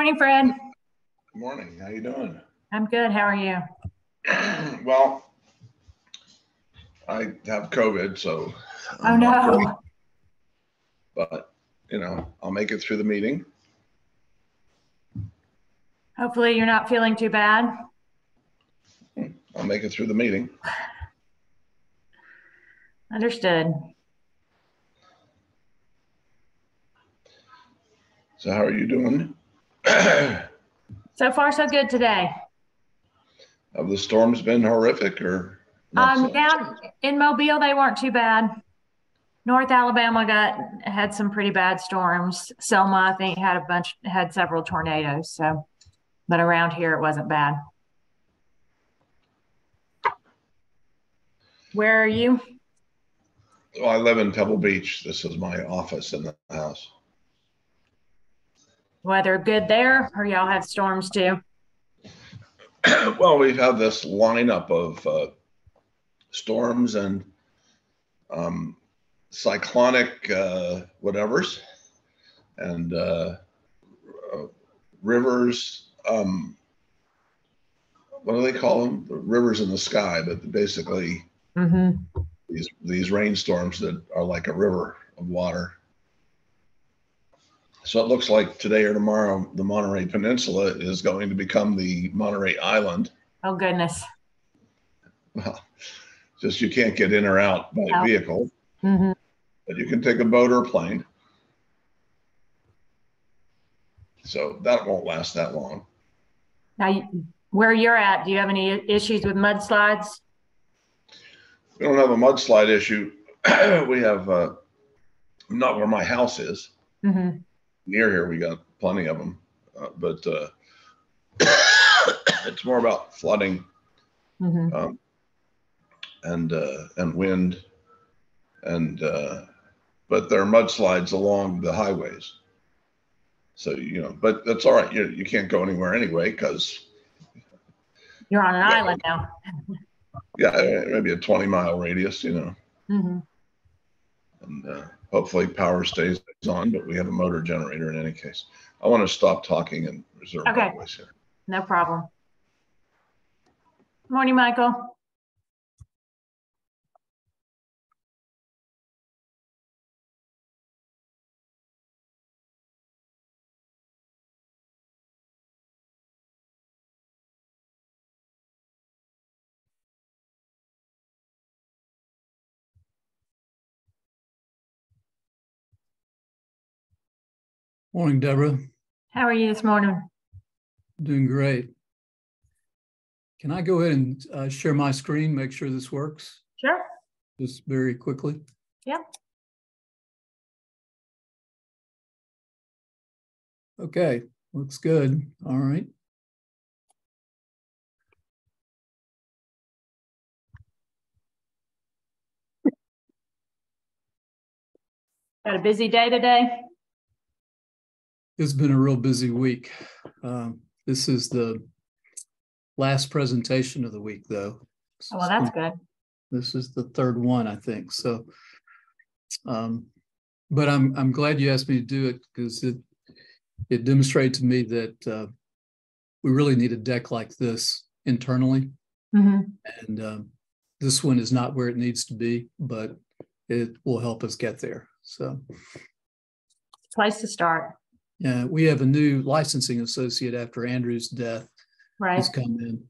Morning, Fred. Good morning. How you doing? I'm good. How are you? Well, I have COVID, so I'm not really, but you know, I'll make it through the meeting. Hopefully, you're not feeling too bad. I'll make it through the meeting. Understood. So how are you doing? So far, so good today. Have the storms been horrific or? Down in Mobile, they weren't too bad. North Alabama had some pretty bad storms. Selma, I think, had several tornadoes. So, but around here, it wasn't bad. Where are you? Well, I live in Pebble Beach. This is my office in the house. Weather good there, or y'all have storms too? Well, we've had this lineup of storms and cyclonic whatevers, and rivers. What do they call them? The rivers in the sky, but basically these rainstorms that are like a river of water. So it looks like today or tomorrow, the Monterey Peninsula is going to become the Monterey Island. Oh, goodness. Well, just you can't get in or out by a vehicle, but you can take a boat or a plane. So that won't last that long. Now, where you're at, do you have any issues with mudslides? We don't have a mudslide issue. We have, not where my house is. Near here, we got plenty of them, but it's more about flooding and wind, and but there are mudslides along the highways. So you know, but that's all right. You can't go anywhere anyway because you're on an island now. Yeah, maybe a 20-mile radius, you know. And hopefully power stays on, but we have a motor generator in any case. I want to stop talking and reserve my voice here. No problem. Morning, Michael. Morning, Deborah. How are you this morning? Doing great. Can I go ahead and share my screen, make sure this works? Sure. Just very quickly. Yep. Okay, looks good. All right. Got a busy day today? It's been a real busy week. This is the last presentation of the week, though. Oh, well, that's good. This is the third one, I think. So, but I'm glad you asked me to do it because it demonstrated to me that we really need a deck like this internally, and this one is not where it needs to be, but it will help us get there. So, place to start. Yeah, we have a new licensing associate after Andrew's death. Right. He's come in,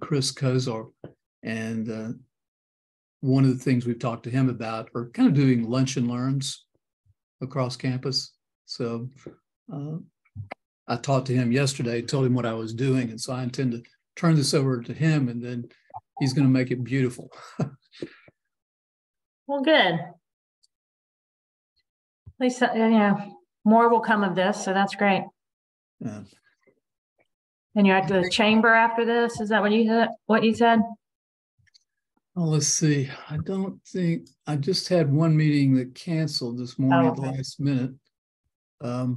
Chris Kozor. And one of the things we've talked to him about are kind of doing lunch and learns across campus. So I talked to him yesterday, told him what I was doing. And so I intend to turn this over to him, and then he's going to make it beautiful. Well, good. At least, yeah. More will come of this, so that's great. Yeah. And you're at the chamber after this. Is that what you said? Well, let's see. I don't think I just had one meeting that canceled this morning at the last minute. It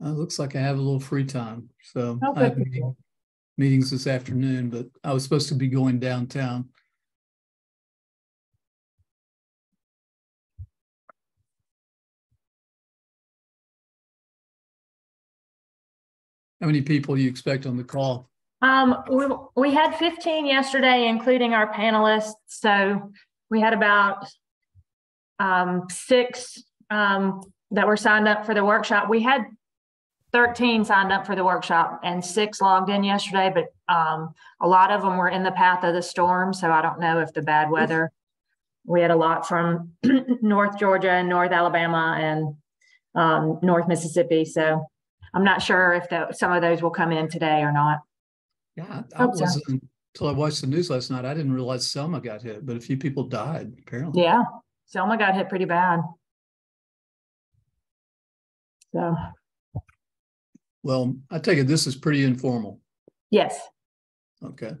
looks like I have a little free time, so I have meetings this afternoon. But I was supposed to be going downtown. How many people do you expect on the call? We had 15 yesterday, including our panelists. So we had about six that were signed up for the workshop. We had 13 signed up for the workshop and 6 logged in yesterday, but a lot of them were in the path of the storm. So I don't know if the bad weather, we had a lot from North Georgia and North Alabama and North Mississippi. So I'm not sure if some of those will come in today or not. Yeah, I wasn't, until I watched the news last night, I didn't realize Selma got hit, but a few people died, apparently. Yeah, Selma got hit pretty bad. So. Well, I take it this is pretty informal. Yes. Okay.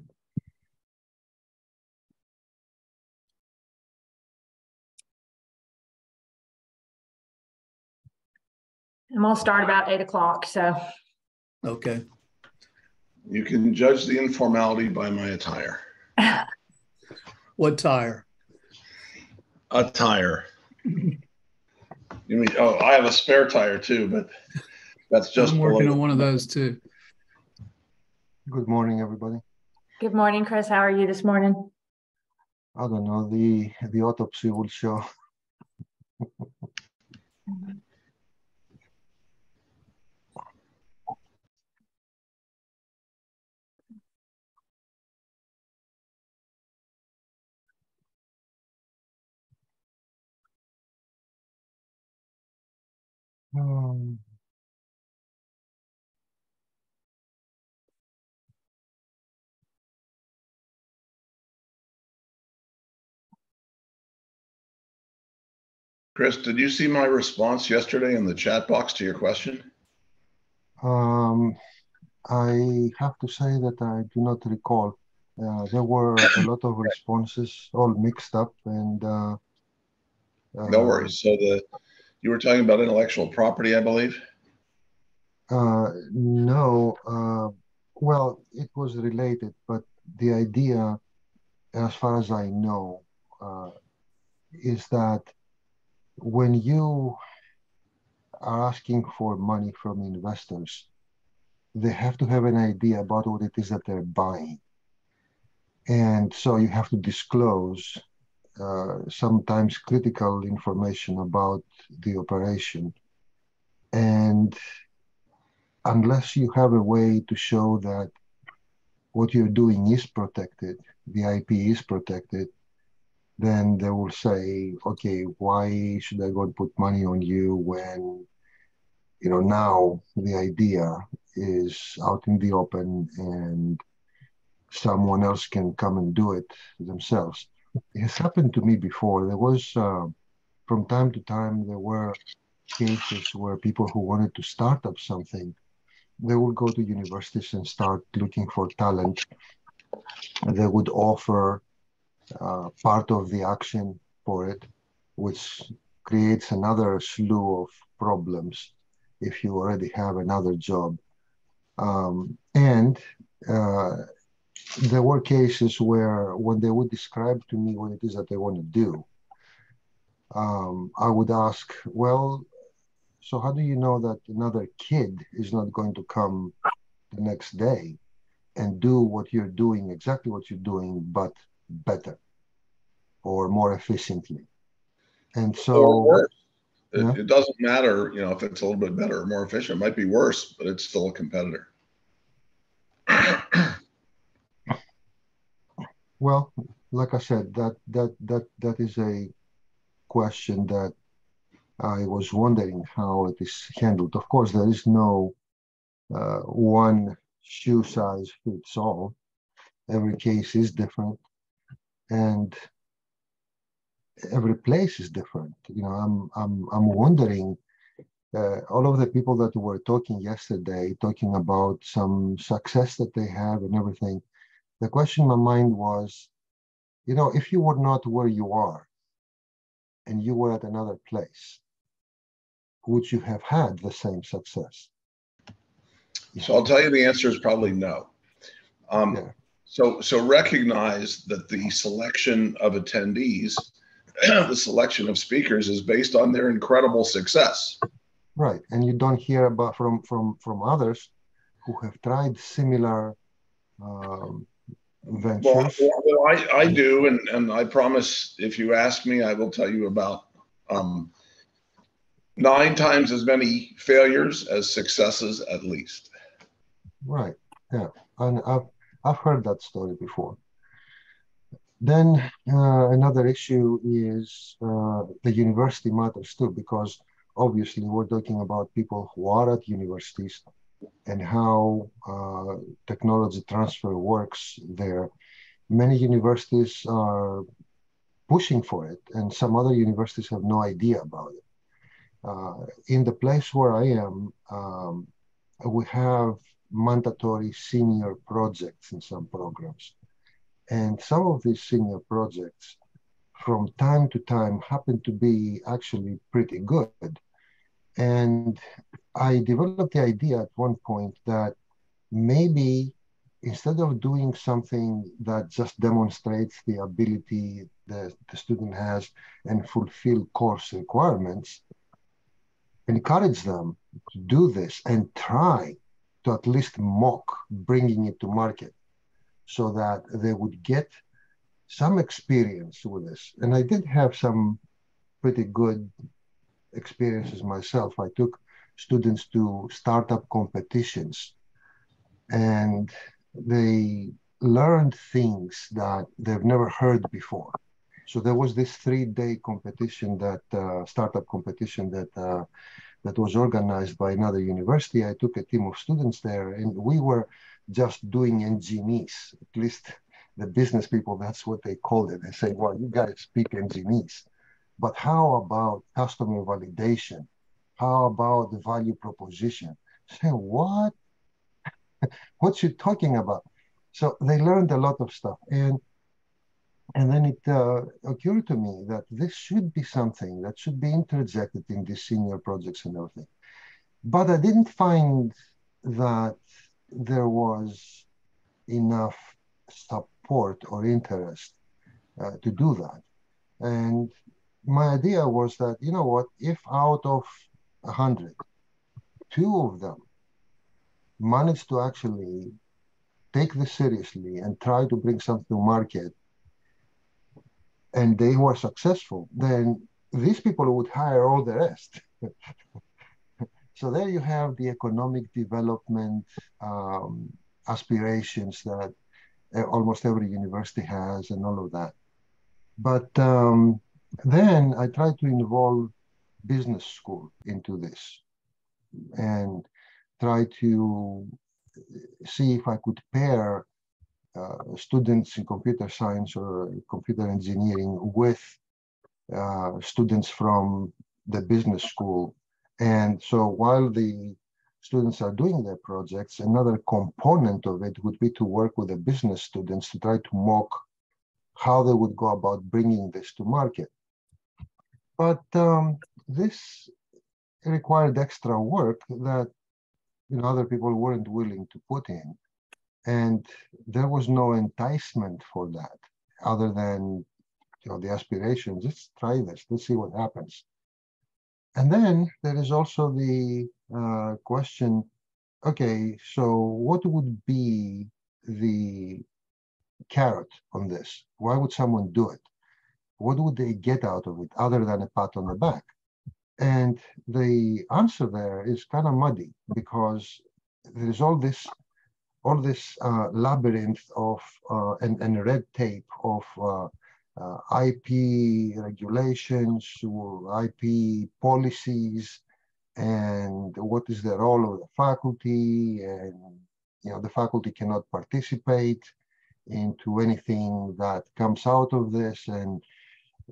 And we'll start about 8 o'clock, so. Okay. You can judge the informality by my attire. What tire? Attire. You mean, oh, I have a spare tire too, but that's just. I'm working on one of those too. Good morning, everybody. Good morning, Chris. How are you this morning? I don't know. The autopsy will show. Chris, did you see my response yesterday in the chat box to your question? I have to say that I do not recall. There were a lot of responses, all mixed up, and no worries. So you were talking about intellectual property, I believe? No. Well, it was related, but the idea, as far as I know, is that when you are asking for money from investors, they have to have an idea about what it is that they're buying. And so you have to disclose sometimes critical information about the operation. And unless you have a way to show that what you're doing is protected, the IP is protected, then they will say, okay, why should I go and put money on you when, you know, now the idea is out in the open and someone else can come and do it themselves. It has happened to me before. There was, from time to time, there were cases where people who wanted to start up something, they would go to universities and start looking for talent. They would offer part of the action for it, which creates another slew of problems if you already have another job. There were cases where when they would describe to me what it is that they want to do, I would ask, well, so how do you know that another kid is not going to come the next day and do what you're doing, exactly what you're doing, but better or more efficiently? And so or worse. Yeah. It doesn't matter, you know, if it's a little bit better or more efficient. It might be worse, but it's still a competitor. Well, like I said, that is a question that I was wondering how it is handled. Of course, there is no one shoe size fits all. Every case is different, and every place is different. You know, I'm wondering. All of the people that were talking yesterday, talking about some success that they have and everything. The question in my mind was, you know, if you were not where you are and you were at another place, would you have had the same success? So I'll tell you the answer is probably no. Yeah. So recognize that the selection of attendees, the selection of speakers is based on their incredible success. Right, and you don't hear about from others who have tried similar ventures? Well, I do, and I promise if you ask me, I will tell you about 9 times as many failures as successes, at least. Right. Yeah, and I've heard that story before. Then another issue is the university matters too, because obviously we're talking about people who are at universities and how technology transfer works there. Many universities are pushing for it, and some other universities have no idea about it. In the place where I am, we have mandatory senior projects in some programs. And some of these senior projects from time to time happen to be actually pretty good. And I developed the idea at one point that maybe instead of doing something that just demonstrates the ability that the student has and fulfill course requirements, encourage them to do this and try to at least mock bringing it to market, so that they would get some experience with this. And I did have some pretty good experiences myself. I took students to startup competitions, and they learned things that they've never heard before. So there was this 3-day competition, that startup competition that was organized by another university. I took a team of students there, and we were just doing engineers, at least the business people, that's what they called it. They say, well, you got to speak engineers. But how about customer validation? How about the value proposition? Say, what? What you talking about? So they learned a lot of stuff. And then it occurred to me that this should be something that should be interjected in these senior projects and everything. But I didn't find that there was enough support or interest to do that. And my idea was that, you know what, if out of 100, 2 of them managed to actually take this seriously and try to bring something to market, and they were successful, then these people would hire all the rest. So there you have the economic development aspirations that almost every university has and all of that. But then I tried to involve business school into this and try to see if I could pair students in computer science or computer engineering with students from the business school. And so while the students are doing their projects, another component of it would be to work with the business students to try to mock how they would go about bringing this to market. But this required extra work that, you know, other people weren't willing to put in. And there was no enticement for that other than, you know, the aspirations. Let's try this, let's see what happens. And then there is also the question, okay, so what would be the carrot on this? Why would someone do it? What would they get out of it other than a pat on the back? And the answer there is kind of muddy, because there's all this labyrinth of and red tape of IP regulations, or IP policies, and what is the role of the faculty, and, you know, the faculty cannot participate into anything that comes out of this, and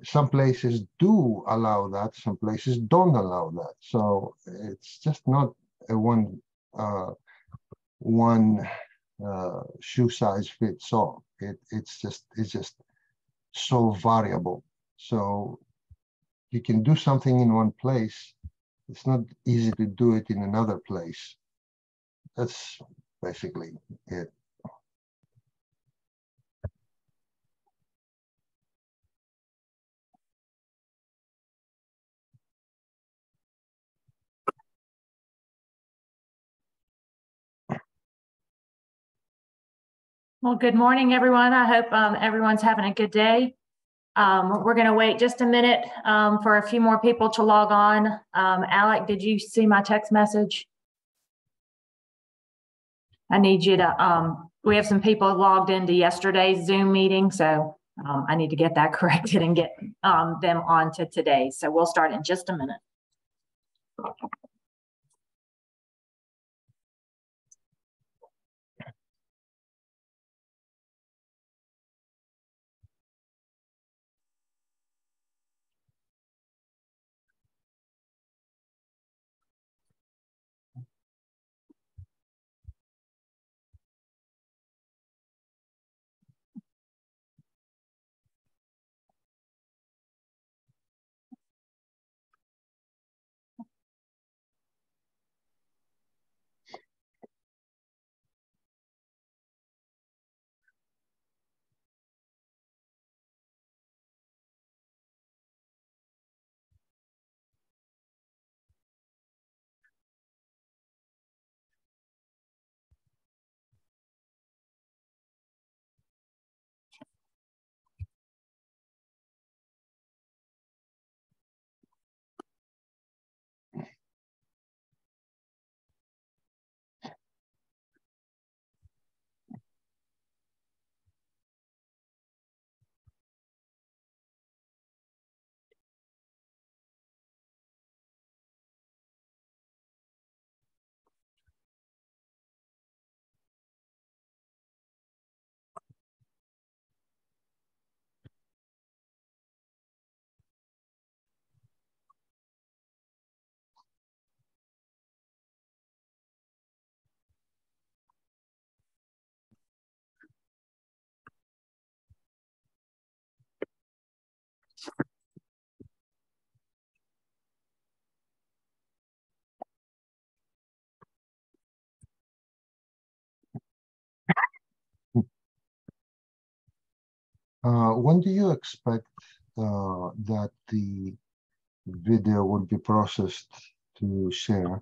some places do allow that, some places don't allow that. So it's just not a one shoe size fits all. It's just so variable. So you can do something in one place. It's not easy to do it in another place. That's basically it. Well, good morning, everyone. I hope everyone's having a good day. We're going to wait just a minute for a few more people to log on. Alec, did you see my text message? I need you to, we have some people logged into yesterday's Zoom meeting, so I need to get that corrected and get them on to today. So we'll start in just a minute. When do you expect that the video would be processed to share?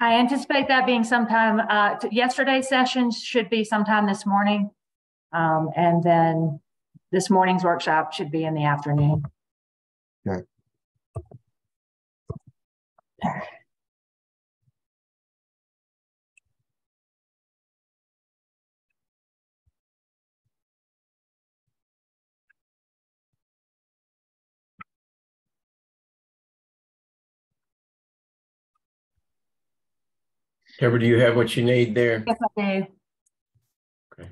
I anticipate that being sometime, yesterday's session should be sometime this morning. And then this morning's workshop should be in the afternoon. Okay. Deborah, do you have what you need there? Yes, I do. Okay.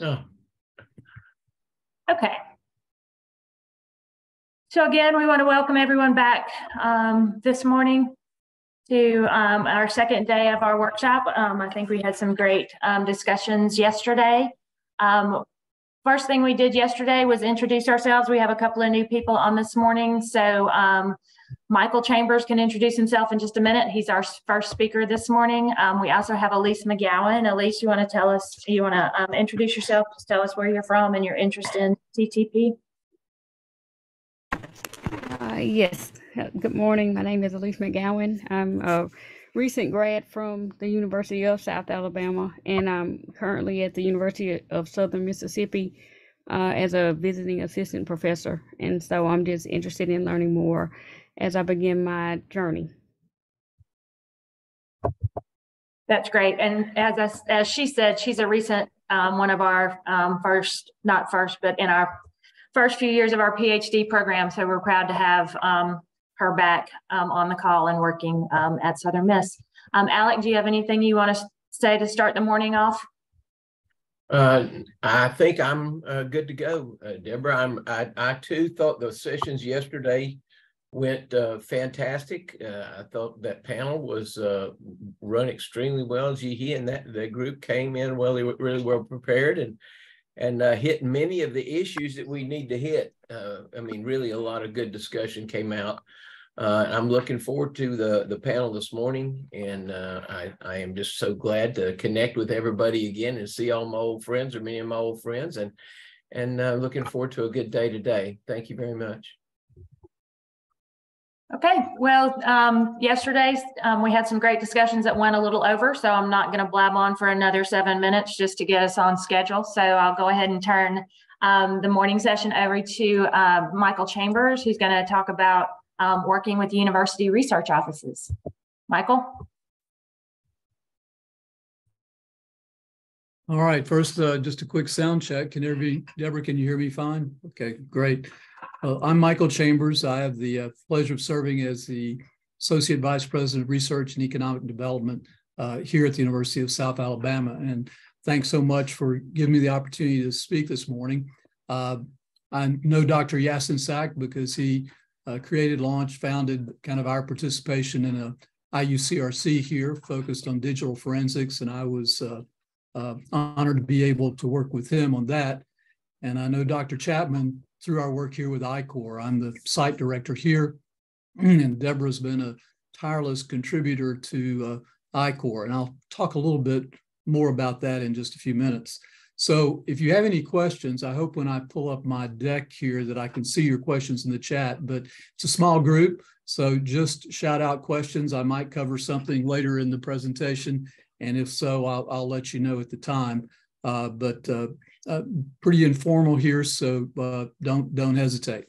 Oh. Okay. So again, we want to welcome everyone back this morning to our second day of our workshop. I think we had some great discussions yesterday. First thing we did yesterday was introduce ourselves. We have a couple of new people on this morning. So Michael Chambers can introduce himself in just a minute. He's our first speaker this morning. We also have Elise McGowan. Elise, you wanna tell us, you wanna introduce yourself? Just tell us where you're from and your interest in TTP. Yes. Good morning. My name is Elise McGowan. I'm a recent grad from the University of South Alabama, and I'm currently at the University of Southern Mississippi as a visiting assistant professor. And so I'm just interested in learning more as I begin my journey. That's great. And as she said, she's a recent one of our in our first few years of our PhD program. So we're proud to have her back on the call and working at Southern Miss. Alec, do you have anything you want to say to start the morning off? I think I'm good to go, Deborah. I too thought the sessions yesterday went fantastic. I thought that panel was run extremely well. He and the group came in really well prepared and hit many of the issues that we need to hit. I mean, really a lot of good discussion came out. I'm looking forward to the panel this morning, and I am just so glad to connect with everybody again and see all my old friends, or many of my old friends, and and looking forward to a good day today. Thank you very much. Okay, well, yesterday we had some great discussions that went a little over, so I'm not going to blab on for another 7 minutes just to get us on schedule. So I'll go ahead and turn the morning session over to Michael Chambers, who's going to talk about working with university research offices. Michael? All right, first, just a quick sound check. Can everybody, Deborah, can you hear me fine? Okay, great. I'm Michael Chambers. I have the pleasure of serving as the Associate Vice President of Research and Economic Development here at the University of South Alabama. And thanks so much for giving me the opportunity to speak this morning. I know Dr. Yasin Sak because he created, launched, founded kind of our participation in a IUCRC here focused on digital forensics. And I was honored to be able to work with him on that. And I know Dr. Chapman through our work here with I-Corps. I'm the site director here, and Deborah's been a tireless contributor to I-Corps, and I'll talk a little bit more about that in just a few minutes. So if you have any questions, I hope when I pull up my deck here that I can see your questions in the chat, but it's a small group, so just shout out questions. I might cover something later in the presentation, and if so, I'll let you know at the time. Pretty informal here, so don't hesitate.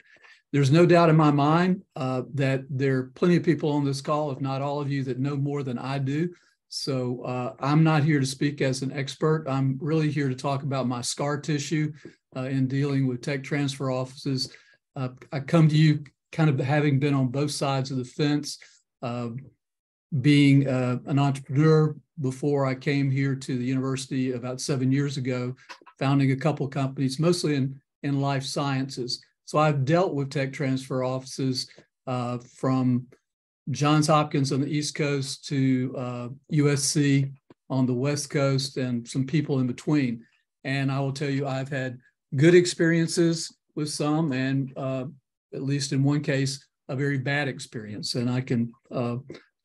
There's no doubt in my mind that there are plenty of people on this call, if not all of you, that know more than I do. So I'm not here to speak as an expert. I'm really here to talk about my scar tissue in dealing with tech transfer offices. I come to you kind of having been on both sides of the fence, being an entrepreneur before I came here to the university about 7 years ago, founding a couple of companies, mostly in life sciences. So I've dealt with tech transfer offices from Johns Hopkins on the East Coast to USC on the West Coast and some people in between. And I will tell you, I've had good experiences with some and at least in one case, a very bad experience. And I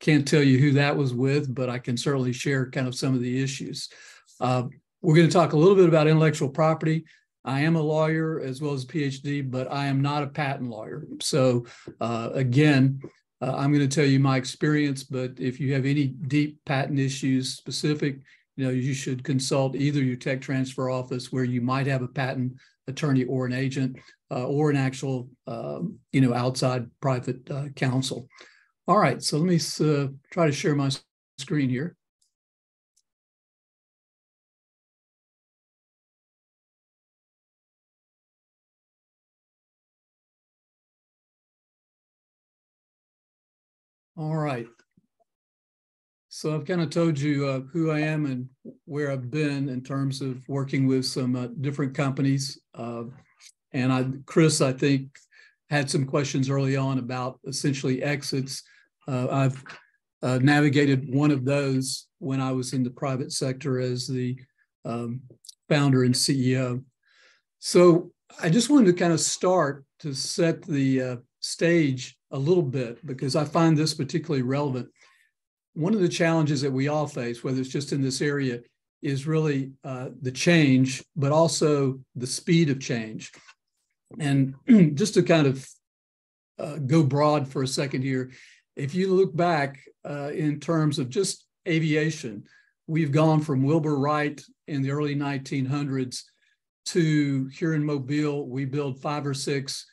can't tell you who that was with, but I can certainly share kind of some of the issues. We're going to talk a little bit about intellectual property. I am a lawyer as well as a PhD, but I am not a patent lawyer. So again, I'm going to tell you my experience, but if you have any deep patent issues specific, you know, you should consult either your tech transfer office where you might have a patent attorney or an agent or an actual, you know, outside private counsel. All right, so let me try to share my screen here. All right. So I've kind of told you who I am and where I've been in terms of working with some different companies. And Chris, I think, had some questions early on about essentially exits. I've navigated one of those when I was in the private sector as the founder and CEO. So I just wanted to kind of start to set the stage a little bit because I find this particularly relevant. One of the challenges that we all face, whether it's just in this area, is really the change, but also the speed of change. And just to kind of go broad for a second here, if you look back in terms of just aviation, we've gone from Wilbur Wright in the early 1900s to here in Mobile, we build 5 or 6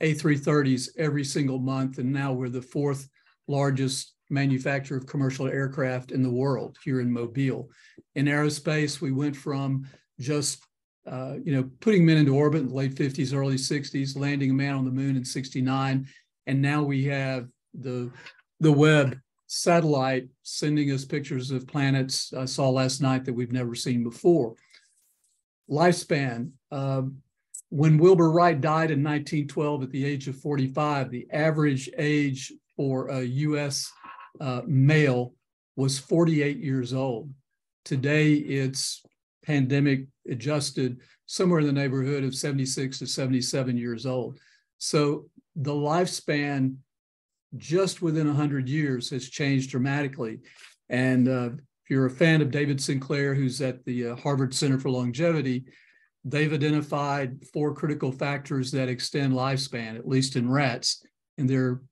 A330s every single month. And now we're the 4th largest manufacturer of commercial aircraft in the world here in Mobile. In aerospace, we went from just you know, putting men into orbit in the late 50s, early 60s, landing a man on the moon in 69. And now we have the web satellite sending us pictures of planets I saw last night that we've never seen before. Lifespan. When Wilbur Wright died in 1912 at the age of 45, the average age for a U.S. Male was 48 years old. Today, it's pandemic adjusted, somewhere in the neighborhood of 76 to 77 years old. So the lifespan just within 100 years has changed dramatically. And if you're a fan of David Sinclair, who's at the Harvard Center for Longevity, They've identified 4 critical factors that extend lifespan, at least in rats. And there are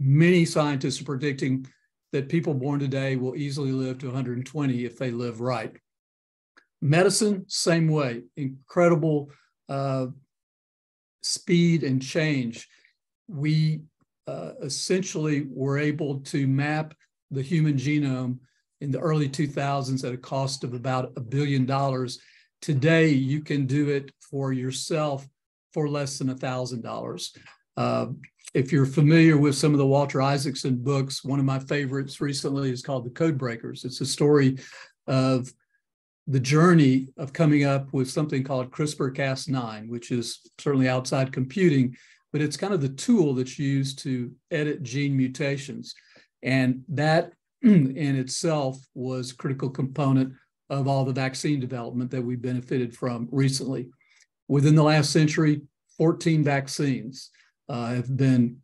many scientists predicting that people born today will easily live to 120 if they live right. Medicine, same way, incredible speed and change. We essentially were able to map the human genome in the early 2000s at a cost of about $1 billion. Today, you can do it for yourself for less than $1,000. If you're familiar with some of the Walter Isaacson books, one of my favorites recently is called The Code Breakers. It's a story of the journey of coming up with something called CRISPR-Cas9, which is certainly outside computing, but it's kind of the tool that's used to edit gene mutations. And that in itself was a critical component of all the vaccine development that we benefited from recently. Within the last century, 14 vaccines have been,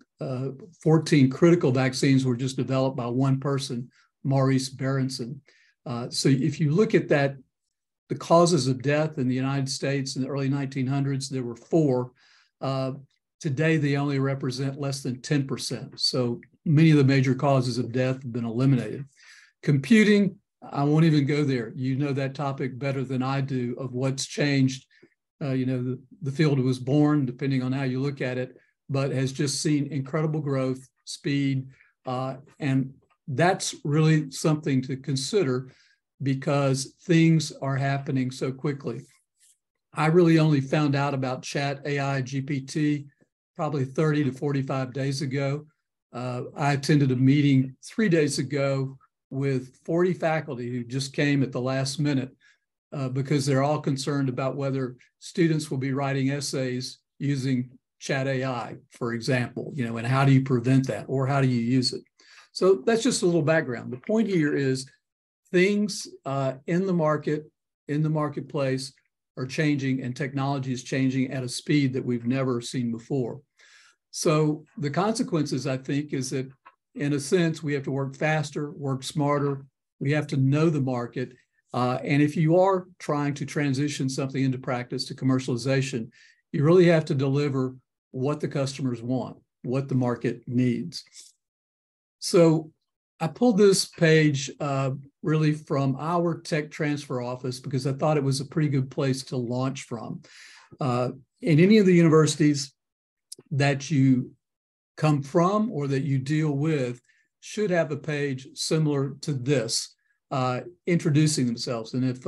14 critical vaccines were just developed by one person, Maurice Berenson. So if you look at that, the causes of death in the United States in the early 1900s, there were 4. Today, they only represent less than 10%. So many of the major causes of death have been eliminated. Computing, I won't even go there. You know that topic better than I do of what's changed. You know, the field was born, depending on how you look at it, but has just seen incredible growth, speed, and that's really something to consider because things are happening so quickly. I really only found out about Chat AI GPT probably 30 to 45 days ago. I attended a meeting 3 days ago with 40 faculty who just came at the last minute because they're all concerned about whether students will be writing essays using Chat AI, for example, you know, and how do you prevent that or how do you use it? So that's just a little background. The point here is things in the market, in the marketplace are changing and technology is changing at a speed that we've never seen before. So the consequences, I think, is that in a sense, we have to work faster, work smarter. We have to know the market. And if you are trying to transition something into practice to commercialization, you really have to deliver what the customers want, what the market needs. So I pulled this page really from our tech transfer office because I thought it was a pretty good place to launch from. In any of the universities that you come from or that you deal with should have a page similar to this, introducing themselves. And if,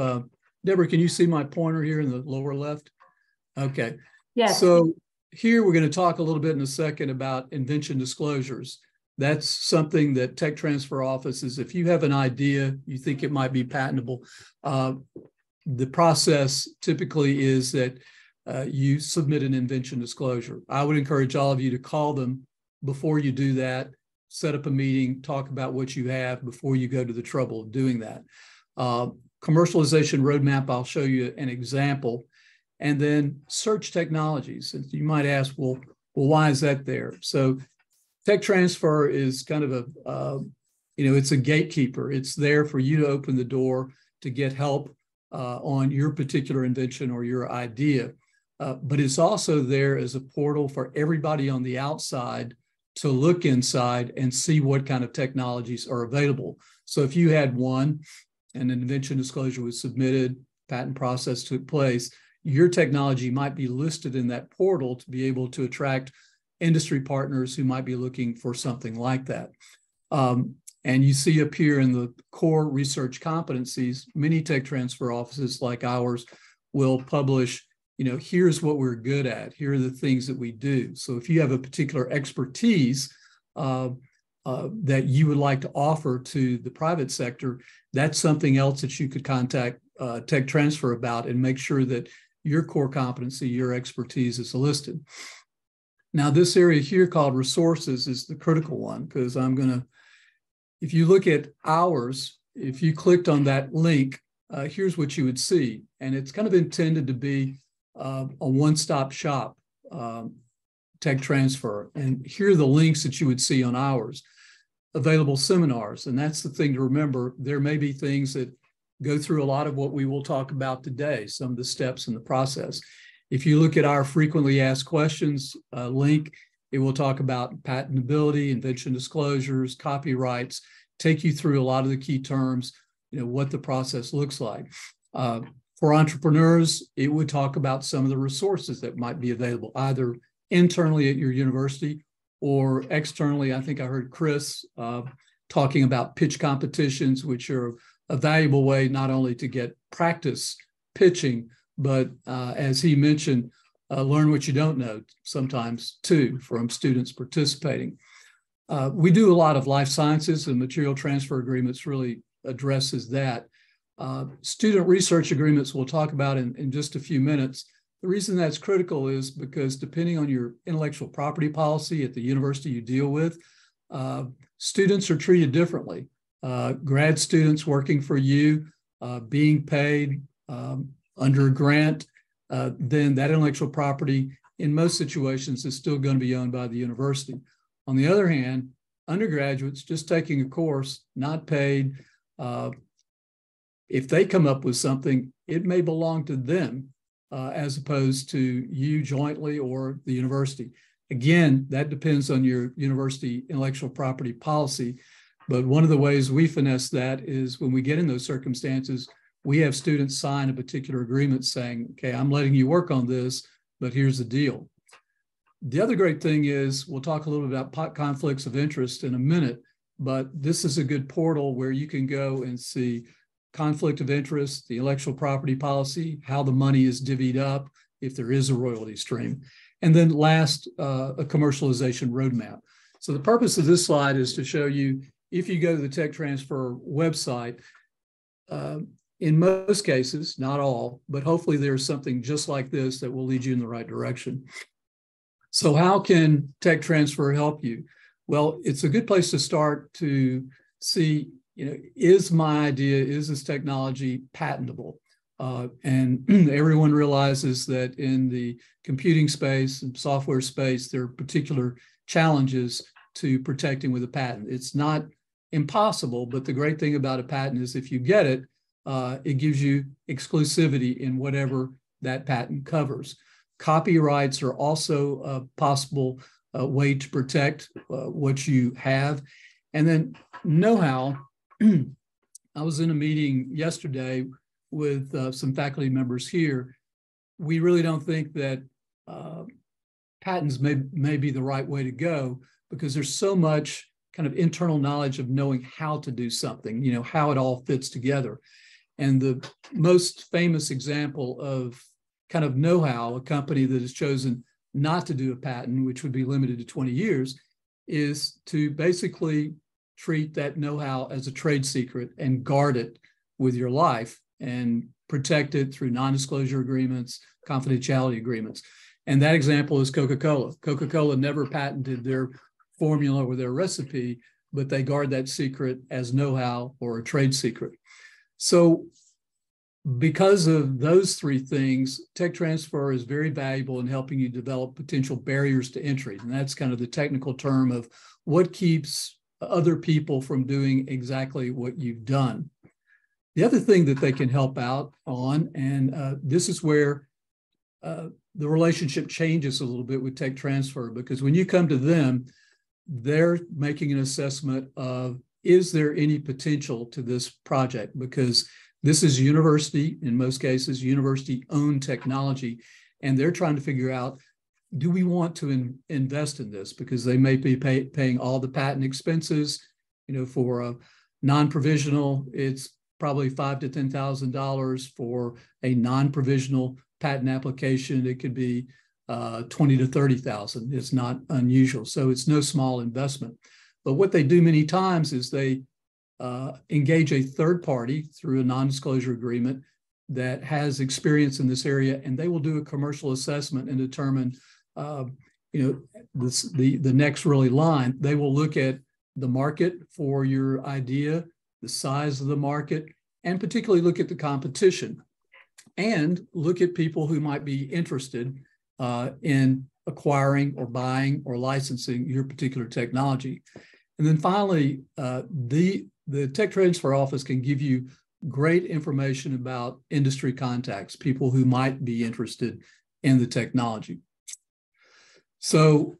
Deborah, can you see my pointer here in the lower left? Okay. Yes. So here we're going to talk a little bit in a second about invention disclosures. That's something that Tech Transfer Office is, if you have an idea, you think it might be patentable, the process typically is that you submit an invention disclosure. I would encourage all of you to call them before you do that, set up a meeting, talk about what you have before you go to the trouble of doing that. Commercialization roadmap, I'll show you an example. And then search technologies. And you might ask, well, why is that there? So tech transfer is kind of a, you know, it's a gatekeeper. It's there for you to open the door to get help on your particular invention or your idea. But it's also there as a portal for everybody on the outside to look inside and see what kind of technologies are available. So if you had one and an invention disclosure was submitted, patent process took place, your technology might be listed in that portal to be able to attract industry partners who might be looking for something like that. And you see up here in the core research competencies, many tech transfer offices like ours will publish, you know, here's what we're good at. Here are the things that we do. So if you have a particular expertise that you would like to offer to the private sector, that's something else that you could contact tech transfer about and make sure that your core competency, your expertise is listed. Now, this area here called resources is the critical one because I'm going to, if you look at ours, if you clicked on that link, here's what you would see. And it's kind of intended to be a one-stop shop tech transfer. And here are the links that you would see on ours. Available seminars. And that's the thing to remember. There may be things that go through a lot of what we will talk about today, some of the steps in the process. If you look at our frequently asked questions link, it will talk about patentability, invention disclosures, copyrights, take you through a lot of the key terms, you know, what the process looks like. For entrepreneurs, it would talk about some of the resources that might be available, either internally at your university or externally. I think I heard Chris talking about pitch competitions, which are a valuable way not only to get practice pitching, but as he mentioned, learn what you don't know sometimes too from students participating. We do a lot of life sciences, and material transfer agreements really addresses that. Student research agreements we'll talk about in just a few minutes. The reason that's critical is because depending on your intellectual property policy at the university you deal with, students are treated differently. Grad students working for you, being paid under a grant, then that intellectual property in most situations is still going to be owned by the university. On the other hand, undergraduates just taking a course, not paid, if they come up with something, it may belong to them as opposed to you jointly or the university. Again, that depends on your university intellectual property policy. But one of the ways we finesse that is when we get in those circumstances, we have students sign a particular agreement saying, okay, I'm letting you work on this, but here's the deal. The other great thing is, we'll talk a little bit about conflicts of interest in a minute, but this is a good portal where you can go and see conflict of interest, the intellectual property policy, how the money is divvied up, if there is a royalty stream. And then last, a commercialization roadmap. So the purpose of this slide is to show you, if you go to the tech transfer website, in most cases, not all, but hopefully there's something just like this that will lead you in the right direction. So how can tech transfer help you? Well, it's a good place to start to see, you know, is my idea, is this technology patentable? And everyone realizes that in the computing space and software space, there are particular challenges to protecting with a patent. It's not impossible, but the great thing about a patent is if you get it, it gives you exclusivity in whatever that patent covers. Copyrights are also a possible way to protect what you have. And then know-how. I was in a meeting yesterday with some faculty members here. We really don't think that patents may be the right way to go, because there's so much kind of internal knowledge of knowing how to do something, you know, how it all fits together. And the most famous example of kind of know-how, a company that has chosen not to do a patent, which would be limited to 20 years, is to basically treat that know-how as a trade secret and guard it with your life and protect it through non-disclosure agreements, confidentiality agreements. And that example is Coca-Cola. Coca-Cola never patented their formula or their recipe, but they guard that secret as know-how or a trade secret. So because of those three things, tech transfer is very valuable in helping you develop potential barriers to entry. And that's kind of the technical term of what keeps other people from doing exactly what you've done. The other thing that they can help out on, and this is where the relationship changes a little bit with tech transfer, because when you come to them, they're making an assessment of, is there any potential to this project? Because this is university, in most cases, university-owned technology, and they're trying to figure out, do we want to invest in this? Because they may be paying all the patent expenses. You know, for a non-provisional, it's probably $5,000 to $10,000. For a non-provisional patent application, it could be $20,000 to $30,000. It's not unusual. So it's no small investment. But what they do many times is they engage a third party through a non-disclosure agreement that has experience in this area, and they will do a commercial assessment and determine, you know, the next really line. They will look at the market for your idea, the size of the market, and particularly look at the competition, and look at people who might be interested in acquiring or buying or licensing your particular technology. And then finally, the tech transfer office can give you great information about industry contacts, people who might be interested in the technology. So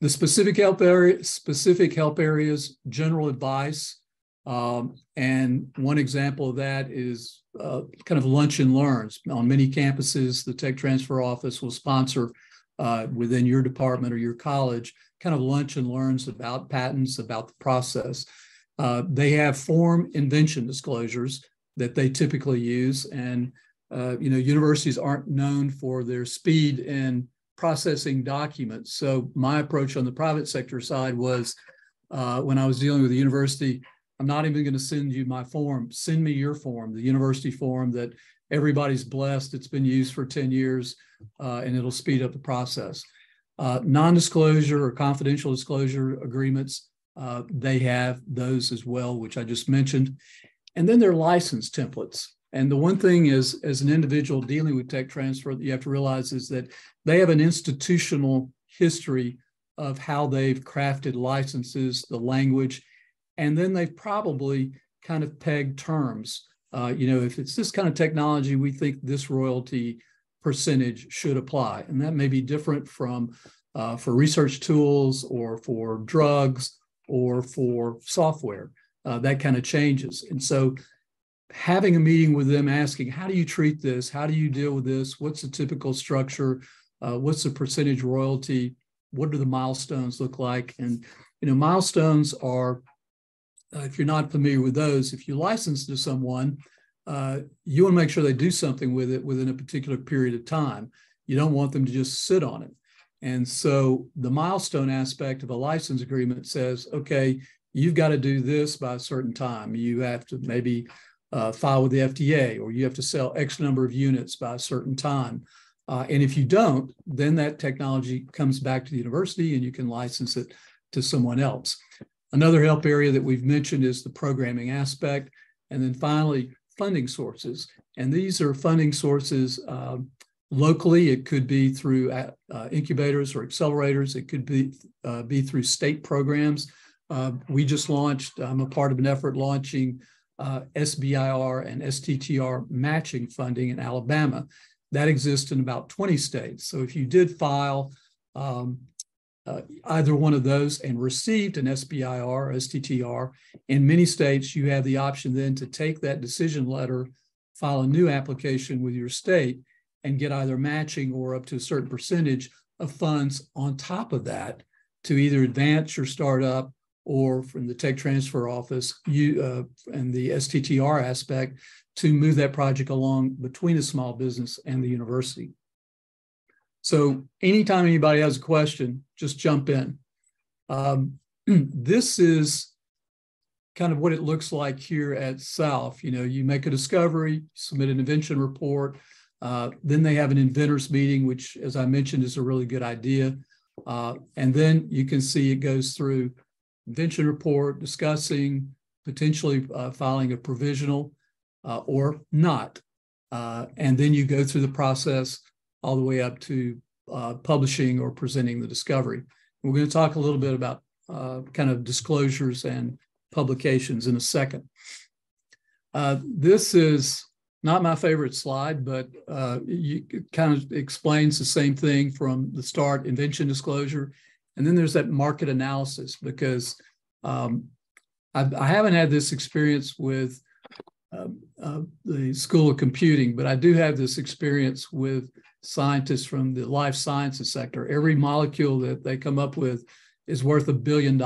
the specific help areas, general advice, and one example of that is kind of lunch and learns. On many campuses, the tech transfer office will sponsor within your department or your college kind of lunch and learns about patents, about the process. They have form invention disclosures that they typically use, and you know, universities aren't known for their speed in processing documents. So my approach on the private sector side was, when I was dealing with the university, I'm not even going to send you my form. Send me your form, the university form that everybody's blessed. It's been used for 10 years, and it'll speed up the process. Non-disclosure or confidential disclosure agreements, they have those as well, which I just mentioned. And then there are license templates. And the one thing is, as an individual dealing with tech transfer, that you have to realize is that they have an institutional history of how they've crafted licenses, the language, and then they've probably kind of pegged terms. You know, if it's this kind of technology, we think this royalty percentage should apply. And that may be different from for research tools or for drugs or for software. That kind of changes. And so having a meeting with them, asking, how do you treat this? How do you deal with this? What's the typical structure? What's the percentage royalty? What do the milestones look like? And, you know, milestones are, if you're not familiar with those, if you license to someone, you want to make sure they do something with it within a particular period of time. You don't want them to just sit on it. And so the milestone aspect of a license agreement says, okay, you've got to do this by a certain time. You have to maybe file with the FDA, or you have to sell X number of units by a certain time. And if you don't, then that technology comes back to the university and you can license it to someone else. Another help area that we've mentioned is the programming aspect. And then finally, funding sources. And these are funding sources locally. It could be through incubators or accelerators. It could be through state programs. We just launched, I'm a part of an effort launching SBIR and STTR matching funding in Alabama. That exists in about 20 states. So if you did file either one of those and received an SBIR or STTR, in many states, you have the option then to take that decision letter, file a new application with your state, and get either matching or up to a certain percentage of funds on top of that to either advance your startup or from the tech transfer office and the STTR aspect to move that project along between a small business and the university. So anytime anybody has a question, just jump in. This is kind of what it looks like here at South. You know, you make a discovery, submit an invention report, then they have an inventors meeting, which, as I mentioned, is a really good idea. And then you can see it goes through invention report, discussing, potentially filing a provisional or not. And then you go through the process all the way up to publishing or presenting the discovery. We're going to talk a little bit about kind of disclosures and publications in a second. This is not my favorite slide, but it kind of explains the same thing from the start, invention disclosure. And then there's that market analysis, because I haven't had this experience with the School of Computing, but I do have this experience with scientists from the life sciences sector. Every molecule that they come up with is worth $1 billion.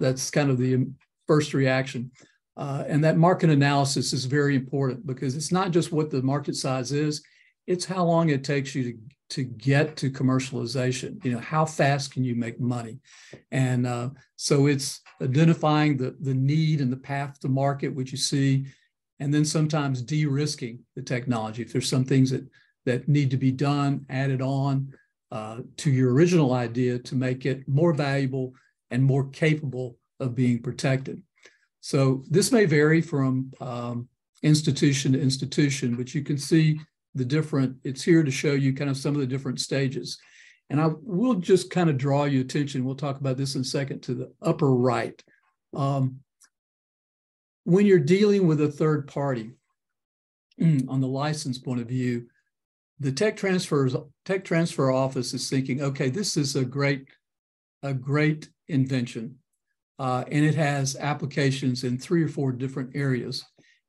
That's kind of the first reaction. And that market analysis is very important, because it's not just what the market size is, it's how long it takes you to get to commercialization. You know, how fast can you make money? And so it's identifying the need and the path to market, which you see, and then sometimes de-risking the technology. If there's some things that need to be done, added on to your original idea to make it more valuable and more capable of being protected. So this may vary from institution to institution, but you can see the different, it's here to show you kind of some of the different stages. And I will just kind of draw your attention, we'll talk about this in a second, to the upper right. when you're dealing with a third party, on the license point of view, the tech transfer office is thinking, okay, this is a great invention, and it has applications in 3 or 4 different areas.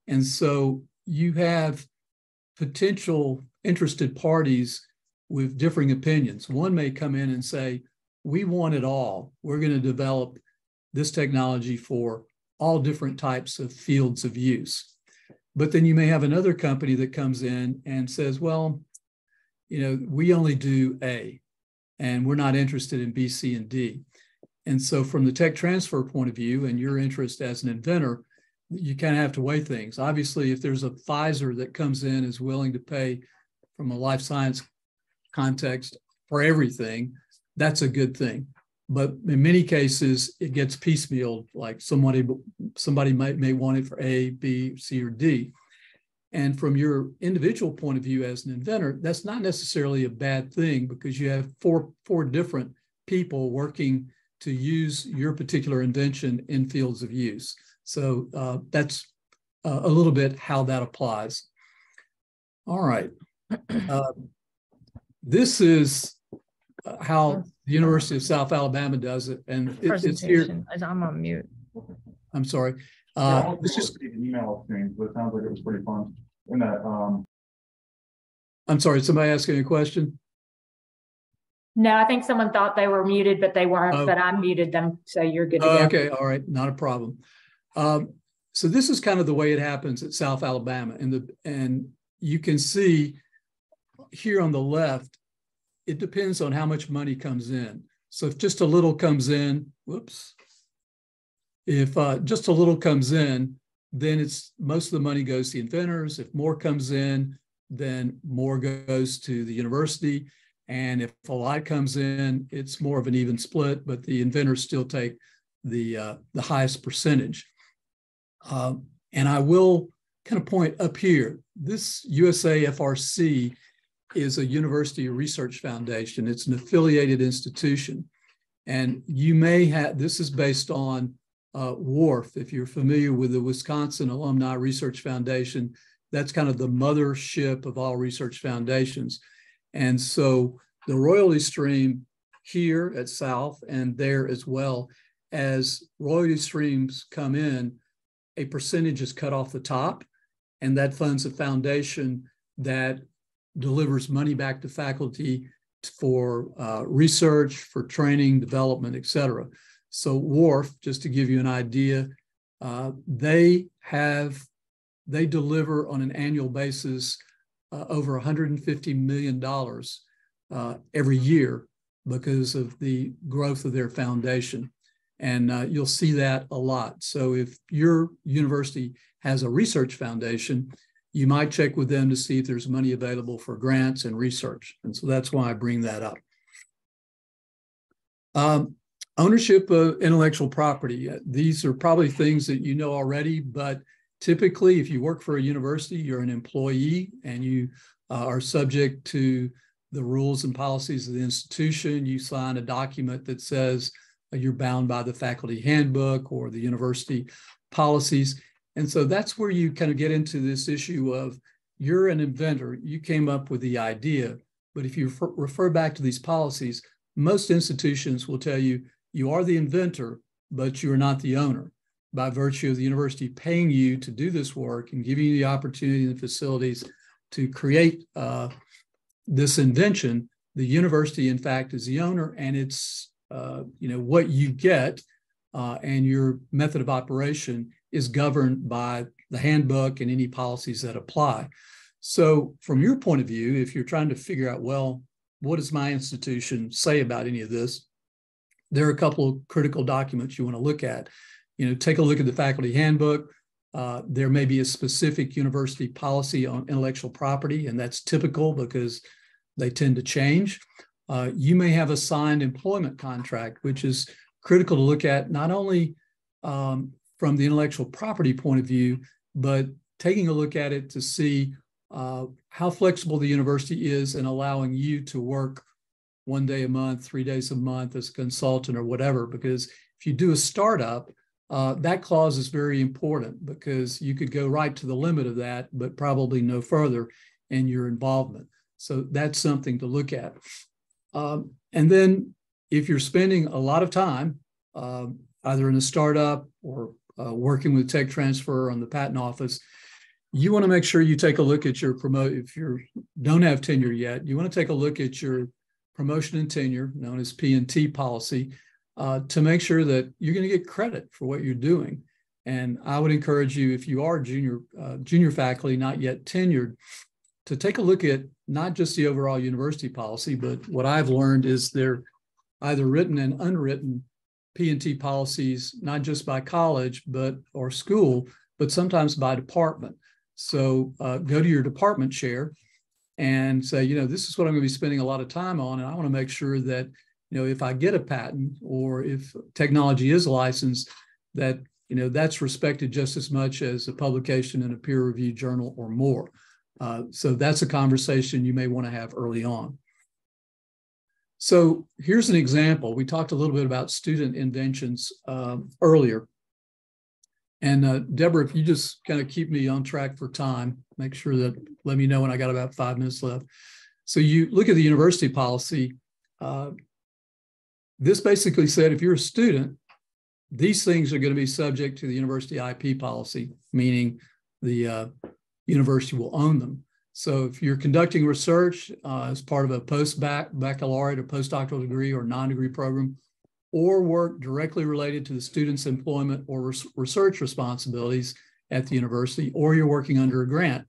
And so you have potential interested parties with differing opinions. One may come in and say, we want it all. We're going to develop this technology for all different types of fields of use. But then you may have another company that comes in and says, well, you know, we only do A, and we're not interested in B, C, and D. And so from the tech transfer point of view and your interest as an inventor, you kind of have to weigh things. Obviously, if there's a Pfizer that comes in and is willing to pay from a life science context for everything, that's a good thing. But in many cases, it gets piecemealed, like somebody may want it for A, B, C, or D. And from your individual point of view as an inventor, that's not necessarily a bad thing, because you have four different people working to use your particular invention in fields of use. So that's a little bit how that applies. All right. This is how the University of South Alabama does it. And it's here. I'm on mute. I'm sorry. It's just an email exchange, but it sounds like it was pretty fun. In that, I'm sorry, somebody asking a question? No, I think someone thought they were muted, but they weren't, but I muted them, so you're good to go. Okay, all right, not a problem. So this is kind of the way it happens at South Alabama. And you can see here on the left, it depends on how much money comes in. So if just a little comes in, whoops, if just a little comes in, then it's most of the money goes to the inventors. If more comes in, then more goes to the university. And if a lot comes in, it's more of an even split, but the inventors still take the highest percentage. And I will kind of point up here. This USAFRC is a university research foundation. It's an affiliated institution. And you may have, this is based on WARF. If you're familiar with the Wisconsin Alumni Research Foundation, that's kind of the mothership of all research foundations. And so the royalty stream here at South and there as well, as royalty streams come in, a percentage is cut off the top, and that funds a foundation that delivers money back to faculty for research, for training, development, et cetera. So WARF, just to give you an idea, they deliver on an annual basis over $150 million every year because of the growth of their foundation. And you'll see that a lot. So if your university has a research foundation, you might check with them to see if there's money available for grants and research. And so that's why I bring that up. Ownership of intellectual property. These are probably things that you know already, but typically if you work for a university, you're an employee and you are subject to the rules and policies of the institution. You sign a document that says you're bound by the faculty handbook or the university policies. And so that's where you kind of get into this issue of you're an inventor, you came up with the idea, but if you refer back to these policies, most institutions will tell you, you are the inventor, but you are not the owner. By virtue of the university paying you to do this work and giving you the opportunity and the facilities to create this invention, the university, in fact, is the owner, and it's you know, what you get and your method of operation is governed by the handbook and any policies that apply. So from your point of view, if you're trying to figure out, well, what does my institution say about any of this? There are a couple of critical documents you want to look at. You know, take a look at the faculty handbook. There may be a specific university policy on intellectual property, and that's typical because they tend to change. You may have a signed employment contract, which is critical to look at, not only from the intellectual property point of view, but taking a look at it to see how flexible the university is in allowing you to work 1 day a month, 3 days a month as a consultant or whatever. Because if you do a startup, That clause is very important because you could go right to the limit of that, but probably no further in your involvement. So that's something to look at. And then if you're spending a lot of time, either in a startup or working with tech transfer on the patent office, you want to make sure you take a look at your promotion. If you don't have tenure yet, you want to take a look at your promotion and tenure, known as P&T policy, to make sure that you're going to get credit for what you're doing. And I would encourage you, if you are junior faculty, not yet tenured, to take a look at not just the overall university policy, but what I've learned is they're either written and unwritten P&T policies, not just by college or school, but sometimes by department. So go to your department chair and say, you know, this is what I'm going to be spending a lot of time on, and I want to make sure that, you know, if I get a patent or if technology is licensed, that, you know, that's respected just as much as a publication in a peer-reviewed journal or more. So that's a conversation you may want to have early on. So here's an example. We talked a little bit about student inventions earlier. And Deborah, if you just kind of keep me on track for time, make sure that, let me know when I got about 5 minutes left. So you look at the university policy. This basically said, if you're a student, these things are going to be subject to the university IP policy, meaning the university will own them. So if you're conducting research as part of a post-baccalaureate or postdoctoral degree or non-degree program, or work directly related to the student's employment or research responsibilities at the university, or you're working under a grant,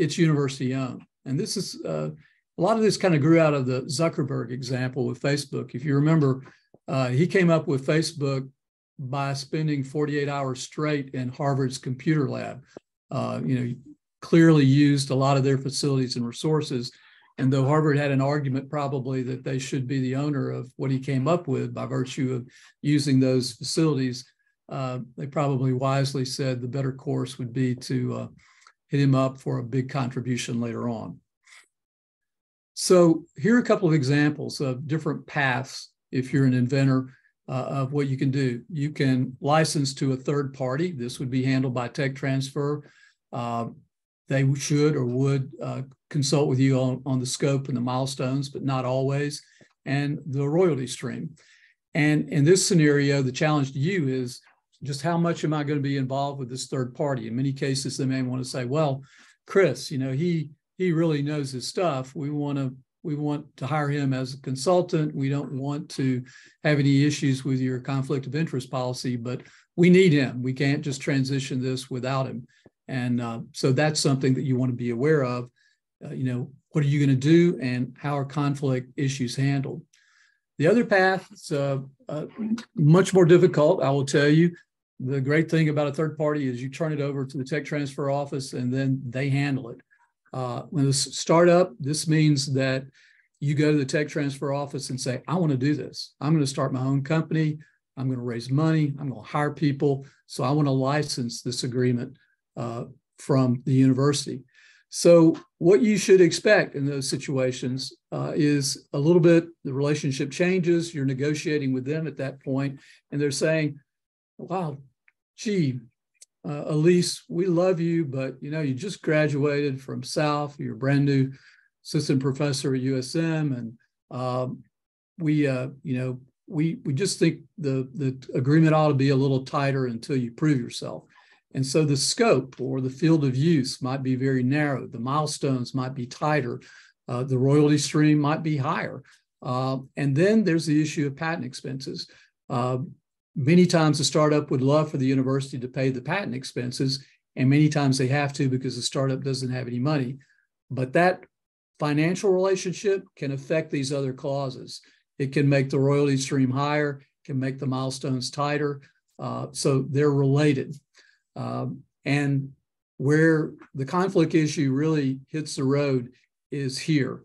it's university owned. And this is, a lot of this kind of grew out of the Zuckerberg example with Facebook. If you remember, he came up with Facebook by spending 48 hours straight in Harvard's computer lab. You know, clearly used a lot of their facilities and resources. And though Harvard had an argument probably that they should be the owner of what he came up with by virtue of using those facilities, they probably wisely said the better course would be to hit him up for a big contribution later on. So here are a couple of examples of different paths if you're an inventor of what you can do. You can license to a third party. This would be handled by tech transfer. They should or would consult with you on the scope and the milestones, but not always, and the royalty stream. And in this scenario, the challenge to you is just how much am I going to be involved with this third party? In many cases, they may want to say, well, Chris, you know, he really knows his stuff. We want to hire him as a consultant. We don't want to have any issues with your conflict of interest policy, but we need him. We can't just transition this without him. And so that's something that you want to be aware of. You know, what are you going to do and how are conflict issues handled? The other path is much more difficult, I will tell you. The great thing about a third party is you turn it over to the tech transfer office and then they handle it. When it's a startup, this means that you go to the tech transfer office and say, I want to do this. I'm going to start my own company. I'm going to raise money. I'm going to hire people. So I want to license this agreement from the university. So what you should expect in those situations is a little bit, the relationship changes, you're negotiating with them at that point, and they're saying, wow, gee, Elise, we love you, but you know, you just graduated from South, you're a brand new assistant professor at USM, and we just think the agreement ought to be a little tighter until you prove yourself. And so the scope or the field of use might be very narrow. The milestones might be tighter. The royalty stream might be higher. And then there's the issue of patent expenses. Many times the startup would love for the university to pay the patent expenses, and many times they have to because the startup doesn't have any money. But that financial relationship can affect these other clauses. It can make the royalty stream higher, can make the milestones tighter. So they're related. And where the conflict issue really hits the road is here,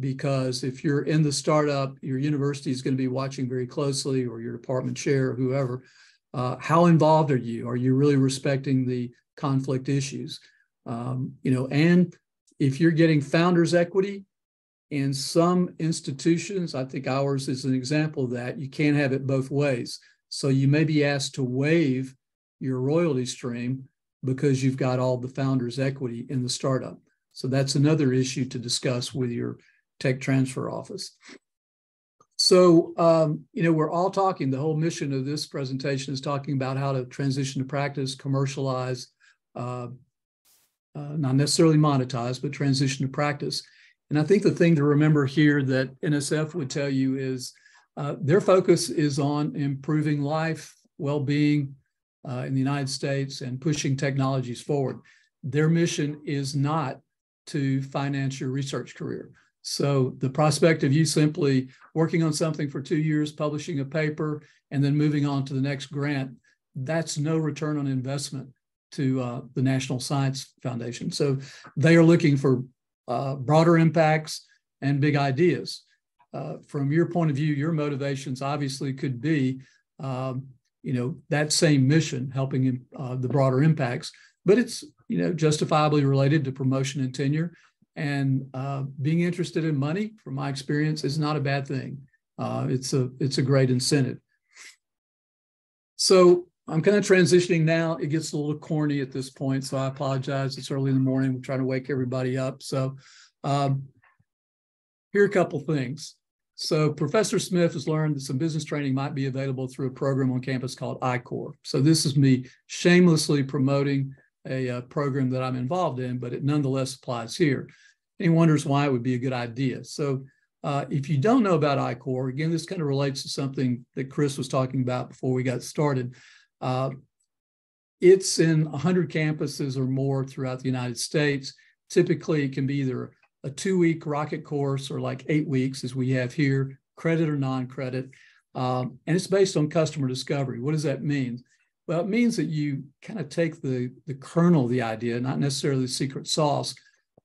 because if you're in the startup, your university is going to be watching very closely, or your department chair, or whoever. How involved are you? Are you really respecting the conflict issues? You know, and if you're getting founders' equity in some institutions, I think ours is an example of that, you can't have it both ways. So you may be asked to waive your royalty stream because you've got all the founder's equity in the startup. So that's another issue to discuss with your tech transfer office. So, we're all talking, the whole mission of this presentation is talking about how to transition to practice, commercialize, not necessarily monetize, but transition to practice. And I think the thing to remember here that NSF would tell you is their focus is on improving life, well-being in the United States and pushing technologies forward. Their mission is not to finance your research career. So the prospect of you simply working on something for 2 years, publishing a paper, and then moving on to the next grant, that's no return on investment to the National Science Foundation. So they are looking for broader impacts and big ideas. From your point of view, your motivations obviously could be, that same mission, helping the broader impacts, but it's, justifiably related to promotion and tenure. And being interested in money, from my experience, is not a bad thing. It's a great incentive. So I'm kind of transitioning now. It gets a little corny at this point, so I apologize. It's early in the morning. We're trying to wake everybody up. So here are a couple things. So Professor Smith has learned that some business training might be available through a program on campus called I-Corps. So this is me shamelessly promoting a program that I'm involved in, but it nonetheless applies here. And he wonders why it would be a good idea. So if you don't know about I-Corps, again, this kind of relates to something that Chris was talking about before we got started. It's in 100 campuses or more throughout the United States. Typically, it can be either a 2-week rocket course or like 8 weeks, as we have here, credit or non-credit. And it's based on customer discovery. What does that mean? Well, it means that you kind of take the kernel of the idea, not necessarily the secret sauce,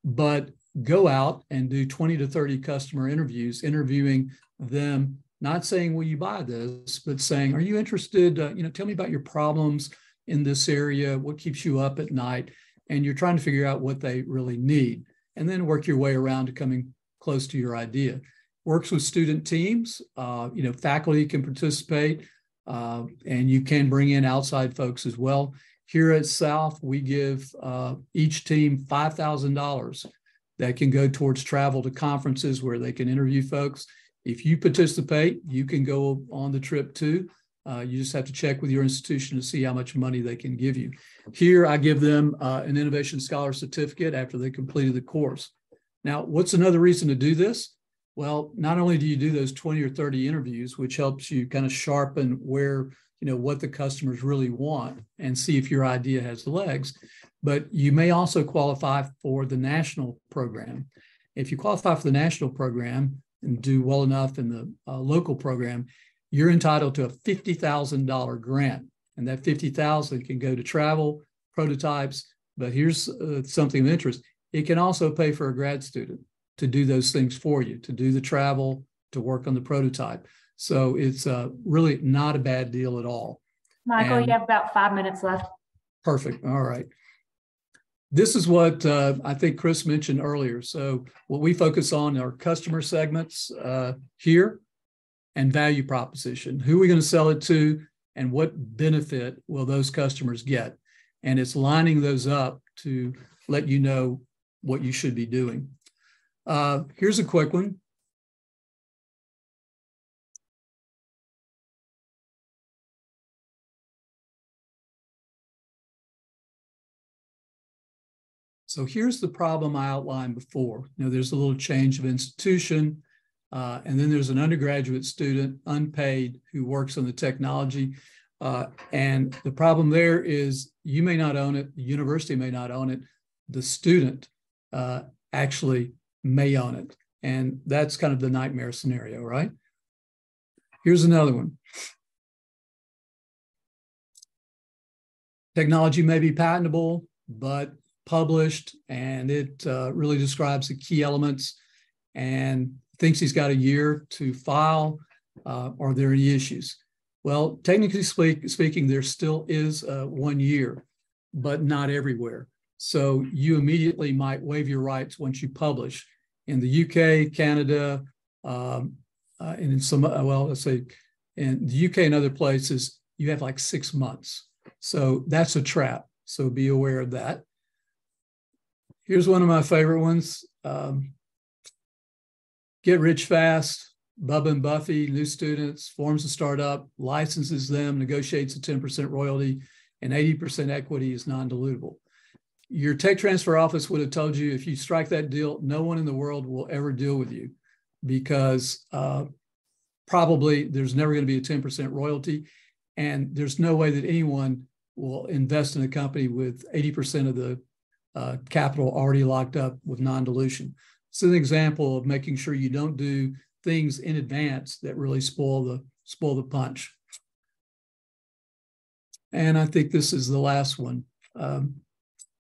but go out and do 20 to 30 customer interviews, interviewing them, not saying, will you buy this, but saying, are you interested? Tell me about your problems in this area. What keeps you up at night? And you're trying to figure out what they really need, and then work your way around to coming close to your idea. Works with student teams. Faculty can participate. And you can bring in outside folks as well. Here at South, we give each team $5,000 that can go towards travel to conferences where they can interview folks. If you participate, you can go on the trip too. You just have to check with your institution to see how much money they can give you. Here, I give them an Innovation Scholar Certificate after they completed the course. Now, what's another reason to do this? Well, not only do you do those 20 or 30 interviews, which helps you kind of sharpen where, what the customers really want and see if your idea has the legs, but you may also qualify for the national program. If you qualify for the national program and do well enough in the local program, you're entitled to a $50,000 grant. And that $50,000 can go to travel, prototypes, but here's something of interest. It can also pay for a grad student to do those things for you, to do the travel, to work on the prototype. So it's really not a bad deal at all. Michael, you have about 5 minutes left. Perfect. All right. This is what I think Chris mentioned earlier. So what we focus on are customer segments here and value proposition. Who are we going to sell it to and what benefit will those customers get? And it's lining those up to let you know what you should be doing. Here's a quick one. So here's the problem I outlined before. There's a little change of institution, and then there's an undergraduate student, unpaid, who works on the technology. And the problem there is you may not own it, the university may not own it, the student actually may own it. And that's kind of the nightmare scenario, right? Here's another one. Technology may be patentable, but published, and it really describes the key elements and thinks he's got a year to file. Are there any issues? Well, technically speaking, there still is 1 year, but not everywhere. So you immediately might waive your rights once you publish. In the UK, Canada, and in some, well, let's say In the UK and other places, you have like 6 months. So that's a trap. So be aware of that. Here's one of my favorite ones. Get rich fast, Bubba and Buffy, new students, forms a startup, licenses them, negotiates a 10% royalty, and 80% equity is non-dilutable. Your tech transfer office would have told you if you strike that deal, no one in the world will ever deal with you because probably there's never going to be a 10% royalty. And there's no way that anyone will invest in a company with 80% of the capital already locked up with non-dilution. It's an example of making sure you don't do things in advance that really spoil the punch. And I think this is the last one.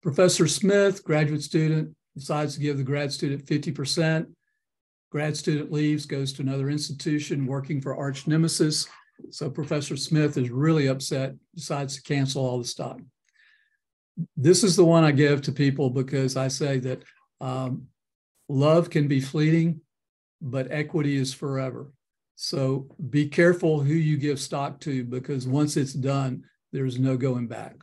Professor Smith, graduate student, decides to give the grad student 50%. Grad student leaves, goes to another institution working for arch nemesis. So Professor Smith is really upset, decides to cancel all the stock. This is the one I give to people because I say that love can be fleeting, but equity is forever. So be careful who you give stock to because once it's done, there's no going back.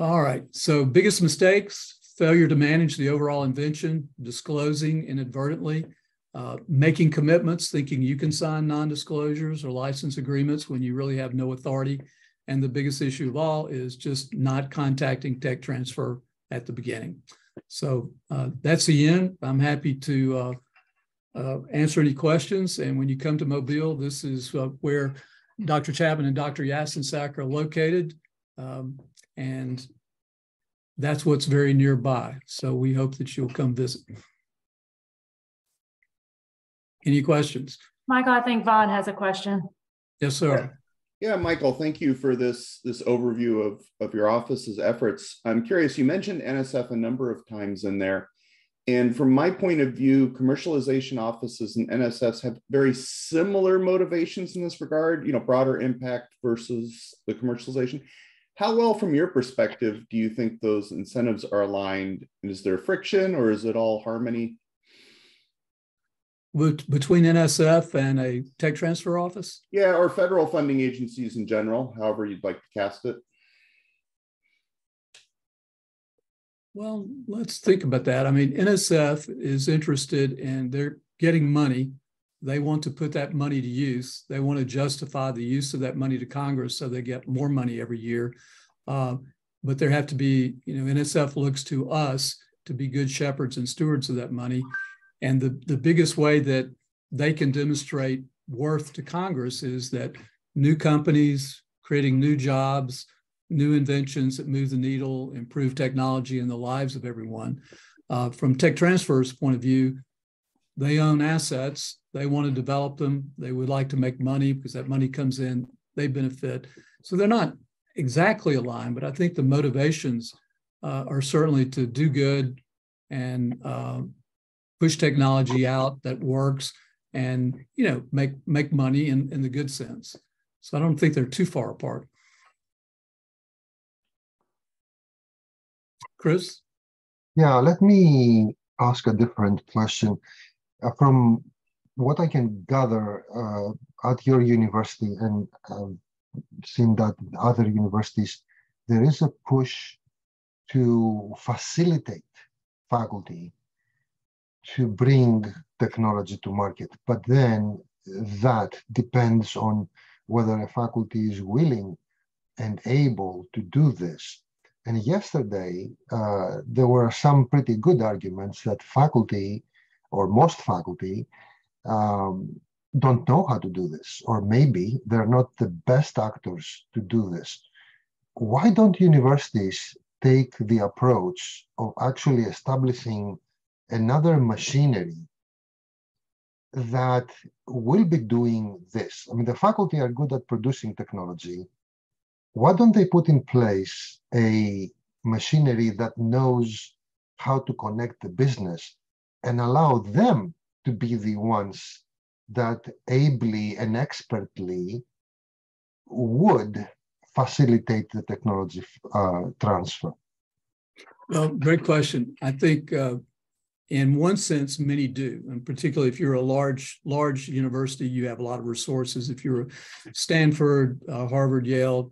All right, so biggest mistakes, failure to manage the overall invention, disclosing inadvertently, making commitments, thinking you can sign non-disclosures or license agreements when you really have no authority. And the biggest issue of all is just not contacting tech transfer at the beginning. So that's the end. I'm happy to answer any questions. And when you come to Mobile, this is where Dr. Chapman and Dr. Yassensack are located. And that's what's very nearby. So we hope that you'll come visit. Any questions? Michael, I think Vaughn has a question. Yes, sir. Yeah, Michael, thank you for this overview of your office's efforts. I'm curious, you mentioned NSF a number of times in there. And from my point of view, commercialization offices and NSFs have very similar motivations in this regard, you know, broader impact versus the commercialization. How well, from your perspective, do you think those incentives are aligned? And is there friction or is it all harmony? Between NSF and a tech transfer office? Yeah, or federal funding agencies in general, however you'd like to cast it. Well, let's think about that. I mean, NSF is interested in they're getting money. They want to put that money to use. They want to justify the use of that money to Congress so they get more money every year. But there have to be, you know, NSF looks to us to be good shepherds and stewards of that money. And the biggest way that they can demonstrate worth to Congress is that new companies, creating new jobs, new inventions that move the needle, improve technology and the lives of everyone. From tech transfer's point of view, they own assets. They want to develop them. They would like to make money because that money comes in. They benefit. So they're not exactly aligned, but I think the motivations are certainly to do good and push technology out that works and, you know, make money in the good sense. So I don't think they're too far apart. Chris? Yeah, let me ask a different question. From what I can gather at your university and seen that in other universities, there is a push to facilitate faculty to bring technology to market. But then that depends on whether a faculty is willing and able to do this. And yesterday, there were some pretty good arguments that faculty, or most faculty, don't know how to do this, or maybe they're not the best actors to do this. Why don't universities take the approach of actually establishing another machinery that will be doing this? I mean, the faculty are good at producing technology. Why don't they put in place a machinery that knows how to connect the business and allow them to be the ones that ably and expertly would facilitate the technology transfer? Well, great question. I think In one sense, many do, and particularly if you're a large university, you have a lot of resources. If you're Stanford, Harvard, Yale,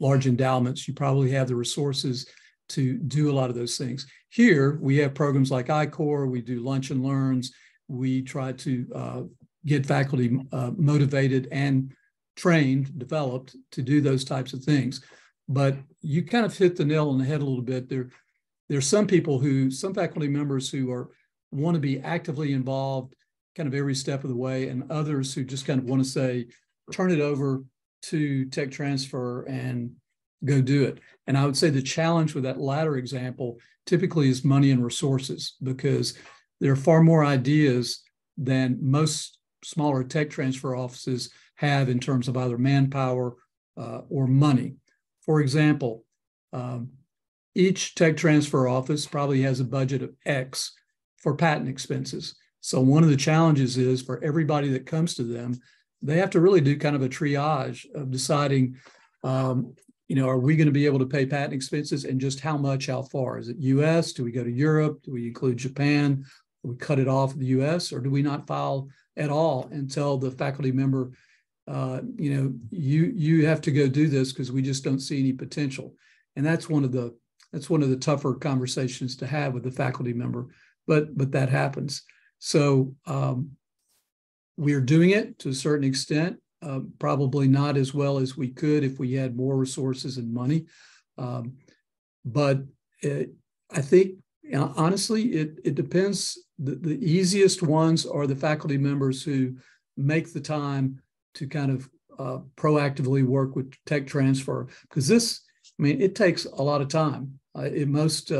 large endowments, you probably have the resources to do a lot of those things. Here, we have programs like I-Corps, we do lunch and learns, we try to get faculty motivated and trained, developed to do those types of things. But you kind of hit the nail on the head a little bit there. There's some faculty members who want to be actively involved kind of every step of the way, and others who just kind of want to say, turn it over to tech transfer and go do it. And I would say the challenge with that latter example typically is money and resources, because there are far more ideas than most smaller tech transfer offices have in terms of either manpower or money. For example, each tech transfer office probably has a budget of X for patent expenses. So one of the challenges is, for everybody that comes to them, they have to really do kind of a triage of deciding, are we going to be able to pay patent expenses, and just how much, how far? Is it US? Do we go to Europe? Do we include Japan? Do we cut it off the US, or do we not file at all and tell the faculty member, you have to go do this because we just don't see any potential? And that's one of the tougher conversations to have with the faculty member, but that happens. So we're doing it to a certain extent, probably not as well as we could if we had more resources and money. I think, honestly, it depends. The easiest ones are the faculty members who make the time to kind of proactively work with tech transfer, because it takes a lot of time. These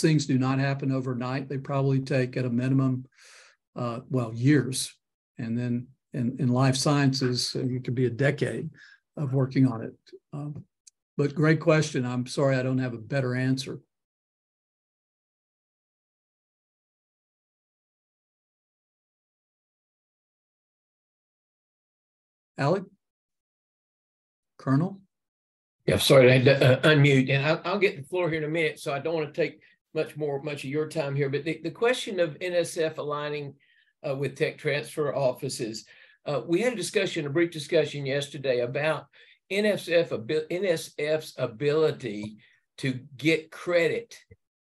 things do not happen overnight. They probably take, at a minimum, years. And then in life sciences, it could be a decade of working on it. But great question. I'm sorry I don't have a better answer. Alec? Colonel? Yeah, sorry, I had to unmute, and I'll get the floor here in a minute, so I don't want to take much of your time here, but the question of NSF aligning with tech transfer offices, we had a brief discussion yesterday about NSF's ability to get credit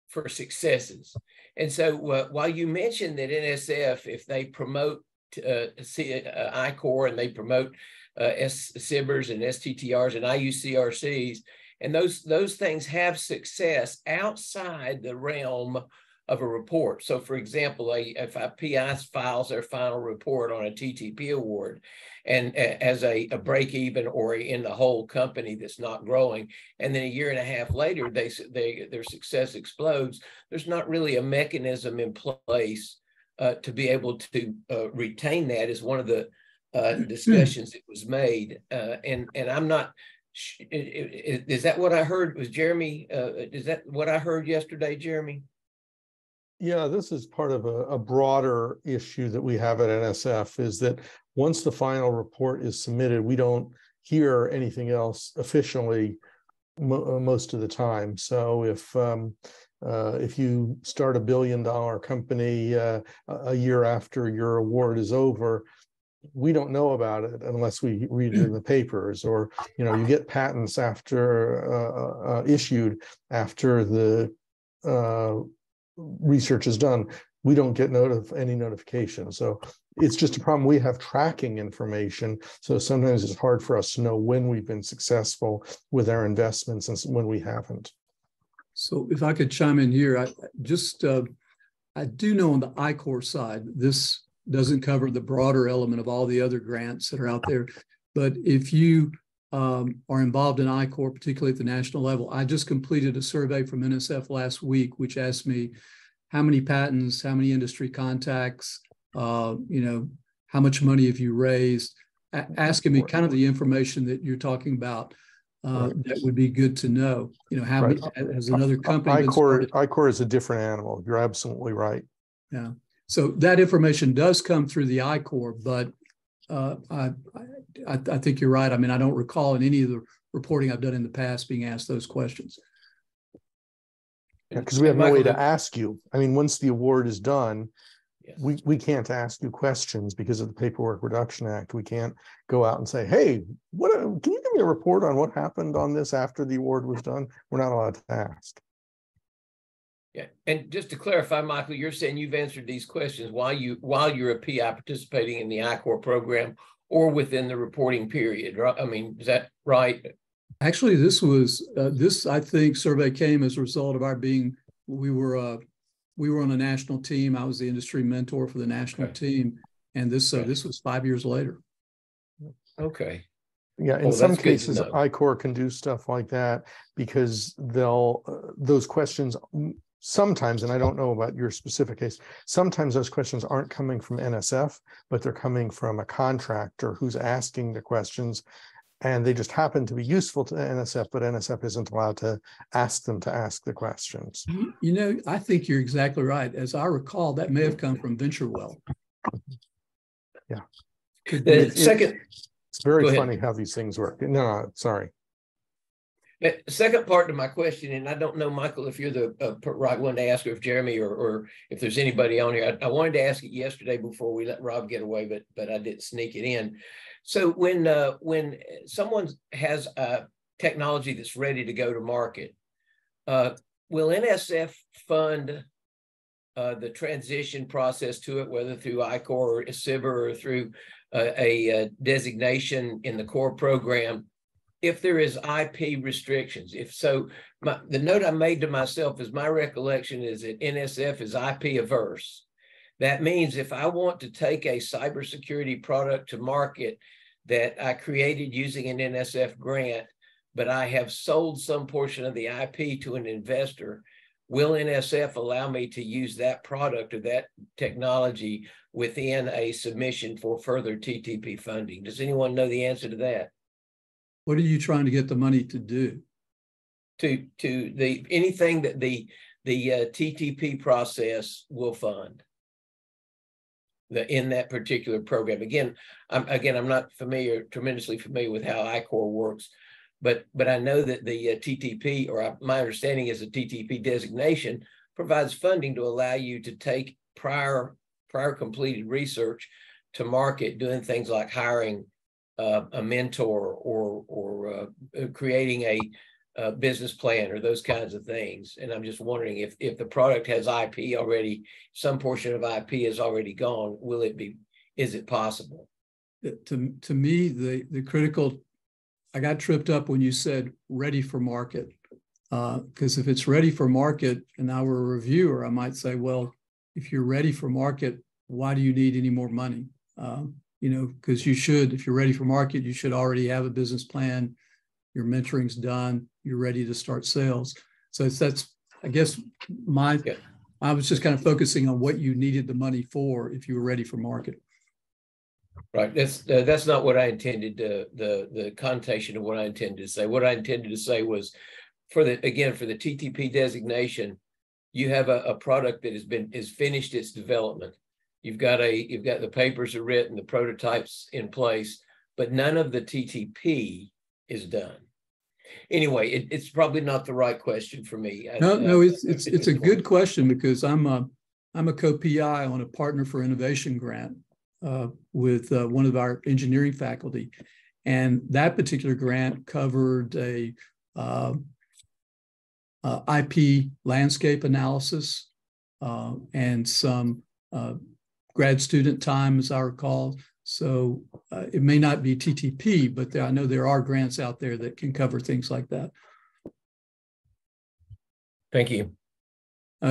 for successes. And so while you mentioned that NSF, if they promote I-Corps and they promote SBIRs and STTRs and IUCRCs, and those things have success outside the realm of a report. So, for example, if a PI files their final report on a TTP award, and as a break even or in the whole company that's not growing, and then a year and a half later, their success explodes, there's not really a mechanism in place to be able to retain that, is one of the discussions that was made. And I'm not, is that what I heard? Was Jeremy, is that what I heard yesterday, Jeremy? Yeah, this is part of a broader issue that we have at NSF, is that once the final report is submitted, we don't hear anything else officially most of the time. So if you start $1 billion company a year after your award is over, we don't know about it unless we read it in the papers, or you get patents after issued after the research is done. We don't get any notification. So it's just a problem. We have tracking information, so sometimes it's hard for us to know when we've been successful with our investments and when we haven't. So if I could chime in here, I do know on the I-Corps side, this doesn't cover the broader element of all the other grants that are out there. But if you are involved in I-Corps, particularly at the national level, I just completed a survey from NSF last week, which asked me how many patents, how many industry contacts, how much money have you raised, asking me kind of the information that you're talking about. That would be good to know. How right. Has another company? I-Corps is a different animal. You're absolutely right. Yeah. So that information does come through the I-Corps, but I think you're right. I don't recall in any of the reporting I've done in the past being asked those questions. because we have no way to ask you. I mean, once the award is done, yes, we can't ask you questions because of the Paperwork Reduction Act. We can't go out and say, hey, can you give me a report on what happened on this after the award was done? We're not allowed to ask. Yeah, and just to clarify, Michael, you're saying you've answered these questions while you're a PI participating in the I-Corps program or within the reporting period, right? I mean, is that right? Actually, this was I think survey came as a result of our being we were on a national team. I was the industry mentor for the national team, and this this was 5 years later. Okay. Yeah, in some cases, I-Corps can do stuff like that because they'll those questions sometimes, and I don't know about your specific case, sometimes those questions aren't coming from NSF, but they're coming from a contractor who's asking the questions, and they just happen to be useful to NSF, but NSF isn't allowed to ask them to ask the questions. You know, I think you're exactly right. As I recall, that may have come from VentureWell. Yeah. It's very funny how these things work. No, sorry. Second part to my question, and I don't know, Michael, if you're the right one to ask, or if Jeremy, or if there's anybody on here. I wanted to ask it yesterday before we let Rob get away, but I didn't sneak it in. So when someone has a technology that's ready to go to market, will NSF fund the transition process to it, whether through I-Corps or SBIR or through a designation in the core program, if there is IP restrictions? If so, the note I made to myself is my recollection is that NSF is IP averse. That means if I want to take a cybersecurity product to market that I created using an NSF grant, but I have sold some portion of the IP to an investor, will NSF allow me to use that product or that technology within a submission for further TTP funding? Does anyone know the answer to that? What are you trying to get the money to do? To the anything that the TTP process will fund in that particular program. Again, I'm not tremendously familiar with how I-Corps works, but I know that the TTP, or my understanding is the TTP designation provides funding to allow you to take prior completed research to market, doing things like hiring a mentor or creating a business plan or those kinds of things. And I'm just wondering if the product has IP already, some portion of IP is already gone, is it possible? To me, the critical, I got tripped up when you said ready for market, because if it's ready for market and I were a reviewer, I might say, well, if you're ready for market, why do you need any more money? You know, because you should, if you're ready for market, you should already have a business plan. Your mentoring's done. You're ready to start sales. So that's, I guess, I was just kind of focusing on what you needed the money for if you were ready for market. Right. That's not what I intended. The connotation of what I intended to say. What I intended to say was, for the TTP designation, you have a product that has finished its development. You've got the papers are written, the prototypes in place, but none of the TTP is done. Anyway, it's probably not the right question for me. No, it's a good question because I'm a co-PI on a Partner for Innovation grant with one of our engineering faculty, and that particular grant covered a IP landscape analysis and some grad student time, as I recall. So it may not be TTP, but I know there are grants out there that can cover things like that. Thank you.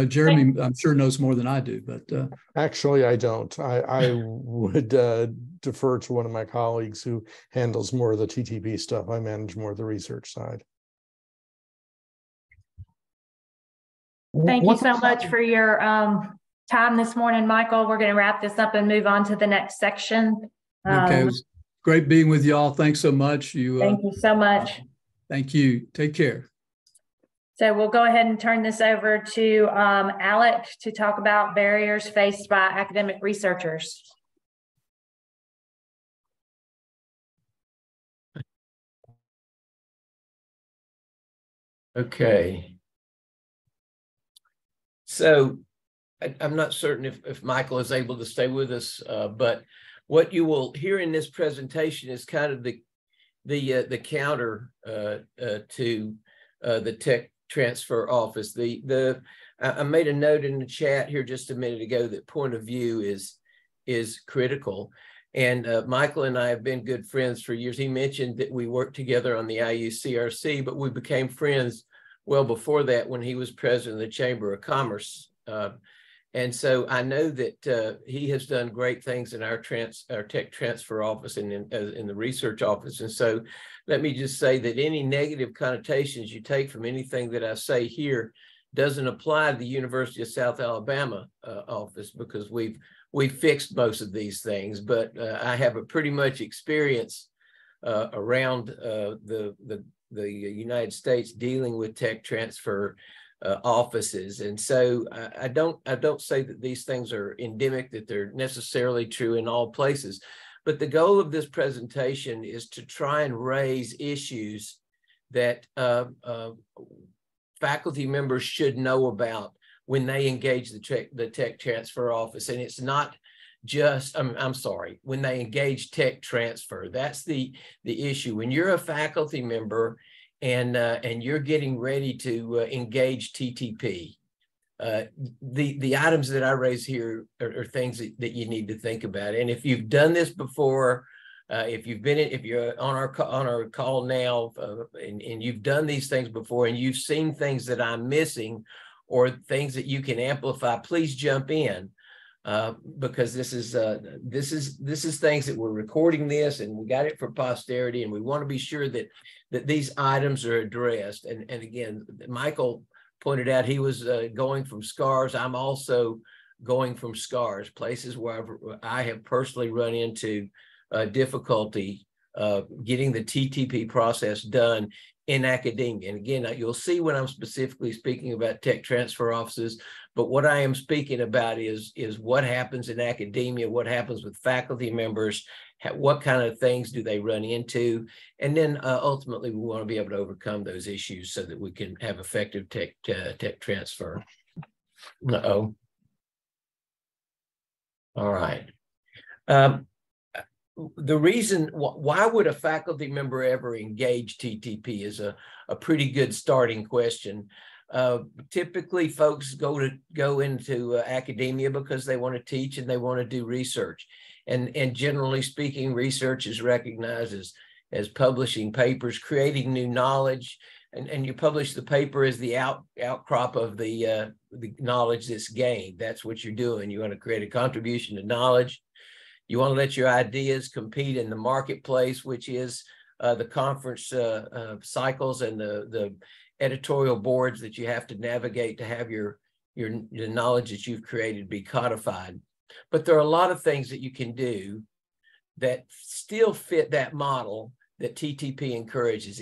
Jeremy, I'm sure, knows more than I do, but. Actually, I don't. I would defer to one of my colleagues who handles more of the TTP stuff. I manage more of the research side. Thank you so much for your time this morning, Michael. We're going to wrap this up and move on to the next section. Okay, it was great being with y'all. Thanks so much. Thank you so much. Thank you. Take care. So we'll go ahead and turn this over to Alec to talk about barriers faced by academic researchers. Okay. So I'm not certain if Michael is able to stay with us, but what you will hear in this presentation is kind of the counter to the tech transfer office. I made a note in the chat here just a minute ago that point of view is critical. And Michael and I have been good friends for years. He mentioned that we worked together on the IUCRC, but we became friends well before that when he was president of the Chamber of Commerce. And so I know that he has done great things in our tech transfer office and in the research office. And so let me just say that any negative connotations you take from anything that I say here doesn't apply to the University of South Alabama office, because we've fixed most of these things. But I have a pretty much experience around the United States dealing with tech transfer offices, and so I don't say that these things are endemic, that they're necessarily true in all places, but the goal of this presentation is to try and raise issues that faculty members should know about when they engage the tech transfer office. And it's not just, I'm sorry, when they engage tech transfer, that's the issue. When you're a faculty member and you're getting ready to engage TTP, the items that I raise here are things that you need to think about. And if you've done this before, if you're on our call now, and you've done these things before, and you've seen things that I'm missing, or things that you can amplify, please jump in, because this is things that we're recording this, and we got it for posterity, and we want to be sure that these items are addressed. And again, Michael pointed out he was going from scars. I'm also going from scars, places where I have personally run into difficulty getting the TTP process done in academia. And again, you'll see when I'm specifically speaking about tech transfer offices, but what I am speaking about is what happens in academia, what happens with faculty members, what kind of things do they run into? And then ultimately, we want to be able to overcome those issues so that we can have effective tech transfer. Uh-oh. All right. The reason why would a faculty member ever engage TTP is a pretty good starting question. Typically, folks go into academia because they want to teach and they want to do research. And generally speaking, research is recognized as publishing papers, creating new knowledge, and you publish the paper as the outcrop of the knowledge that's gained. That's what you're doing. You want to create a contribution to knowledge. You want to let your ideas compete in the marketplace, which is the conference cycles and the editorial boards that you have to navigate to have the knowledge that you've created be codified. But there are a lot of things that you can do that still fit that model that TTP encourages.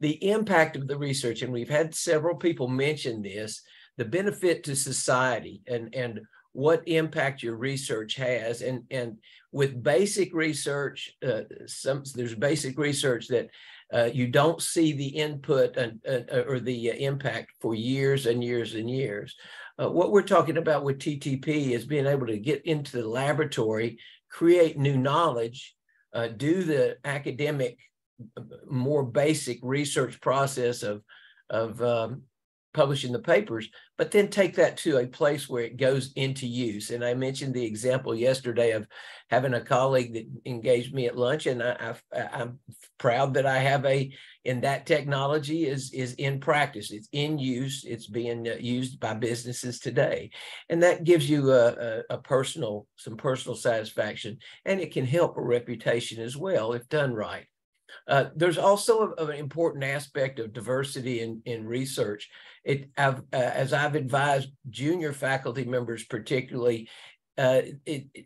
The impact of the research, and we've had several people mention this, the benefit to society and what impact your research has. And with basic research, there's basic research that you don't see the input or the impact for years and years and years. What we're talking about with TTP is being able to get into the laboratory, create new knowledge, do the academic, more basic research process of publishing the papers, but then take that to a place where it goes into use. And I mentioned the example yesterday of having a colleague that engaged me at lunch, and I'm proud that I have and that technology is in practice, it's in use, it's being used by businesses today. And that gives you some personal satisfaction, and it can help a reputation as well if done right. There's also an important aspect of diversity in research. As I've advised junior faculty members particularly,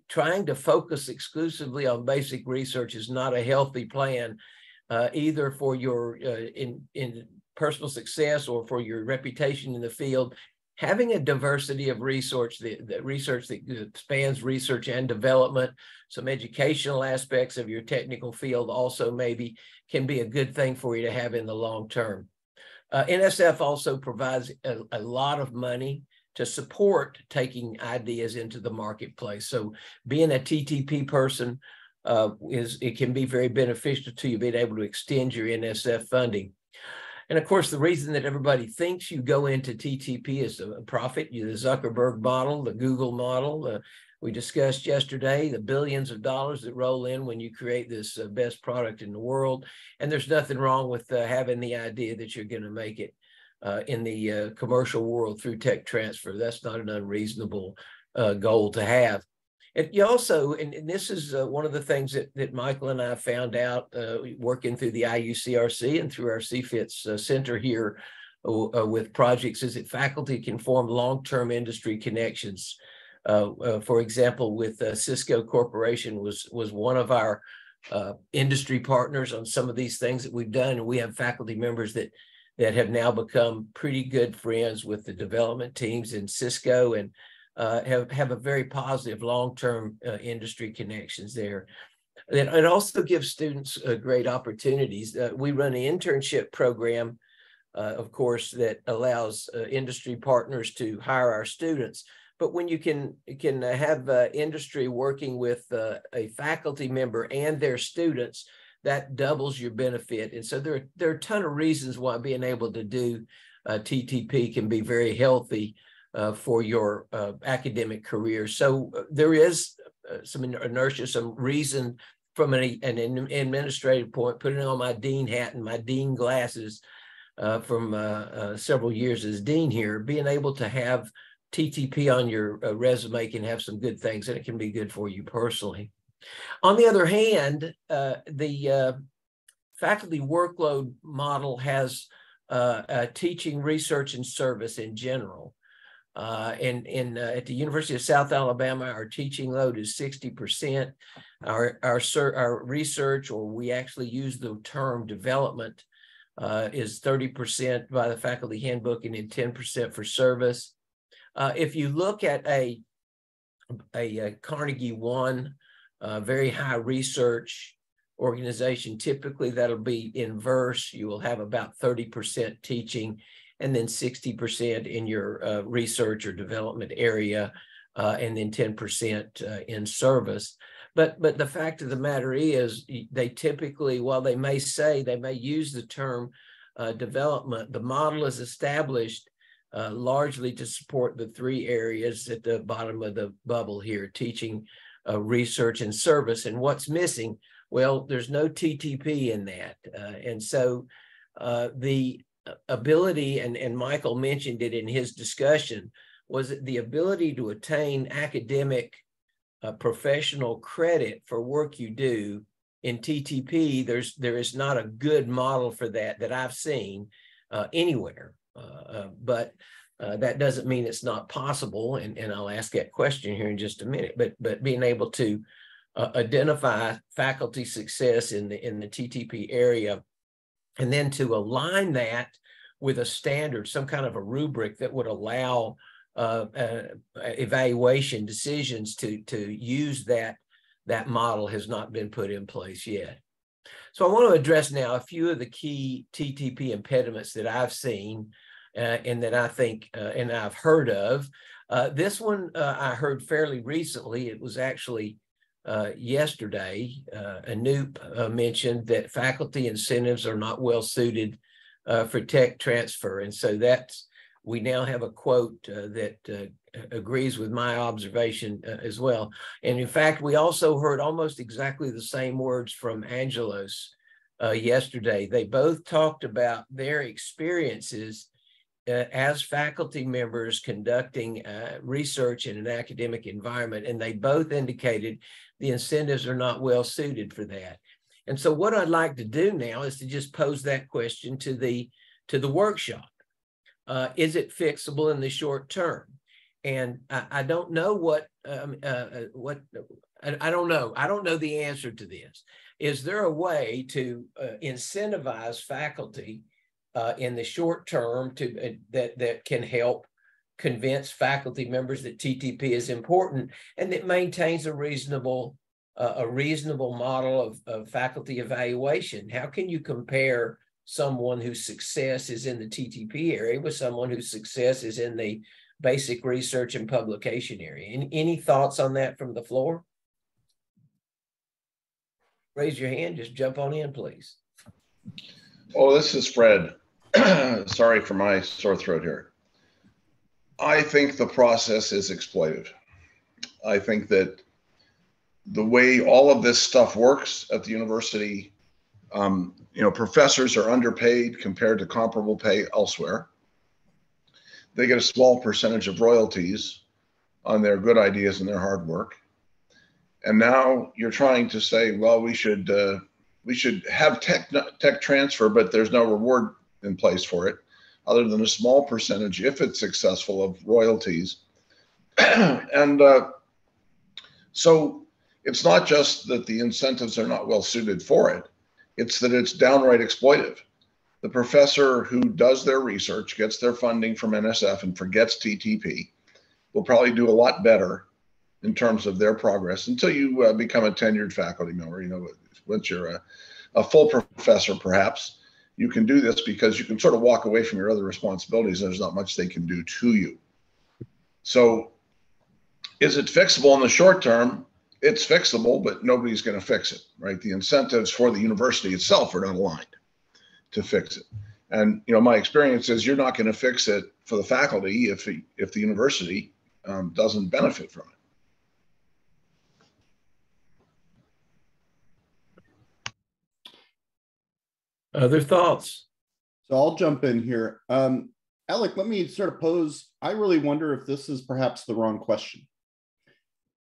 trying to focus exclusively on basic research is not a healthy plan, either for your in personal success or for your reputation in the field. Having a diversity of research, the research that spans research and development, some educational aspects of your technical field also maybe can be a good thing for you to have in the long term. NSF also provides a lot of money to support taking ideas into the marketplace. So being a TTP person, it can be very beneficial to you being able to extend your NSF funding. And of course, the reason that everybody thinks you go into TTP is a profit, the Zuckerberg model, the Google model. We discussed yesterday the billions of dollars that roll in when you create this best product in the world. And there's nothing wrong with having the idea that you're going to make it in the commercial world through tech transfer. That's not an unreasonable goal to have. And you also, and this is one of the things that, Michael and I found out working through the IUCRC and through our CFITS center here with projects, is that faculty can form long-term industry connections. For example, with Cisco Corporation was one of our industry partners on some of these things that we've done. And we have faculty members that, have now become pretty good friends with the development teams in Cisco, and have a very positive long-term industry connections there. And it also gives students great opportunities. We run an internship program, of course, that allows industry partners to hire our students. But when you can have industry working with a faculty member and their students, that doubles your benefit. And so there are a ton of reasons why being able to do TTP can be very healthy for your academic career. So there is some inertia, some reason from an administrative point, putting on my dean hat and my dean glasses from several years as dean here, being able to have TTP on your resume can have some good things, and it can be good for you personally. On the other hand, the faculty workload model has teaching, research, and service in general. At the University of South Alabama, our teaching load is 60%. Our research, or we actually use the term development, is 30% by the faculty handbook, and then 10% for service. If you look at a Carnegie One, very high research organization, typically that'll be inverse. You will have about 30% teaching, and then 60% in your research or development area, and then 10% in service. But the fact of the matter is, they typically, while they may say, they may use the term development, the model is established largely to support the three areas at the bottom of the bubble here: teaching, research, and service. And what's missing? Well, there's no TTP in that. And so the ability, and Michael mentioned it in his discussion, was the ability to attain academic professional credit for work you do in TTP. There is not a good model for that I've seen anywhere, but that doesn't mean it's not possible, and I'll ask that question here in just a minute, but being able to identify faculty success in the TTP area, and then to align that with a standard, some kind of a rubric that would allow evaluation decisions to use that model, has not been put in place yet. So I want to address now a few of the key TTP impediments that I've seen and that I think and I've heard of. This one I heard fairly recently. It was actually yesterday, Anoop mentioned that faculty incentives are not well suited for tech transfer. And so we now have a quote that agrees with my observation as well. And in fact, we also heard almost exactly the same words from Angelos yesterday. They both talked about their experiences as faculty members conducting research in an academic environment, and they both indicated the incentives are not well suited for that. And so what I'd like to do now is to just pose that question to the workshop. Is it fixable in the short term? And I don't know I don't know the answer to this. Is there a way to incentivize faculty in the short term to that can help convince faculty members that TTP is important, and that maintains a reasonable model of faculty evaluation? How can you compare someone whose success is in the TTP area with someone whose success is in the basic research and publication area. Any thoughts on that from the floor? Raise your hand, just jump on in, please. Oh, this is Fred. Sorry for my sore throat here. I think the process is exploited. I think that the way all of this stuff works at the university, you know, professors are underpaid compared to comparable pay elsewhere. They get a small percentage of royalties on their good ideas and their hard work. And now you're trying to say, well, we should have tech transfer, but there's no reward in place for it, other than a small percentage, if it's successful, of royalties. And so it's not just that the incentives are not well suited for it, it's that it's downright exploitive. The professor who does their research, gets their funding from NSF and forgets TTP, will probably do a lot better in terms of their progress until you become a tenured faculty member. You know, once you're a full professor, perhaps, you can do this because you can sort of walk away from your other responsibilities. There's not much they can do to you. So is it fixable in the short term? It's fixable, but nobody's going to fix it, right? The incentives for the university itself are not aligned to fix it. And, you know, my experience is you're not going to fix it for the faculty if the university doesn't benefit from it. Other thoughts? So I'll jump in here. Alec, let me sort of pose, I really wonder if this is perhaps the wrong question.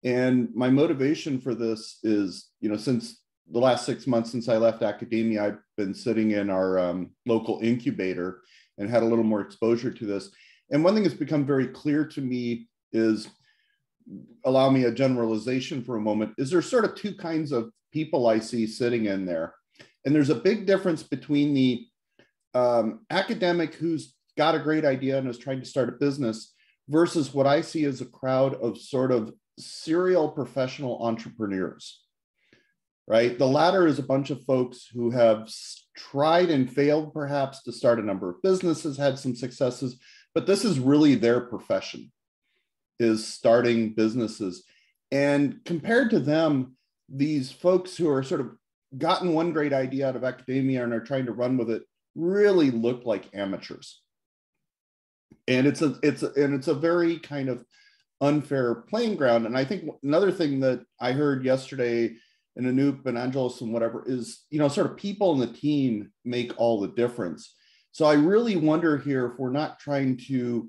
And my motivation for this is, you know, since the last 6 months since I left academia, I've been sitting in our local incubator and had a little more exposure to this. And one thing that's become very clear to me is, allow me a generalization for a moment, is there's sort of two kinds of people I see sitting in there. And there's a big difference between the academic who's got a great idea and is trying to start a business versus what I see as a crowd of sort of serial professional entrepreneurs. Right? The latter is a bunch of folks who have tried and failed perhaps to start a number of businesses, had some successes, but this is really their profession, is starting businesses. And compared to them, these folks who are sort of gotten one great idea out of academia and are trying to run with it really look like amateurs. And it's a very kind of unfair playing ground. And I think another thing that I heard yesterday and Anoop and Angelos and whatever is, you know, sort of people in the team make all the difference. So I really wonder here if we're not trying to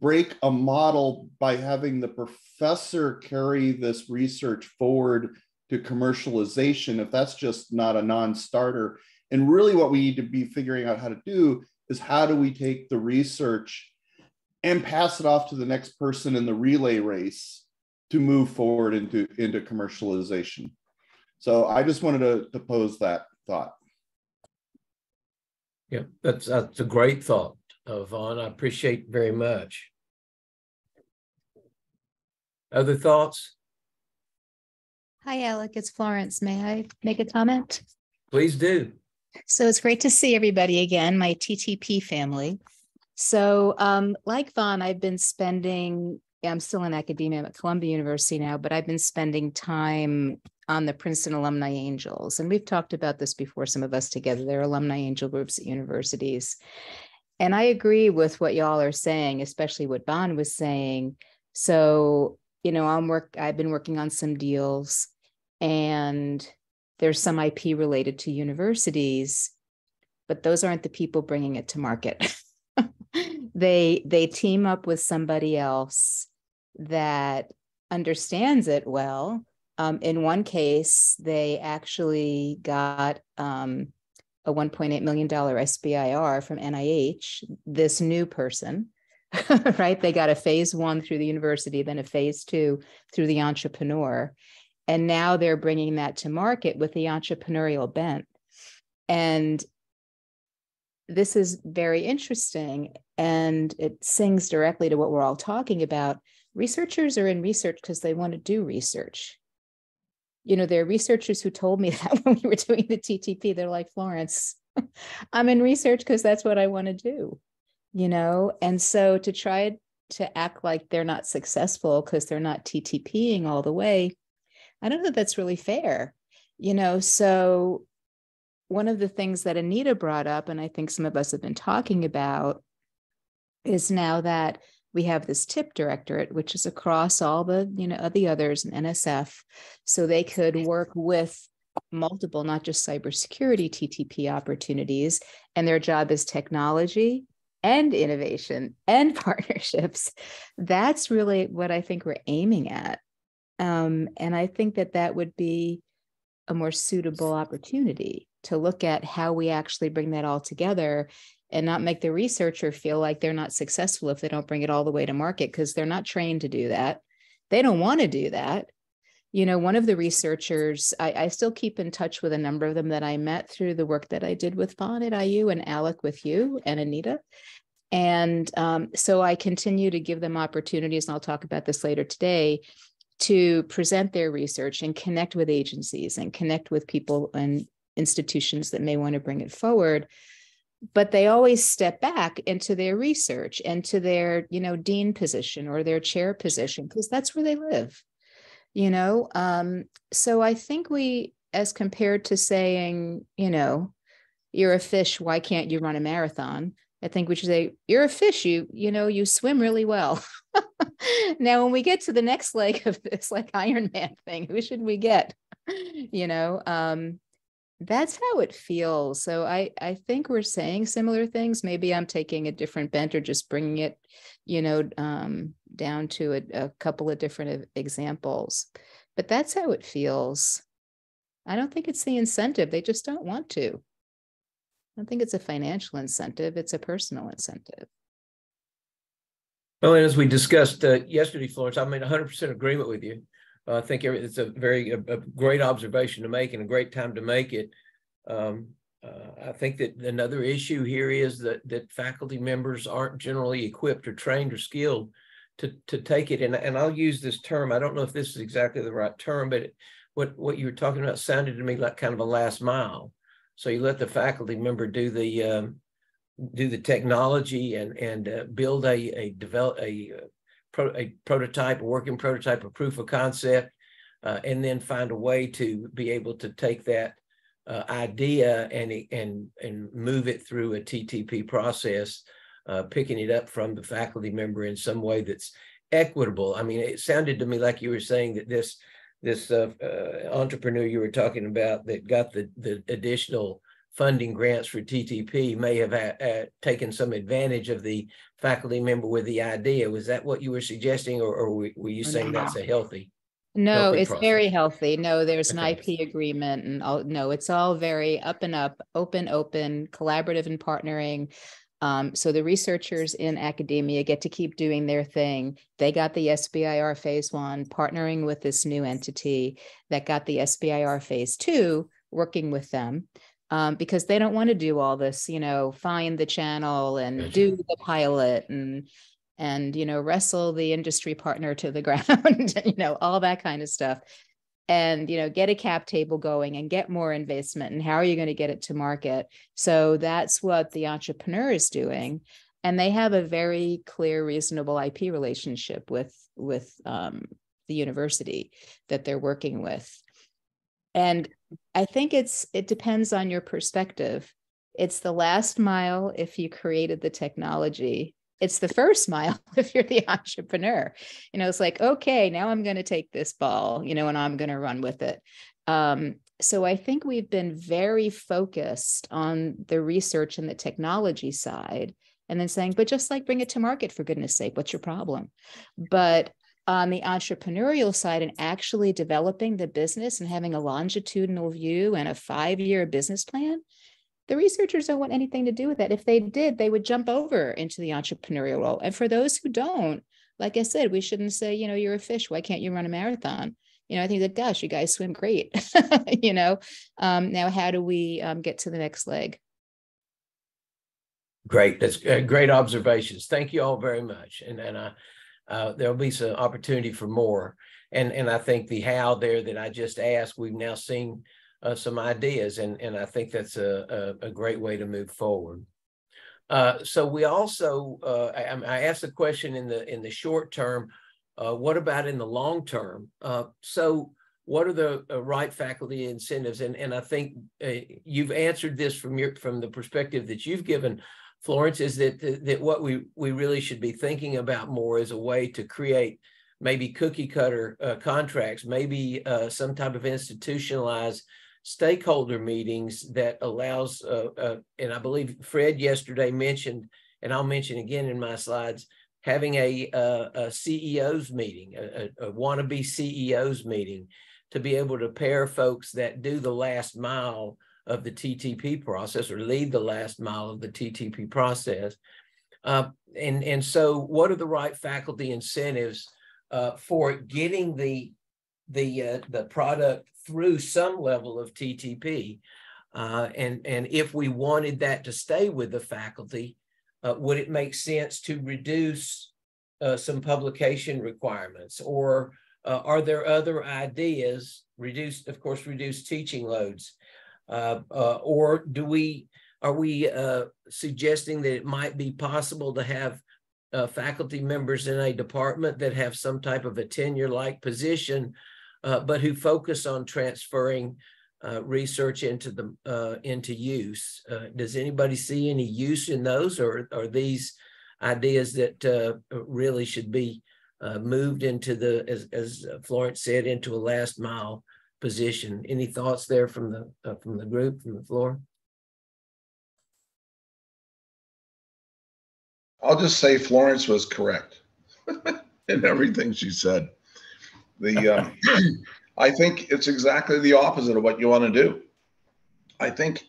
break a model by having the professor carry this research forward to commercialization, if that's just not a non-starter. And really what we need to be figuring out how to do is how do we take the research and pass it off to the next person in the relay race to move forward into commercialization. So I just wanted to pose that thought. Yeah, that's a great thought, Vaughn. I appreciate very much. Other thoughts? Hi, Alec, it's Florence. May I make a comment? Please do. So it's great to see everybody again, my TTP family. So like Vaughn, I've been spending, I'm still in academia, I'm at Columbia University now, but I've been spending time on the Princeton Alumni Angels. And we've talked about this before, some of us together. There are alumni angel groups at universities. And I agree with what y'all are saying, especially what Vaughn was saying. So, you know, I've been working on some deals and there's some IP related to universities, but those aren't the people bringing it to market. They team up with somebody else that understands it well. In one case, they actually got a $1.8 million SBIR from NIH, this new person, right? They got a phase 1 through the university, then a phase 2 through the entrepreneur. And now they're bringing that to market with the entrepreneurial bent. And this is very interesting. And it sings directly to what we're all talking about. Researchers are in research because they want to do research. You know, there are researchers who told me that when we were doing the TTP, they're like, Florence, I'm in research because that's what I want to do, you know? And so to try to act like they're not successful because they're not TTPing all the way, I don't know that that's really fair. You know, so one of the things that Anita brought up, and I think some of us have been talking about, is now that we have this TIP directorate, which is across all the, you know, the others in NSF, so they could work with multiple, not just cybersecurity TTP opportunities, and their job is technology and innovation and partnerships. That's really what I think we're aiming at. And I think that that would be a more suitable opportunity to look at how we actually bring that all together and not make the researcher feel like they're not successful if they don't bring it all the way to market, because they're not trained to do that. They don't want to do that. You know, one of the researchers, I still keep in touch with a number of them that I met through the work that I did with Vaughn at IU and Alec with you and Anita. And so I continue to give them opportunities, and I'll talk about this later today, to present their research and connect with agencies and connect with people and institutions that may want to bring it forward. But they always step back into their research and to their, you know, dean position or their chair position, because that's where they live, you know. So I think we, as compared to saying, you know, you're a fish, why can't you run a marathon? I think we should say, you're a fish, you know, you swim really well. Now, when we get to the next leg of this, like Iron Man thing, who should we get? You know, that's how it feels. So I think we're saying similar things. Maybe I'm taking a different bent or just bringing it, you know, down to a couple of different examples. But that's how it feels. I don't think it's the incentive. They just don't want to. I don't think it's a financial incentive. It's a personal incentive. Well, and as we discussed yesterday, Florence, I'm in 100% agreement with you. I think it's a great observation to make and a great time to make it. I think that another issue here is that faculty members aren't generally equipped or trained or skilled to take it. And I'll use this term. I don't know if this is exactly the right term, but what you were talking about sounded to me like kind of a last mile. So you let the faculty member do the technology and build a prototype, a working prototype, a proof of concept, and then find a way to be able to take that idea and move it through a TTP process, picking it up from the faculty member in some way that's equitable. I mean, it sounded to me like you were saying that this entrepreneur you were talking about that got the additional funding grants for TTP may have taken some advantage of the faculty member with the idea. Was that what you were suggesting, or were you saying that's a healthy? No, it's process? Very healthy. No, there's an IP agreement, and it's all very up and up, open, collaborative and partnering. So the researchers in academia get to keep doing their thing. They got the SBIR phase one, partnering with this new entity that got the SBIR phase two, working with them. Because they don't want to do all this, you know, find the channel and do the pilot and you know, wrestle the industry partner to the ground, and, you know, all that kind of stuff. And, you know, get a cap table going and get more investment. And how are you going to get it to market? So that's what the entrepreneur is doing. And they have a very clear, reasonable IP relationship with the university that they're working with. And I think it depends on your perspective. It's the last mile if you created the technology. It's the first mile if you're the entrepreneur. You know, it's like, okay, now I'm going to take this ball, you know, and I'm going to run with it. So I think we've been very focused on the research and the technology side, and then saying, but just like bring it to market, for goodness sake, what's your problem? But on the entrepreneurial side and actually developing the business and having a longitudinal view and a 5-year business plan, the researchers don't want anything to do with that. If they did, they would jump over into the entrepreneurial role. And for those who don't, like I said, we shouldn't say, you know, you're a fish, why can't you run a marathon? You know, I think that, gosh, you guys swim great, you know. Now, how do we get to the next leg? Great. That's great observations. Thank you all very much. And there'll be some opportunity for more. And I think the how there that I just asked, we've now seen some ideas, and I think that's a great way to move forward. So we also, I asked the question in the short term, what about in the long term? So what are the right faculty incentives? And I think you've answered this from the perspective that you've given, Florence, is that what we really should be thinking about more is a way to create maybe cookie cutter contracts, maybe some type of institutionalized stakeholder meetings that allows, and I believe Fred yesterday mentioned, and I'll mention again in my slides, having a CEOs meeting, a wannabe CEOs meeting, to be able to pair folks that do the last mile of the TTP process or lead the last mile of the TTP process. And so what are the right faculty incentives for getting the product through some level of TTP? And if we wanted that to stay with the faculty, would it make sense to reduce some publication requirements, or are there other ideas? Reduce teaching loads, or are we suggesting that it might be possible to have faculty members in a department that have some type of a tenure-like position, but who focus on transferring research into use? Does anybody see any use in those, or are these ideas that really should be moved into the, as Florence said, into a last mile position? Any thoughts there from the group, from the floor? I'll just say Florence was correct in everything she said. I think it's exactly the opposite of what you want to do. I think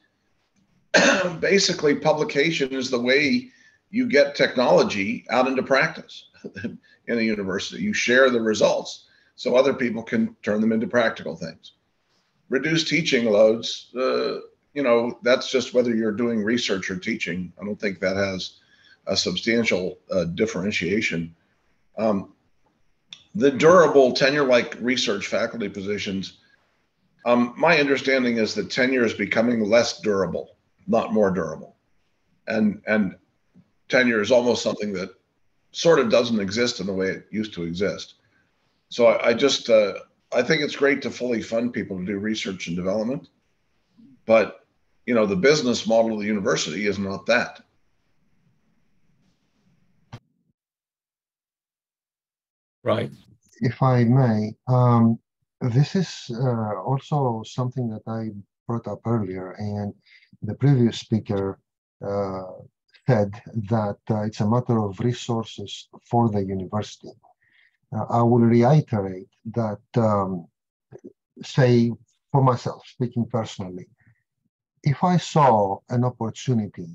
basically publication is the way you get technology out into practice in a university. You share the results so other people can turn them into practical things. Reduce teaching loads, you know, that's just whether you're doing research or teaching. I don't think that has a substantial differentiation. The durable tenure-like research faculty positions, my understanding is that tenure is becoming less durable, not more durable. And tenure is almost something that sort of doesn't exist in the way it used to exist. So I think it's great to fully fund people to do research and development, but you know, the business model of the university is not that. Right. If I may, this is also something that I brought up earlier, and the previous speaker said that it's a matter of resources for the university. I will reiterate that, say, for myself, speaking personally, if I saw an opportunity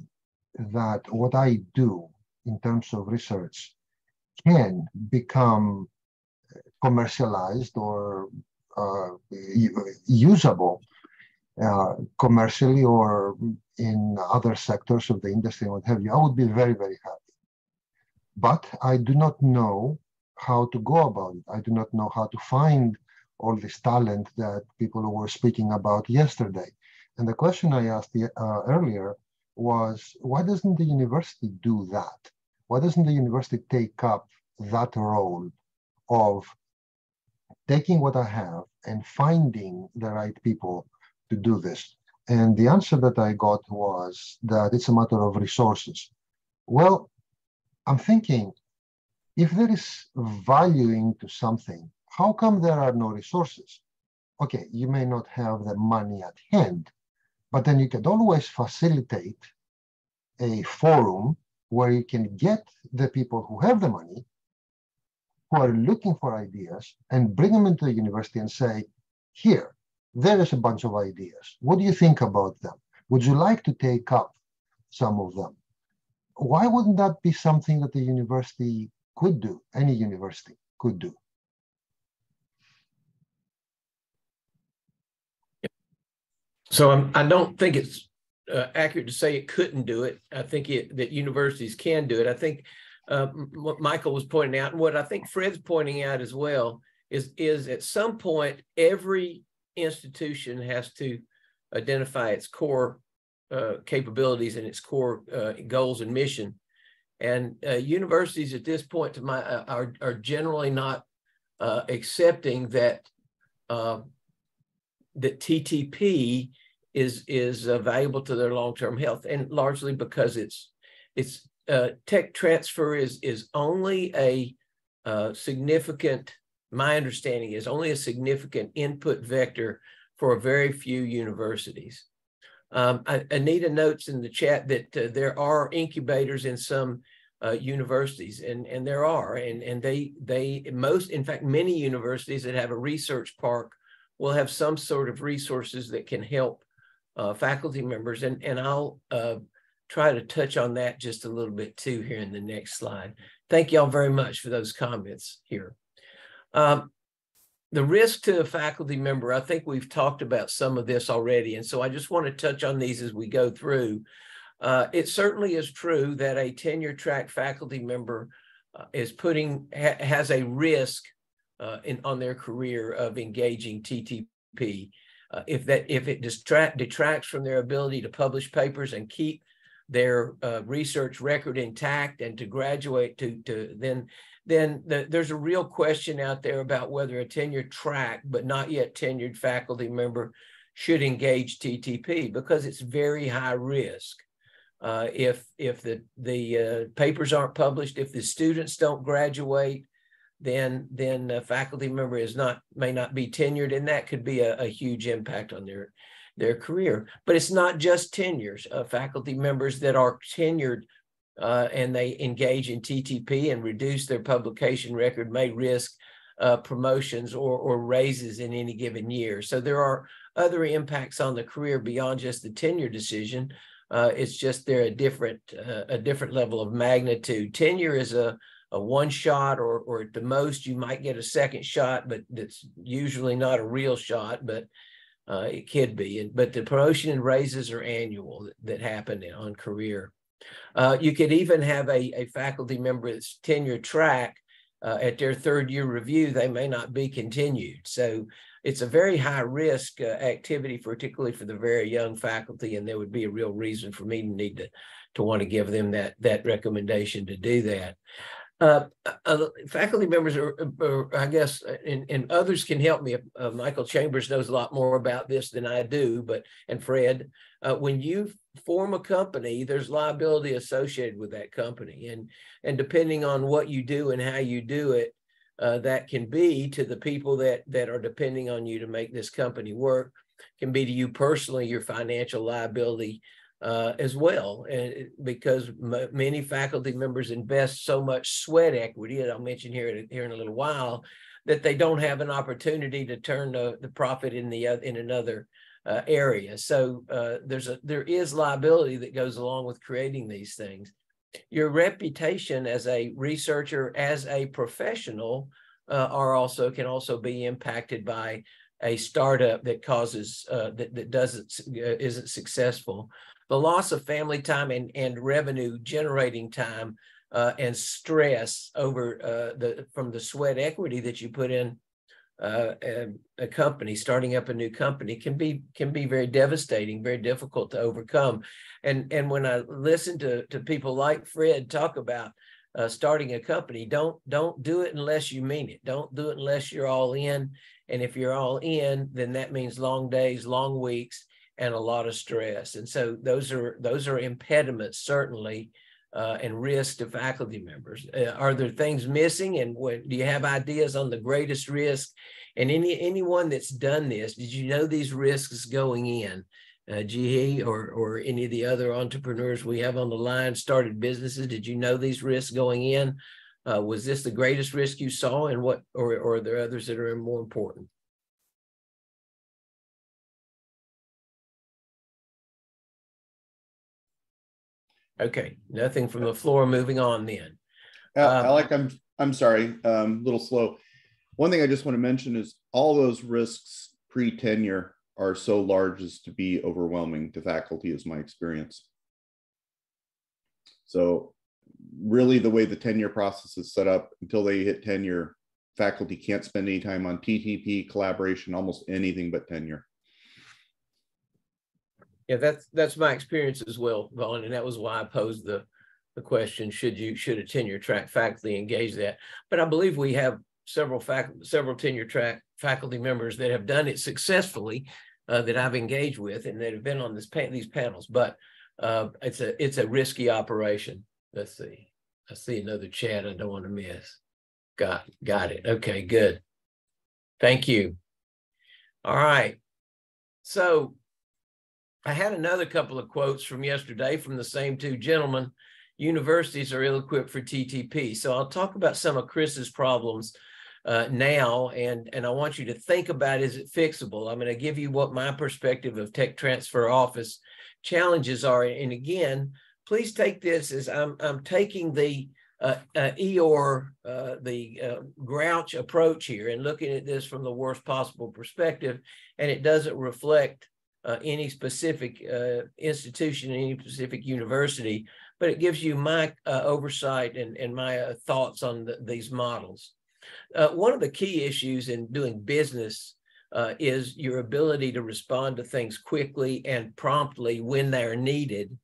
that what I do in terms of research can become commercialized or usable commercially or in other sectors of the industry, what have you, I would be very, very happy. But I do not know how to go about it. I do not know how to find all this talent that people were speaking about yesterday. And the question I asked earlier was, why doesn't the university do that? Why doesn't the university take up that role of taking what I have and finding the right people to do this? And the answer that I got was that it's a matter of resources. Well, I'm thinking, if there is value into something, how come there are no resources? Okay, you may not have the money at hand, but then you could always facilitate a forum where you can get the people who have the money, who are looking for ideas, and bring them into the university and say, here, there is a bunch of ideas. What do you think about them? Would you like to take up some of them? Why wouldn't that be something that the university could do, any university could do? So I don't think it's accurate to say it couldn't do it. I think that universities can do it. I think what Michael was pointing out, and what I think Fred's pointing out as well, is at some point every institution has to identify its core capabilities and its core goals and mission. And universities at this point, to my are generally not accepting that that TTP is valuable to their long-term health, and largely because it's tech transfer is only a significant, my understanding is only a significant input vector for very few universities. Anita notes in the chat that there are incubators in some universities, and there are, and they most, in fact, many universities that have a research park will have some sort of resources that can help faculty members, and I'll try to touch on that just a little bit too here in the next slide. Thank y'all very much for those comments here. The risk to a faculty member, I think we've talked about some of this already, and so I just want to touch on these as we go through. It certainly is true that a tenure track faculty member is has a risk on their career of engaging TTP. If it detracts from their ability to publish papers and keep their research record intact and to graduate then there's a real question out there about whether a tenured track but not yet tenured faculty member should engage TTP, because it's very high risk. If the papers aren't published, if the students don't graduate, then a faculty member may not be tenured, and that could be a huge impact on their career. But it's not just tenures. Faculty members that are tenured and they engage in TTP and reduce their publication record may risk promotions or raises in any given year. So there are other impacts on the career beyond just the tenure decision. It's just they're a different level of magnitude. Tenure is a one shot, or at the most you might get a second shot, but that's usually not a real shot, but it could be. But the promotion and raises are annual that happen on career. You could even have a faculty member that's tenure track at their third year review, they may not be continued. So it's a very high risk activity, particularly for the very young faculty, and there would be a real reason for me to need to want to give them that recommendation to do that. Faculty members are I guess, and others can help me. Michael Chambers knows a lot more about this than I do, and Fred, when you form a company, there's liability associated with that company. And depending on what you do and how you do it, that can be to the people that are depending on you to make this company work, can be to you personally, your financial liability as well, and because many faculty members invest so much sweat equity, and I'll mention here in a little while, that they don't have an opportunity to turn the profit in another area. So there is liability that goes along with creating these things. Your reputation as a researcher, as a professional, can also be impacted by a startup that causes isn't successful. The loss of family time and revenue generating time and stress over from the sweat equity that you put in a company, starting up a new company, can be very devastating, very difficult to overcome. And when I listen to people like Fred talk about starting a company, don't do it unless you mean it. Don't do it unless you're all in. And if you're all in, then that means long days, long weeks, and a lot of stress. And so those are impediments, certainly, and risks to faculty members. Are there things missing? And do you have ideas on the greatest risk? And anyone that's done this, did you know these risks going in? GE or any of the other entrepreneurs we have on the line started businesses, did you know these risks going in? Was this the greatest risk you saw, and what, or are there others that are more important? Okay, nothing from the floor. Moving on then. Alec, I'm sorry, a little slow. One thing I just want to mention is all those risks pre-tenure are so large as to be overwhelming to faculty, is my experience. So really the way the tenure process is set up, until they hit tenure, faculty can't spend any time on TTP, collaboration, almost anything but tenure. Yeah, that's my experience as well, Vaughn, and that was why I posed the question: should a tenure track faculty engage that? But I believe we have several tenure track faculty members that have done it successfully, that I've engaged with, and that have been on these panels. But it's a risky operation. Let's see. I see another chat I don't want to miss. Got it. Okay, good. Thank you. All right. So I had another couple of quotes from yesterday from the same two gentlemen. Universities are ill-equipped for TTP. So I'll talk about some of Chris's problems now, and I want you to think about, is it fixable? I'm going to give you what my perspective of tech transfer office challenges are. And again, please take this as I'm taking the Eeyore, the grouch approach here and looking at this from the worst possible perspective, and it doesn't reflect any specific institution, any specific university, but it gives you my oversight and my thoughts on these models. One of the key issues in doing business is your ability to respond to things quickly and promptly when they're needed.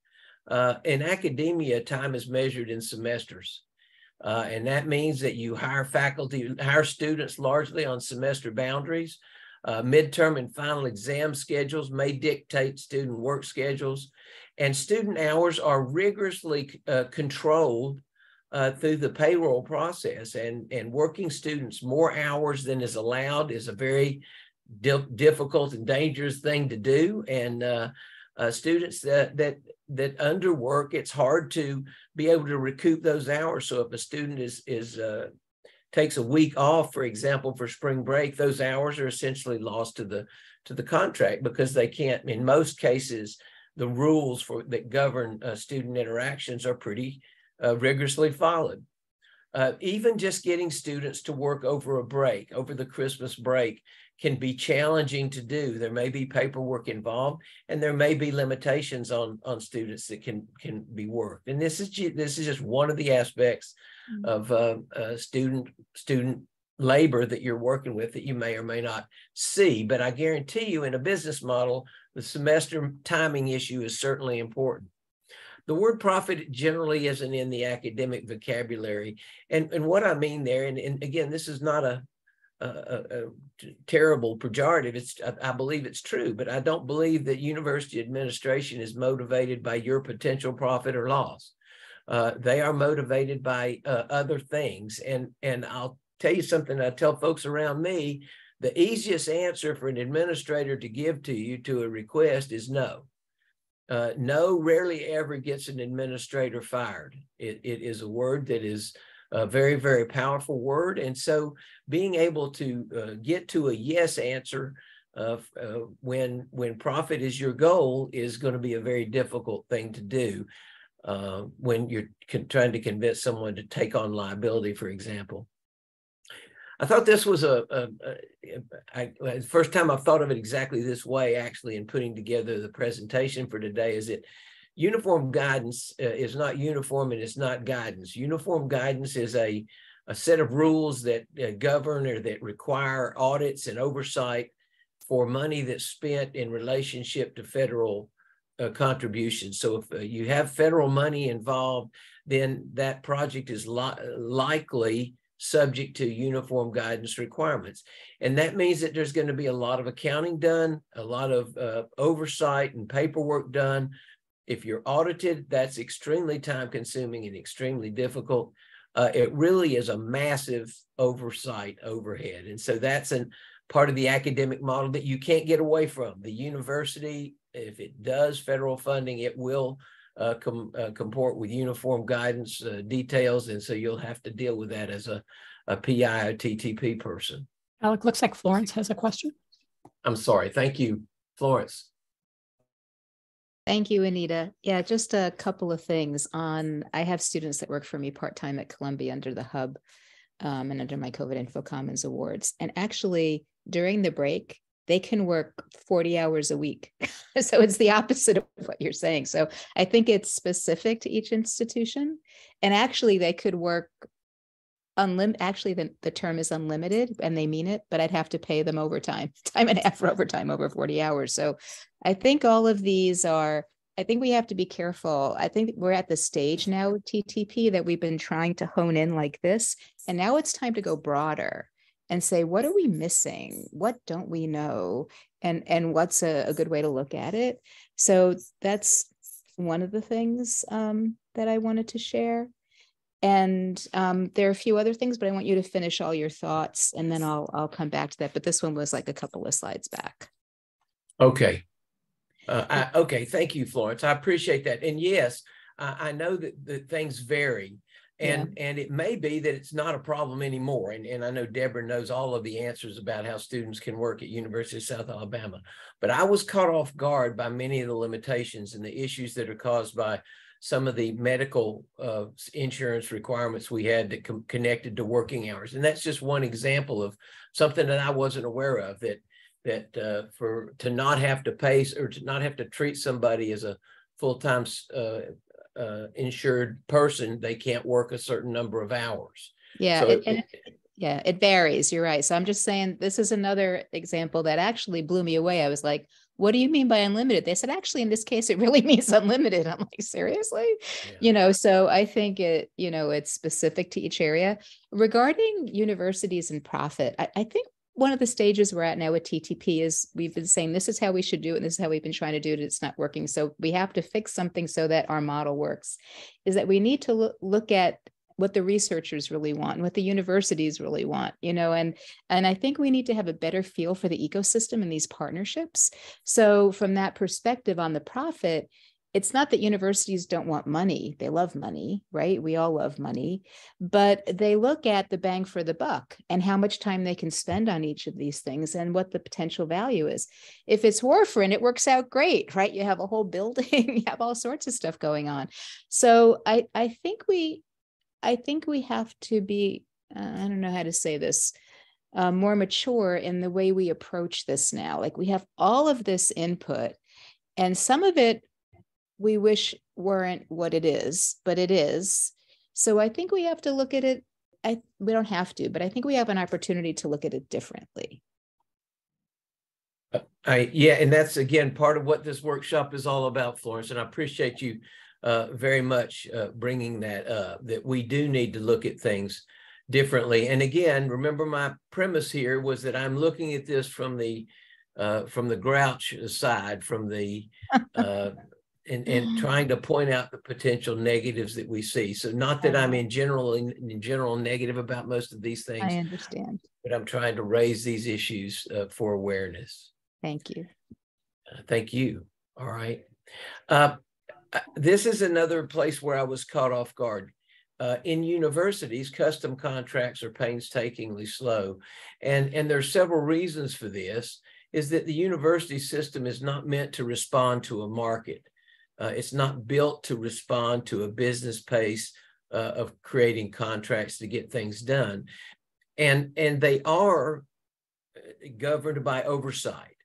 In academia, time is measured in semesters, and that means that you hire students largely on semester boundaries. Midterm and final exam schedules may dictate student work schedules, and student hours are rigorously controlled through the payroll process, and working students more hours than is allowed is a very difficult and dangerous thing to do, and students that underwork, it's hard to be able to recoup those hours. So if a student takes a week off, for example, for spring break, those hours are essentially lost to the contract, because they can't. In most cases, the rules that govern student interactions are pretty rigorously followed. Even just getting students to work over the Christmas break, can be challenging to do. There may be paperwork involved, and there may be limitations on students that can be worked. And this is just one of the aspects of student labor that you're working with that you may or may not see. But I guarantee you, in a business model, the semester timing issue is certainly important. The word profit generally isn't in the academic vocabulary. And what I mean there, and again, this is not a terrible pejorative. I believe it's true, but I don't believe that university administration is motivated by your potential profit or loss. They are motivated by other things. And I'll tell you something I tell folks around me, the easiest answer for an administrator to give to you to a request is no. No rarely ever gets an administrator fired. It is a word that is a very, very powerful word. And so being able to get to a yes answer when profit is your goal is going to be a very difficult thing to do when you're trying to convince someone to take on liability, for example. I thought this was the first time I've thought of it exactly this way, actually, in putting together the presentation for today, is that uniform guidance is not uniform, and it's not guidance. Uniform guidance is a set of rules that govern or that require audits and oversight for money that's spent in relationship to federal contributions. So if you have federal money involved, then that project is likely subject to uniform guidance requirements. And that means that there's going to be a lot of accounting done, a lot of oversight and paperwork done. If you're audited, that's extremely time-consuming and extremely difficult. It really is a massive oversight overhead. And so that's a part of the academic model that you can't get away from. The university, if it does federal funding, it will comport with uniform guidance details. And so you'll have to deal with that as a PI or TTP person. Alec, looks like Florence has a question. I'm sorry. Thank you, Florence. Thank you, Anita. Yeah, just a couple of things on, I have students that work for me part-time at Columbia under the hub and under my COVID Info Commons Awards. And actually during the break, they can work 40 hours a week. So it's the opposite of what you're saying. So I think it's specific to each institution, and actually they could work unlimited. Actually, the term is unlimited and they mean it, but I'd have to pay them overtime, time and a half for overtime over 40 hours. So I think all of these are, I think we have to be careful. I think we're at the stage now with TTP that we've been trying to hone in like this. And now it's time to go broader and say, what are we missing? What don't we know? And what's a good way to look at it? So that's one of the things that I wanted to share. And there are a few other things, but I want you to finish all your thoughts and then I'll come back to that. But this one was like a couple of slides back. Okay. Okay. Thank you, Florence. I appreciate that. And yes, I know that things vary. And, yeah. And it may be that it's not a problem anymore. And I know Deborah knows all of the answers about how students can work at University of South Alabama. But I was caught off guard by many of the limitations and the issues that are caused by some of the medical insurance requirements we had that connected to working hours. And that's just one example of something that I wasn't aware of, that for to not have to pay or to not have to treat somebody as a full-time insured person, they can't work a certain number of hours. Yeah, so it varies. You're right. So I'm just saying this is another example that actually blew me away. I was like, what do you mean by unlimited? They said, actually, in this case, it really means unlimited. I'm like, seriously? Yeah. You know, so I think it, you know, it's specific to each area. Regarding universities and profit, I think one of the stages we're at now with TTP is we've been saying this is how we should do it and this is how we've been trying to do it. It's not working. So we have to fix something so that our model works, is that we need to look at what the researchers really want and what the universities really want, you know, and I think we need to have a better feel for the ecosystem and these partnerships. So from that perspective on the profit, it's not that universities don't want money. They love money, right? We all love money, but they look at the bang for the buck and how much time they can spend on each of these things and what the potential value is. If it's warfarin, it works out great, right? You have a whole building, you have all sorts of stuff going on. So I think we have to be, I don't know how to say this, more mature in the way we approach this now. Like we have all of this input and some of it, we wish weren't what it is, but it is. So I think we have to look at it. We don't have to, but I think we have an opportunity to look at it differently. And that's, again, part of what this workshop is all about, Florence. And I appreciate you very much bringing that up, that we do need to look at things differently. And again, remember my premise here was that I'm looking at this from the grouch side, from the... And trying to point out the potential negatives that we see. So not that I'm in general negative about most of these things. I understand. But I'm trying to raise these issues for awareness. Thank you. Thank you. All right. This is another place where I was caught off guard. In universities, custom contracts are painstakingly slow. And there are several reasons for this, is that the university system is not meant to respond to a market. It's not built to respond to a business pace of creating contracts to get things done. And they are governed by oversight.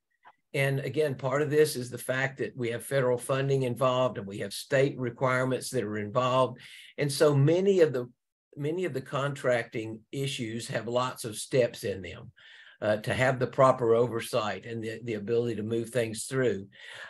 And again, part of this is the fact that we have federal funding involved and we have state requirements that are involved. And so many of the contracting issues have lots of steps in them. To have the proper oversight and the ability to move things through.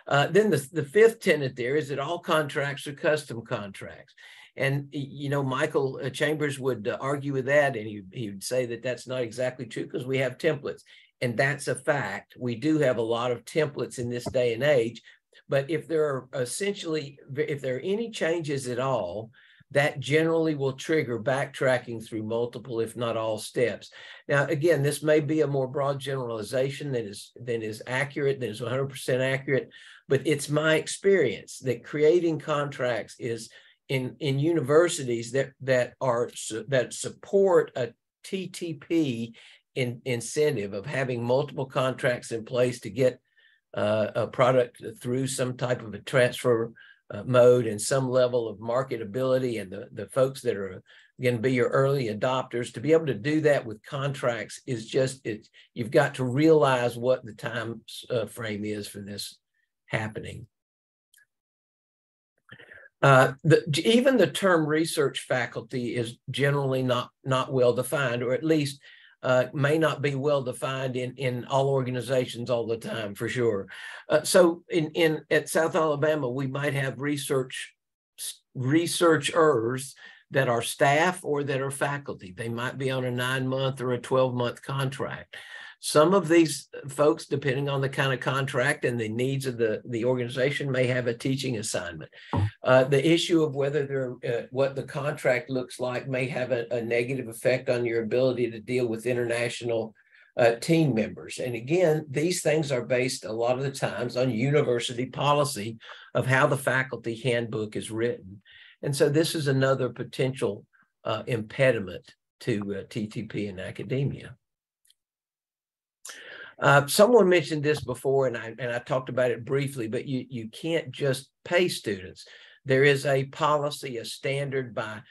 Then the fifth tenet there is that all contracts are custom contracts. And, you know, Michael Chambers would argue with that, and he would say that that's not exactly true because we have templates. And that's a fact. We do have a lot of templates in this day and age. But if there are any changes at all, that generally will trigger backtracking through multiple, if not all, steps. Now, again, this may be a more broad generalization than is 100% accurate, but it's my experience that creating contracts is in universities that support a TTP incentive of having multiple contracts in place to get a product through some type of a transfer mode and some level of marketability, and the folks that are going to be your early adopters to be able to do that with contracts is just it. You've got to realize what the time frame is for this happening. Even the term research faculty is generally not well defined, or at least may not be well defined in all organizations all the time, for sure. So at South Alabama, we might have researchers that are staff or that are faculty. They might be on a 9-month or a 12-month contract. Some of these folks, depending on the kind of contract and the needs of the organization, may have a teaching assignment. The issue of whether they're, what the contract looks like may have a negative effect on your ability to deal with international team members. And again, these things are based a lot of the times on university policy of how the faculty handbook is written. And so this is another potential impediment to TTP in academia. Someone mentioned this before, and I talked about it briefly, but you can't just pay students. There is a policy, a standard by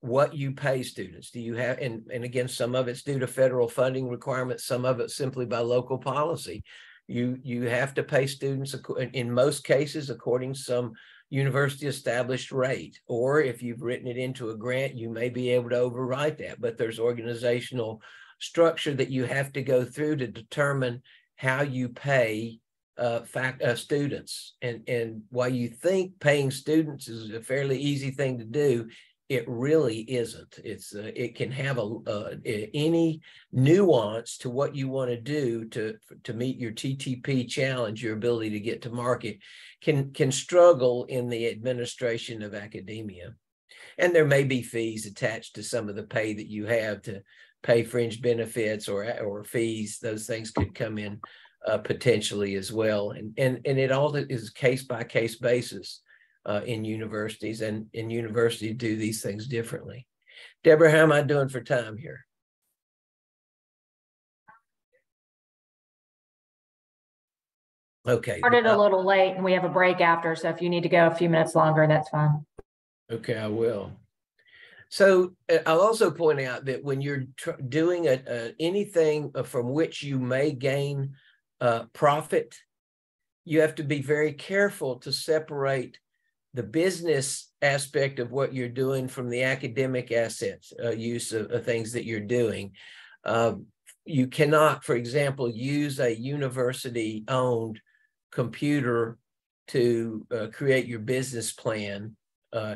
what you pay students. Do you have, and again, some of it's due to federal funding requirements, some of it simply by local policy. You have to pay students, in most cases, according to some university established rate, or if you've written it into a grant, you may be able to override that, but there's organizational structure that you have to go through to determine how you pay students. And while you think paying students is a fairly easy thing to do, it really isn't. It's it can have any nuance to what you want to do to meet your TTP challenge. Your ability to get to market can struggle in the administration of academia, and there may be fees attached to some of the pay that you have to pay fringe benefits or fees. Those things could come in potentially as well, and it all is case by case basis. In universities, and in university do these things differently. Deborah, how am I doing for time here? Okay. Started a little late and we have a break after, so if you need to go a few minutes longer, that's fine. Okay, I will. So I'll also point out that when you're doing anything from which you may gain profit, you have to be very careful to separate the business aspect of what you're doing from the academic assets, use of things that you're doing. You cannot, for example, use a university-owned computer to create your business plan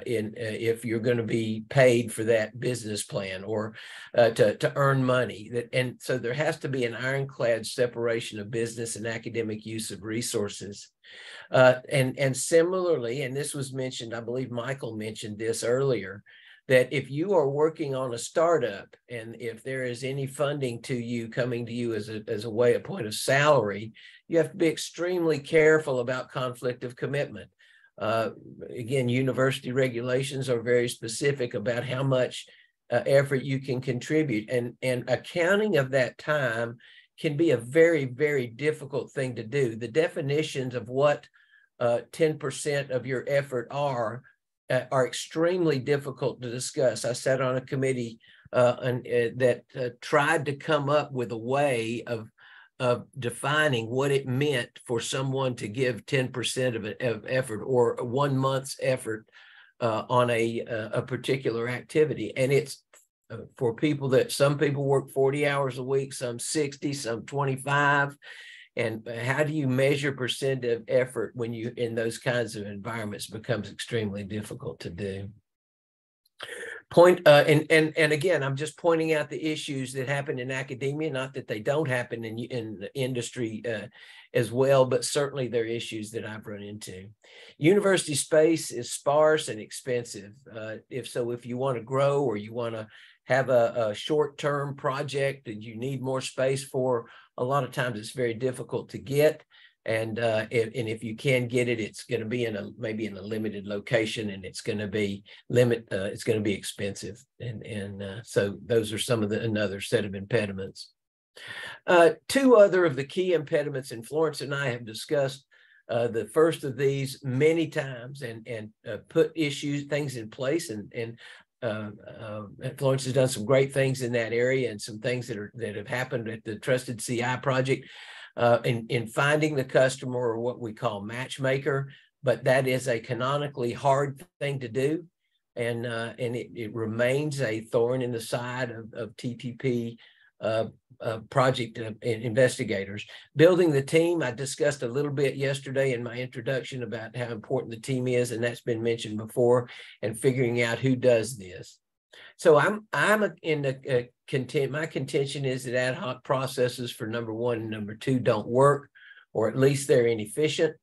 if you're going to be paid for that business plan or to earn money. And so there has to be an ironclad separation of business and academic use of resources. And similarly, and this was mentioned, I believe Michael mentioned this earlier, that if you are working on a startup and if there is any funding to you coming to you as a way of point of salary, you have to be extremely careful about conflict of commitment. Again, university regulations are very specific about how much effort you can contribute, and accounting of that time can be a very, very difficult thing to do. The definitions of what 10% of your effort are extremely difficult to discuss. I sat on a committee that tried to come up with a way of defining what it meant for someone to give 10% of effort or 1 month's effort on a particular activity. And it's for people that some people work 40 hours a week, some 60, some 25. And how do you measure percent of effort when you in those kinds of environments becomes extremely difficult to do. And again, I'm just pointing out the issues that happen in academia, not that they don't happen in the industry as well, but certainly they're issues that I've run into. University space is sparse and expensive. If you want to grow or you want to have a short-term project that you need more space for, a lot of times it's very difficult to get. And if you can get it, it's going to be maybe in a limited location, and it's going to be it's going to be expensive, and so those are some of another set of impediments. Two other of the key impediments, and Florence and I have discussed the first of these many times, and put things in place, and Florence has done some great things in that area, and some things that have happened at the Trusted CI project. In finding the customer, or what we call matchmaker, but that is a canonically hard thing to do. And it remains a thorn in the side of TTP project investigators. Building the team, I discussed a little bit yesterday in my introduction about how important the team is, and that's been mentioned before, and figuring out who does this. So my contention is that ad hoc processes for number one and number two don't work, or at least they're inefficient.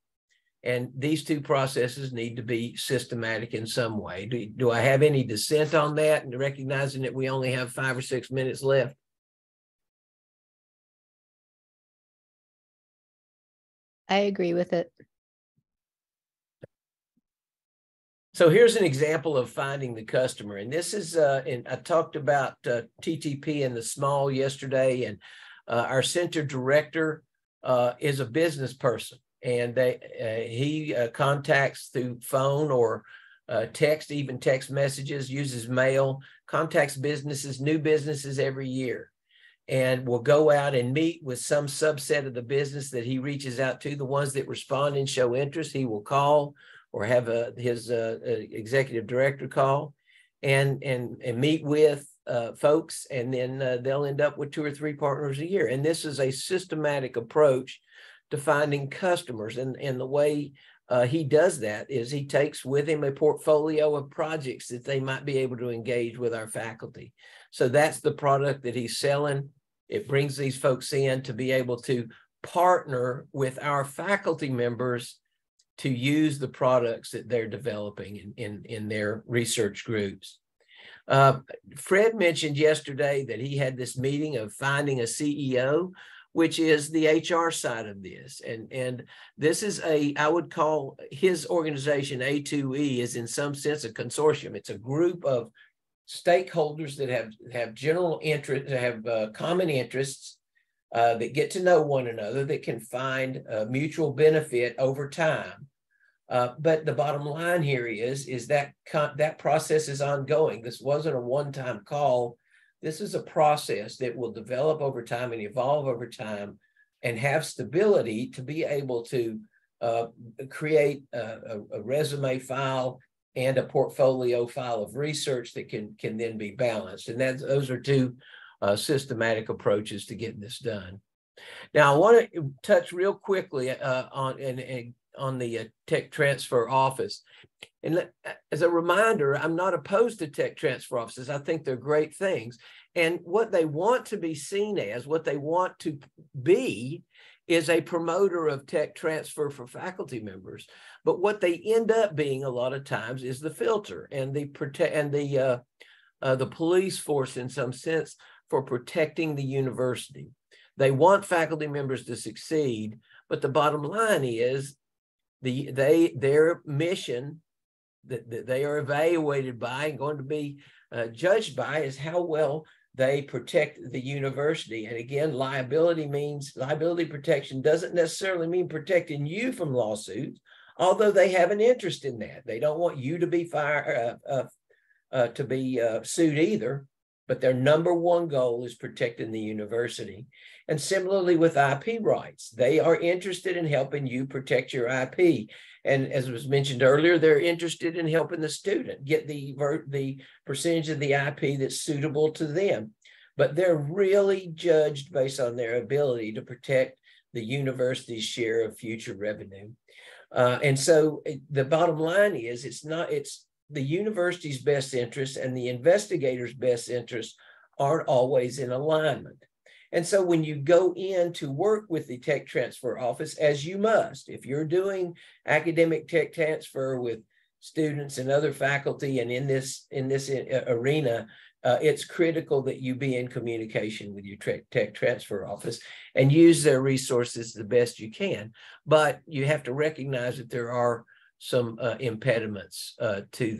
And these two processes need to be systematic in some way. Do I have any dissent on that, and recognizing that we only have 5 or 6 minutes left? I agree with it. So here's an example of finding the customer. And this is, and I talked about TTP and the small yesterday, and our center director is a business person. And he contacts through phone or text, even text messages, uses mail, contacts businesses, new businesses every year, and will go out and meet with some subset of the business that he reaches out to. The ones that respond and show interest, he will call or have his executive director call and meet with folks, and then they'll end up with 2 or 3 partners a year. And this is a systematic approach to finding customers. And the way he does that is he takes with him a portfolio of projects that they might be able to engage with our faculty. So that's the product that he's selling. It brings these folks in to be able to partner with our faculty members to use the products that they're developing in their research groups. Fred mentioned yesterday that he had this meeting of finding a CEO, which is the HR side of this. And this is I would call his organization, A2E, is in some sense a consortium. It's a group of stakeholders that have general interests, have common interests, that get to know one another, that can find mutual benefit over time. But the bottom line here is that that process is ongoing. This wasn't a one-time call. This is a process that will develop over time and evolve over time and have stability to be able to create a resume file and a portfolio file of research that can then be balanced. And those are two systematic approaches to getting this done. Now, I want to touch real quickly on the tech transfer office. And as a reminder, I'm not opposed to tech transfer offices. I think they're great things. And what they want to be seen as, what they want to be, is a promoter of tech transfer for faculty members. But what they end up being a lot of times is the filter and the police force, in some sense, for protecting the university. They want faculty members to succeed, but the bottom line is their mission that they are evaluated by and going to be judged by is how well they protect the university. And again, liability protection doesn't necessarily mean protecting you from lawsuits, although they have an interest in that. They don't want you to be sued either, but their number one goal is protecting the university. And similarly with IP rights, they are interested in helping you protect your IP. And as was mentioned earlier, they're interested in helping the student get the percentage of the IP that's suitable to them. But they're really judged based on their ability to protect the university's share of future revenue. And so the bottom line is it's the university's best interests and the investigator's best interests aren't always in alignment. And so when you go in to work with the tech transfer office, as you must, if you're doing academic tech transfer with students and other faculty and in this arena, it's critical that you be in communication with your tech transfer office and use their resources the best you can. But you have to recognize that there are some impediments to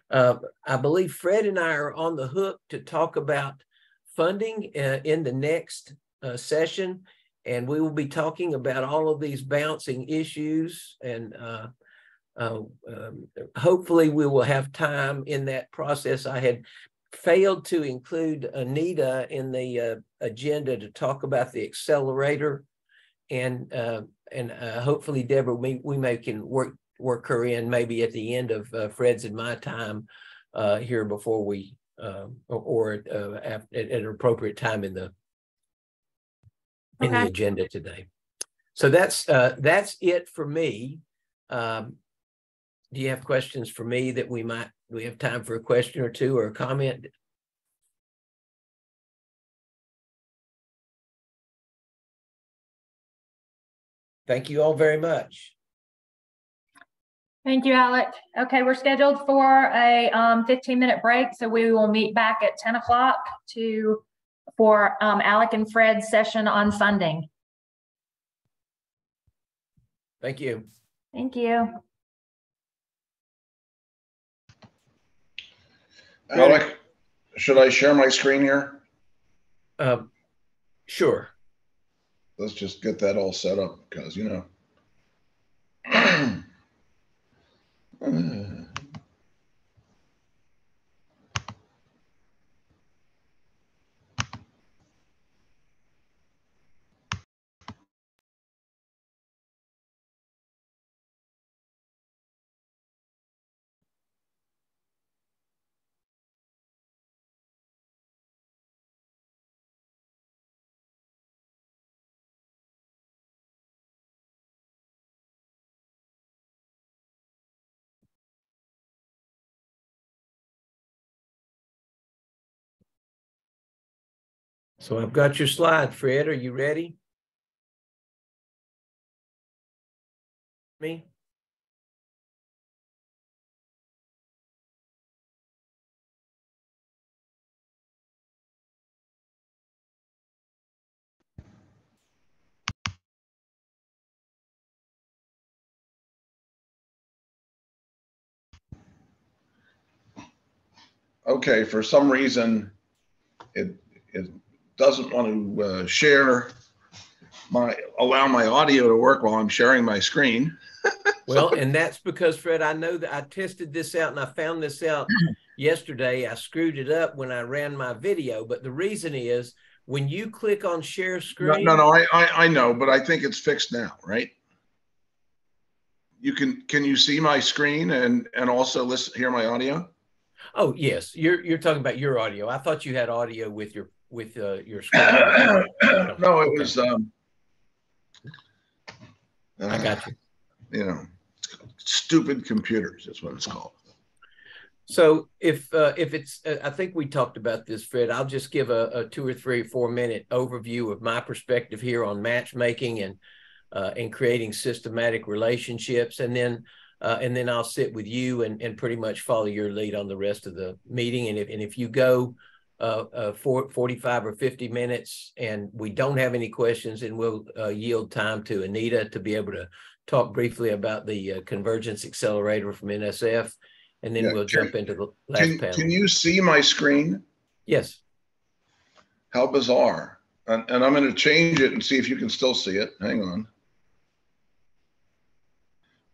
that. I believe Fred and I are on the hook to talk about funding in the next session, and we will be talking about all of these bouncing issues, and hopefully we will have time in that process. I had failed to include Anita in the agenda to talk about the accelerator and hopefully, Deborah, we can work her in maybe at the end of Fred's and my time here before we at an appropriate time in the the agenda today. So that's it for me. Do you have questions for me that we have time for a question or two or a comment? Thank you all very much. Thank you, Alec. Okay, we're scheduled for a 15-minute break, so we will meet back at 10 o'clock for Alec and Fred's session on funding. Thank you. Thank you. Alec, should I share my screen here? Sure. Let's just get that all set up because, you know. So I've got your slide, Fred. Are you ready? Me? Okay, for some reason, it doesn't want to share allow my audio to work while I'm sharing my screen. Well, and that's because, Fred, I know that I tested this out and I found this out yesterday. I screwed it up when I ran my video, but the reason is when you click on share screen. No, I know, but I think it's fixed now, right? You can you see my screen and also hear my audio? Oh yes, you're talking about your audio. I thought you had audio with your screen. No, it was I got you. You know, stupid computers is what it's called. So if it's I think we talked about this, Fred. I'll just give a 2 or 3 or 4 minute overview of my perspective here on matchmaking and creating systematic relationships, and then I'll sit with you and pretty much follow your lead on the rest of the meeting. And if you go 45 or 50 minutes and we don't have any questions, and we'll yield time to Anita to be able to talk briefly about the Convergence Accelerator from NSF, and then we'll jump into the last panel. Can you see my screen? Yes. How bizarre. And I'm going to change it and see if you can still see it. Hang on.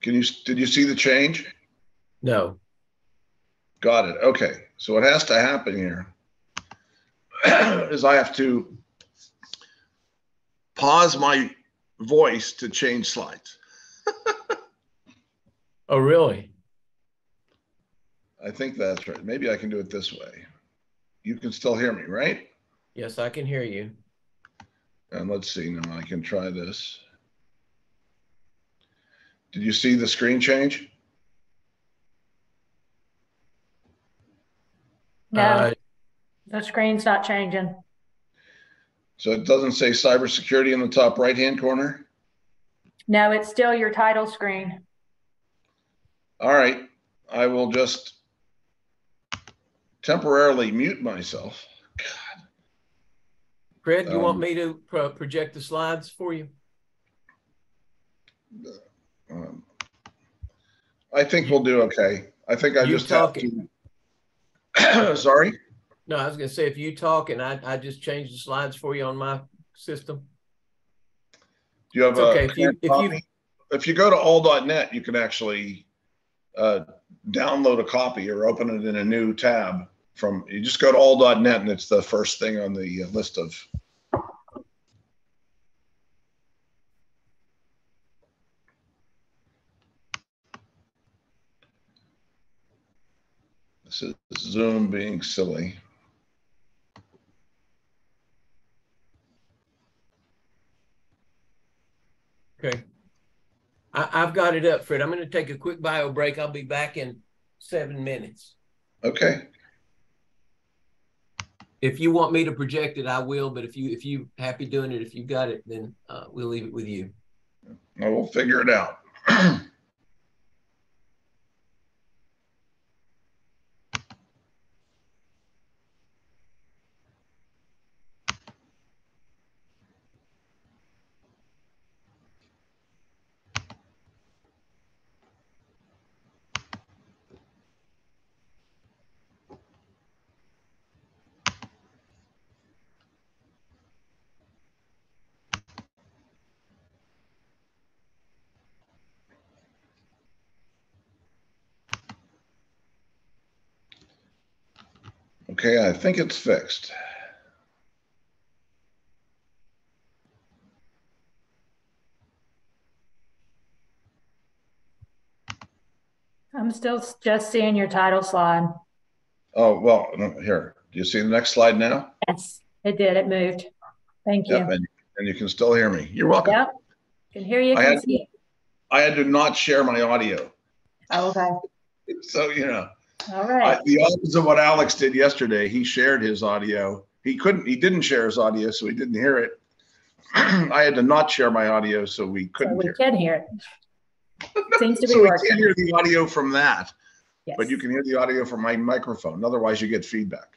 Did you see the change? No. Got it. Okay. So what has to happen here is I have to pause my voice to change slides. Oh, really? I think that's right. Maybe I can do it this way. You can still hear me, right? Yes, I can hear you. And let's see now. I can try this. Did you see the screen change? No. The screen's not changing. So it doesn't say cybersecurity in the top right-hand corner? No, it's still your title screen. All right. I will just temporarily mute myself. God. Fred, you want me to project the slides for you? I think we'll do okay. I think I just have to. Sorry? No, I was going to say, if you talk and I just change the slides for you on my system. Do you have if you go to all.net, you can actually download a copy or open it in a new tab. You just go to all.net and it's the first thing on the list of This is Zoom being silly. Okay. I've got it up, Fred. I'm going to take a quick bio break. I'll be back in 7 minutes. Okay. If you want me to project it, I will. But if you happy doing it, if you got it, then we'll leave it with you. I will figure it out. Okay, I think it's fixed. I'm still just seeing your title slide. Oh, well, here. Do you see the next slide now? Yes, it did. It moved. Thank you. Yep, and you can still hear me. You're welcome. Yep. Can hear you. I had to not share my audio. Oh, okay. So, you know. All right. The opposite of what Alex did yesterday, he shared his audio. He didn't share his audio, so he didn't hear it. I had to not share my audio, so we couldn't hear it. We can hear it. Seems to be working. So we can't hear the audio from that, yes. But you can hear the audio from my microphone. Otherwise, you get feedback.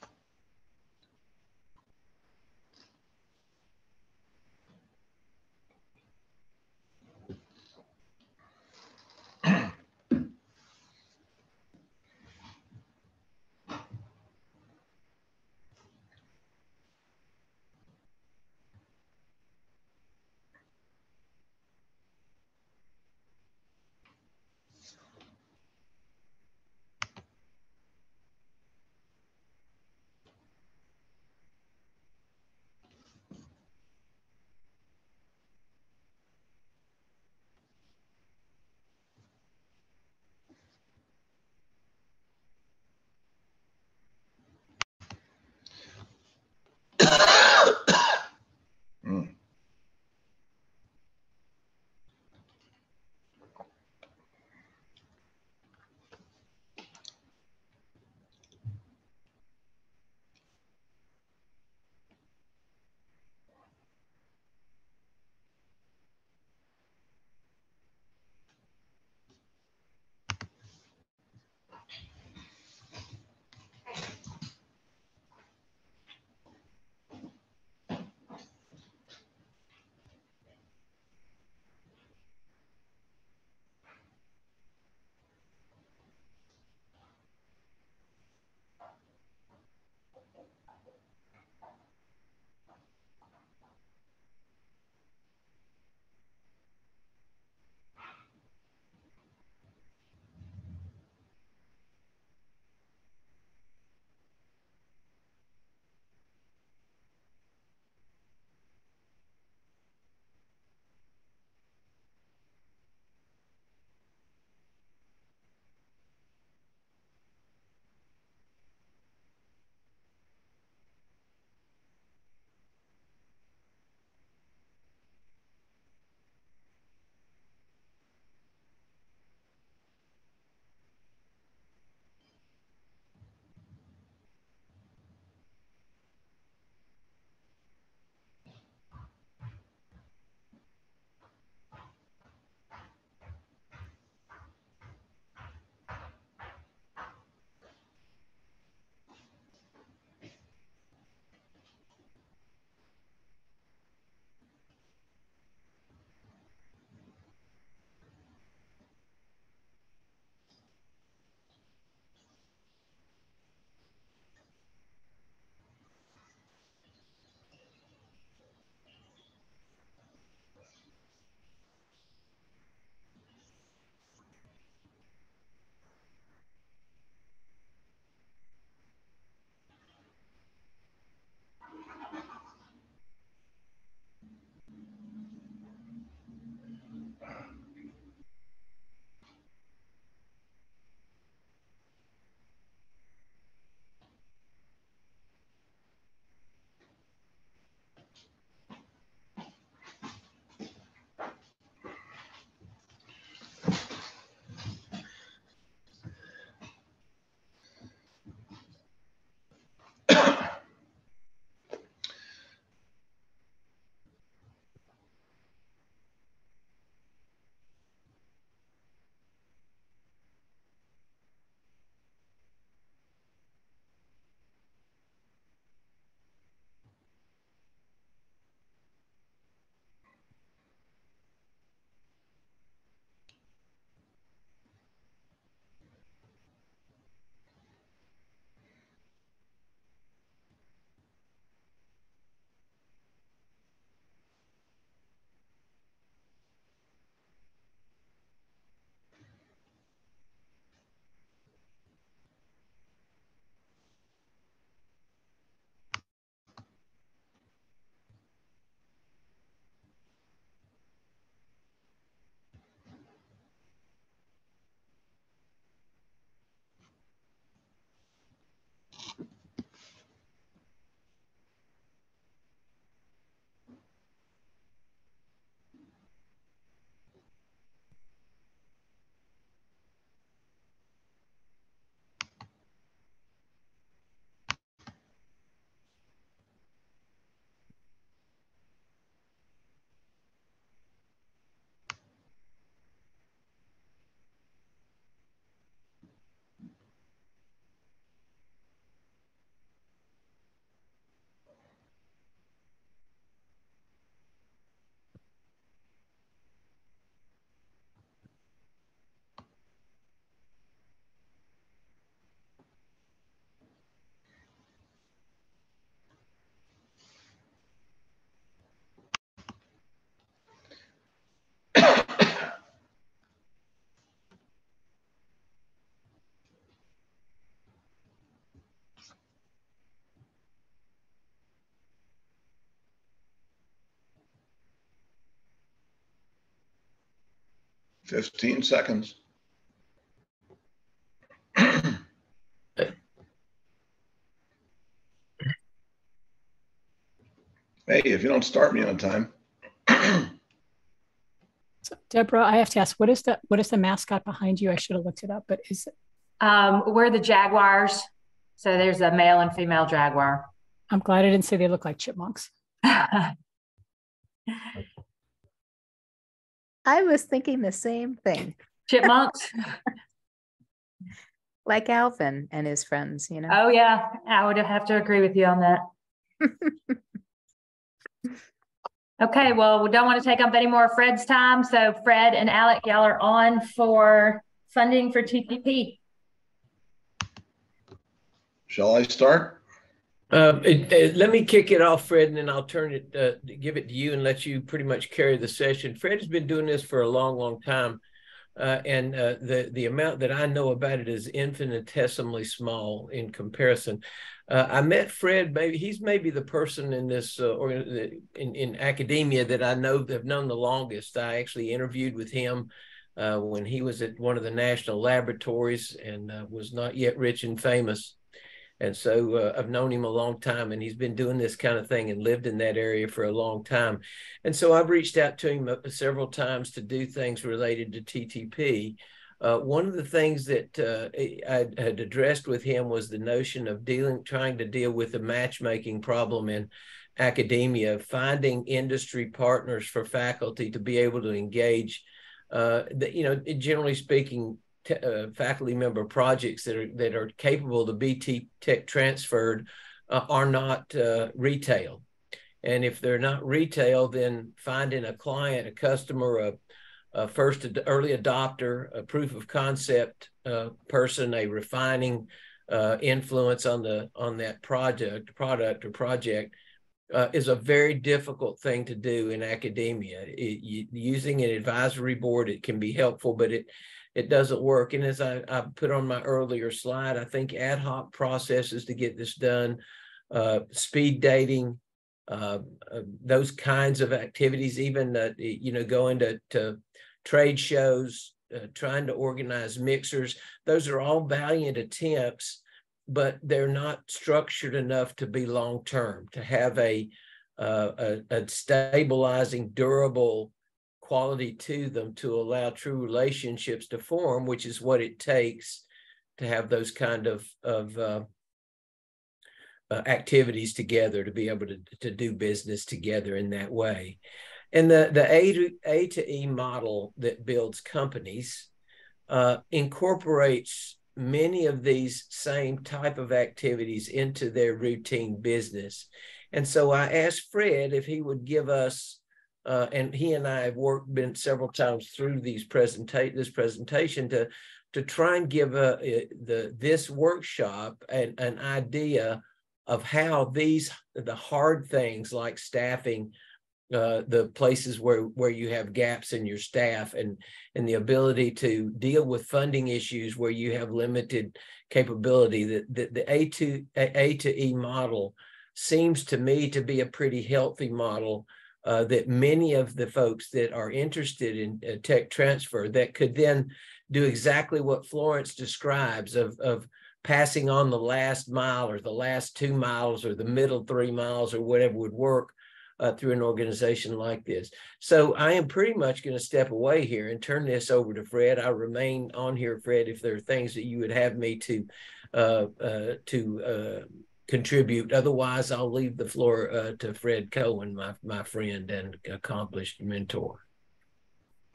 15 seconds. Hey, if you don't start me on time. So, Deborah, I have to ask, what is the mascot behind you? I should have looked it up, but is it? We're the jaguars. So there's a male and female jaguar. I'm glad I didn't say they look like chipmunks. I was thinking the same thing. Chipmunks? Like Alvin and his friends, you know? Oh yeah, I would have to agree with you on that. Okay, well, we don't want to take up any more of Fred's time. So Fred and Alec, y'all are on for funding for TTP. Shall I start? Let me kick it off, Fred, and then I'll turn it, give it to you and let you pretty much carry the session. Fred has been doing this for a long, long time. And the amount that I know about it is infinitesimally small in comparison. I met Fred, he's maybe the person in this in academia that I know have known the longest. I actually interviewed with him when he was at one of the national laboratories and was not yet rich and famous. And so I've known him a long time, and he's been doing this kind of thing and lived in that area for a long time. And so I've reached out to him several times to do things related to TTP. One of the things that I had addressed with him was the notion of trying to deal with the matchmaking problem in academia, finding industry partners for faculty to be able to engage, generally speaking, faculty member projects that are capable to be tech transferred are not retail. And if they're not retail, then finding a client, a customer, a first early adopter, a proof of concept person, a refining influence on that product or project is a very difficult thing to do in academia. Using an advisory board, it can be helpful, but it doesn't work. And as I put on my earlier slide, I think ad hoc processes to get this done, speed dating, those kinds of activities, even going to trade shows, trying to organize mixers. Those are all valiant attempts, but they're not structured enough to be long-term, to have a stabilizing, durable quality to them to allow true relationships to form, which is what it takes to have those kind of activities together, to be able to do business together in that way. And the A to E model that builds companies incorporates many of these same type of activities into their routine business. And so I asked Fred if he would give us and he and I have been several times through these presentation to try and give this workshop an idea of how the hard things like staffing, the places where you have gaps in your staff and the ability to deal with funding issues where you have limited capability, the A to E model seems to me to be a pretty healthy model that many of the folks that are interested in tech transfer that could then do exactly what Florence describes of passing on the last mile or the last 2 miles or the middle 3 miles or whatever would work through an organization like this. So I am pretty much going to step away here and turn this over to Fred. I remain on here, Fred, if there are things that you would have me to contribute. Otherwise, I'll leave the floor to Fred Cohen, my friend and accomplished mentor.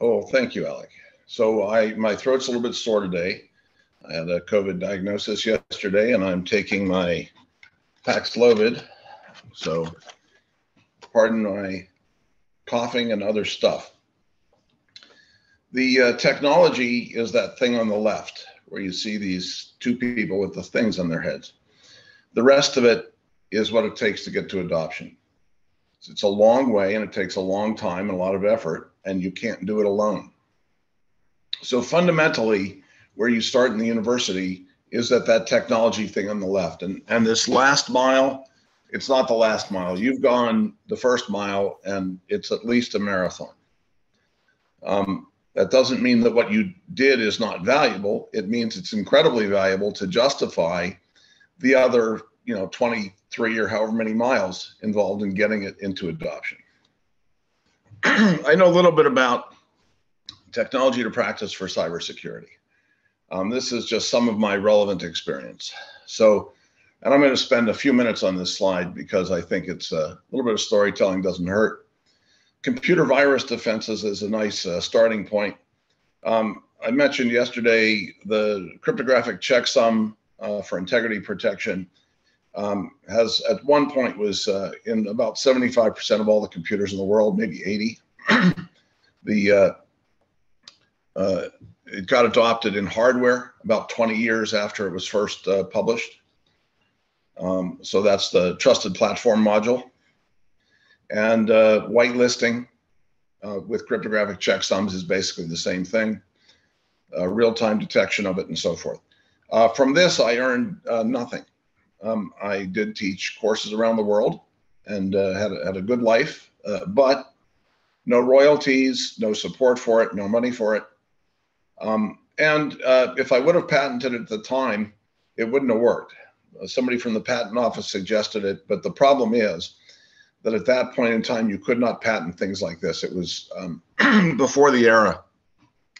Oh, thank you, Alec. So my throat's a little bit sore today. I had a COVID diagnosis yesterday, and I'm taking my Paxlovid. So pardon my coughing and other stuff. The technology is that thing on the left where you see these two people with the things on their heads. The rest of it is what it takes to get to adoption. So it's a long way, and it takes a long time and a lot of effort, and you can't do it alone. So fundamentally, where you start in the university is that technology thing on the left. And this last mile, it's not the last mile. You've gone the first mile, and it's at least a marathon. That doesn't mean that what you did is not valuable. It means it's incredibly valuable to justify the other, 23 or however many miles involved in getting it into adoption. I know a little bit about technology to practice for cybersecurity. This is just some of my relevant experience. So, and I'm going to spend a few minutes on this slide because I think it's a little bit of storytelling doesn't hurt. Computer virus defenses is a nice starting point. I mentioned yesterday the cryptographic checksum for integrity protection has at one point was in about 75% of all the computers in the world, maybe 80. It got adopted in hardware about 20 years after it was first published. So that's the trusted platform module. And whitelisting with cryptographic checksums is basically the same thing, real-time detection of it and so forth. From this, I earned nothing. I did teach courses around the world and had a good life, but no royalties, no support for it, no money for it. If I would have patented it at the time, it wouldn't have worked. Somebody from the patent office suggested it, but the problem is that at that point in time, you could not patent things like this. It was before the era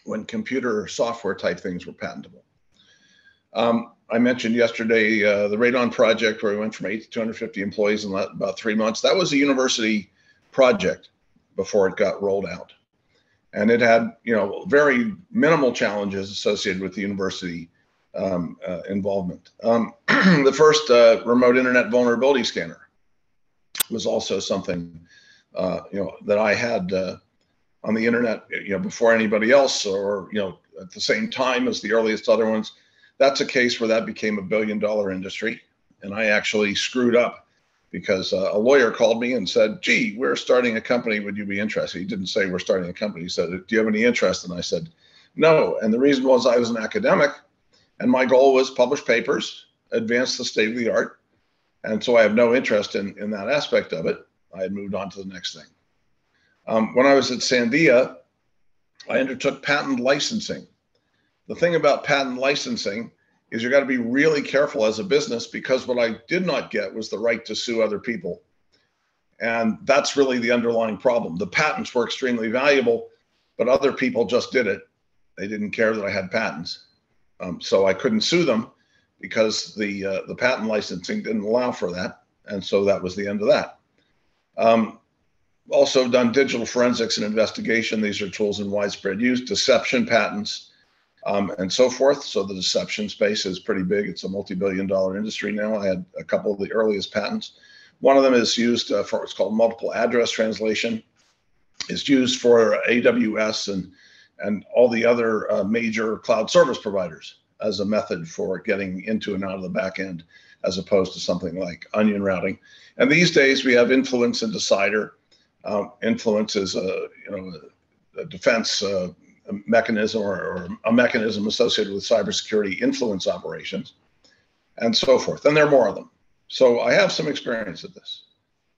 when computer software type things were patentable. I mentioned yesterday the Radon project, where we went from 8 to 250 employees in about 3 months. That was a university project before it got rolled out. And it had, very minimal challenges associated with the university involvement. The first remote internet vulnerability scanner was also something, that I had on the internet, before anybody else, or, at the same time as the earliest other ones. That's a case where that became a $1 billion industry. And I actually screwed up because a lawyer called me and said, gee, we're starting a company. Would you be interested? He didn't say we're starting a company. He said, do you have any interest? And I said, no. And the reason was I was an academic and my goal was publish papers, advance the state of the art. And so I have no interest in that aspect of it. I had moved on to the next thing. When I was at Sandia, I undertook patent licensing. The thing about patent licensing is you got to be really careful as a business, because what I did not get was the right to sue other people. And that's really the underlying problem. The patents were extremely valuable, but other people just did it. They didn't care that I had patents. So I couldn't sue them, because the patent licensing didn't allow for that. And so that was the end of that. Also done digital forensics and investigation. These are tools in widespread use, deception patents, and so forth. So the deception space is pretty big. It's a multi-billion-dollar industry now. I had a couple of the earliest patents. One of them is used for what's called multiple address translation. It's used for AWS and all the other major cloud service providers as a method for getting into and out of the back end, as opposed to something like onion routing. And these days we have influence and decider. Influence is a defense mechanism or a mechanism associated with cybersecurity influence operations and so forth. And there are more of them. So I have some experience at this.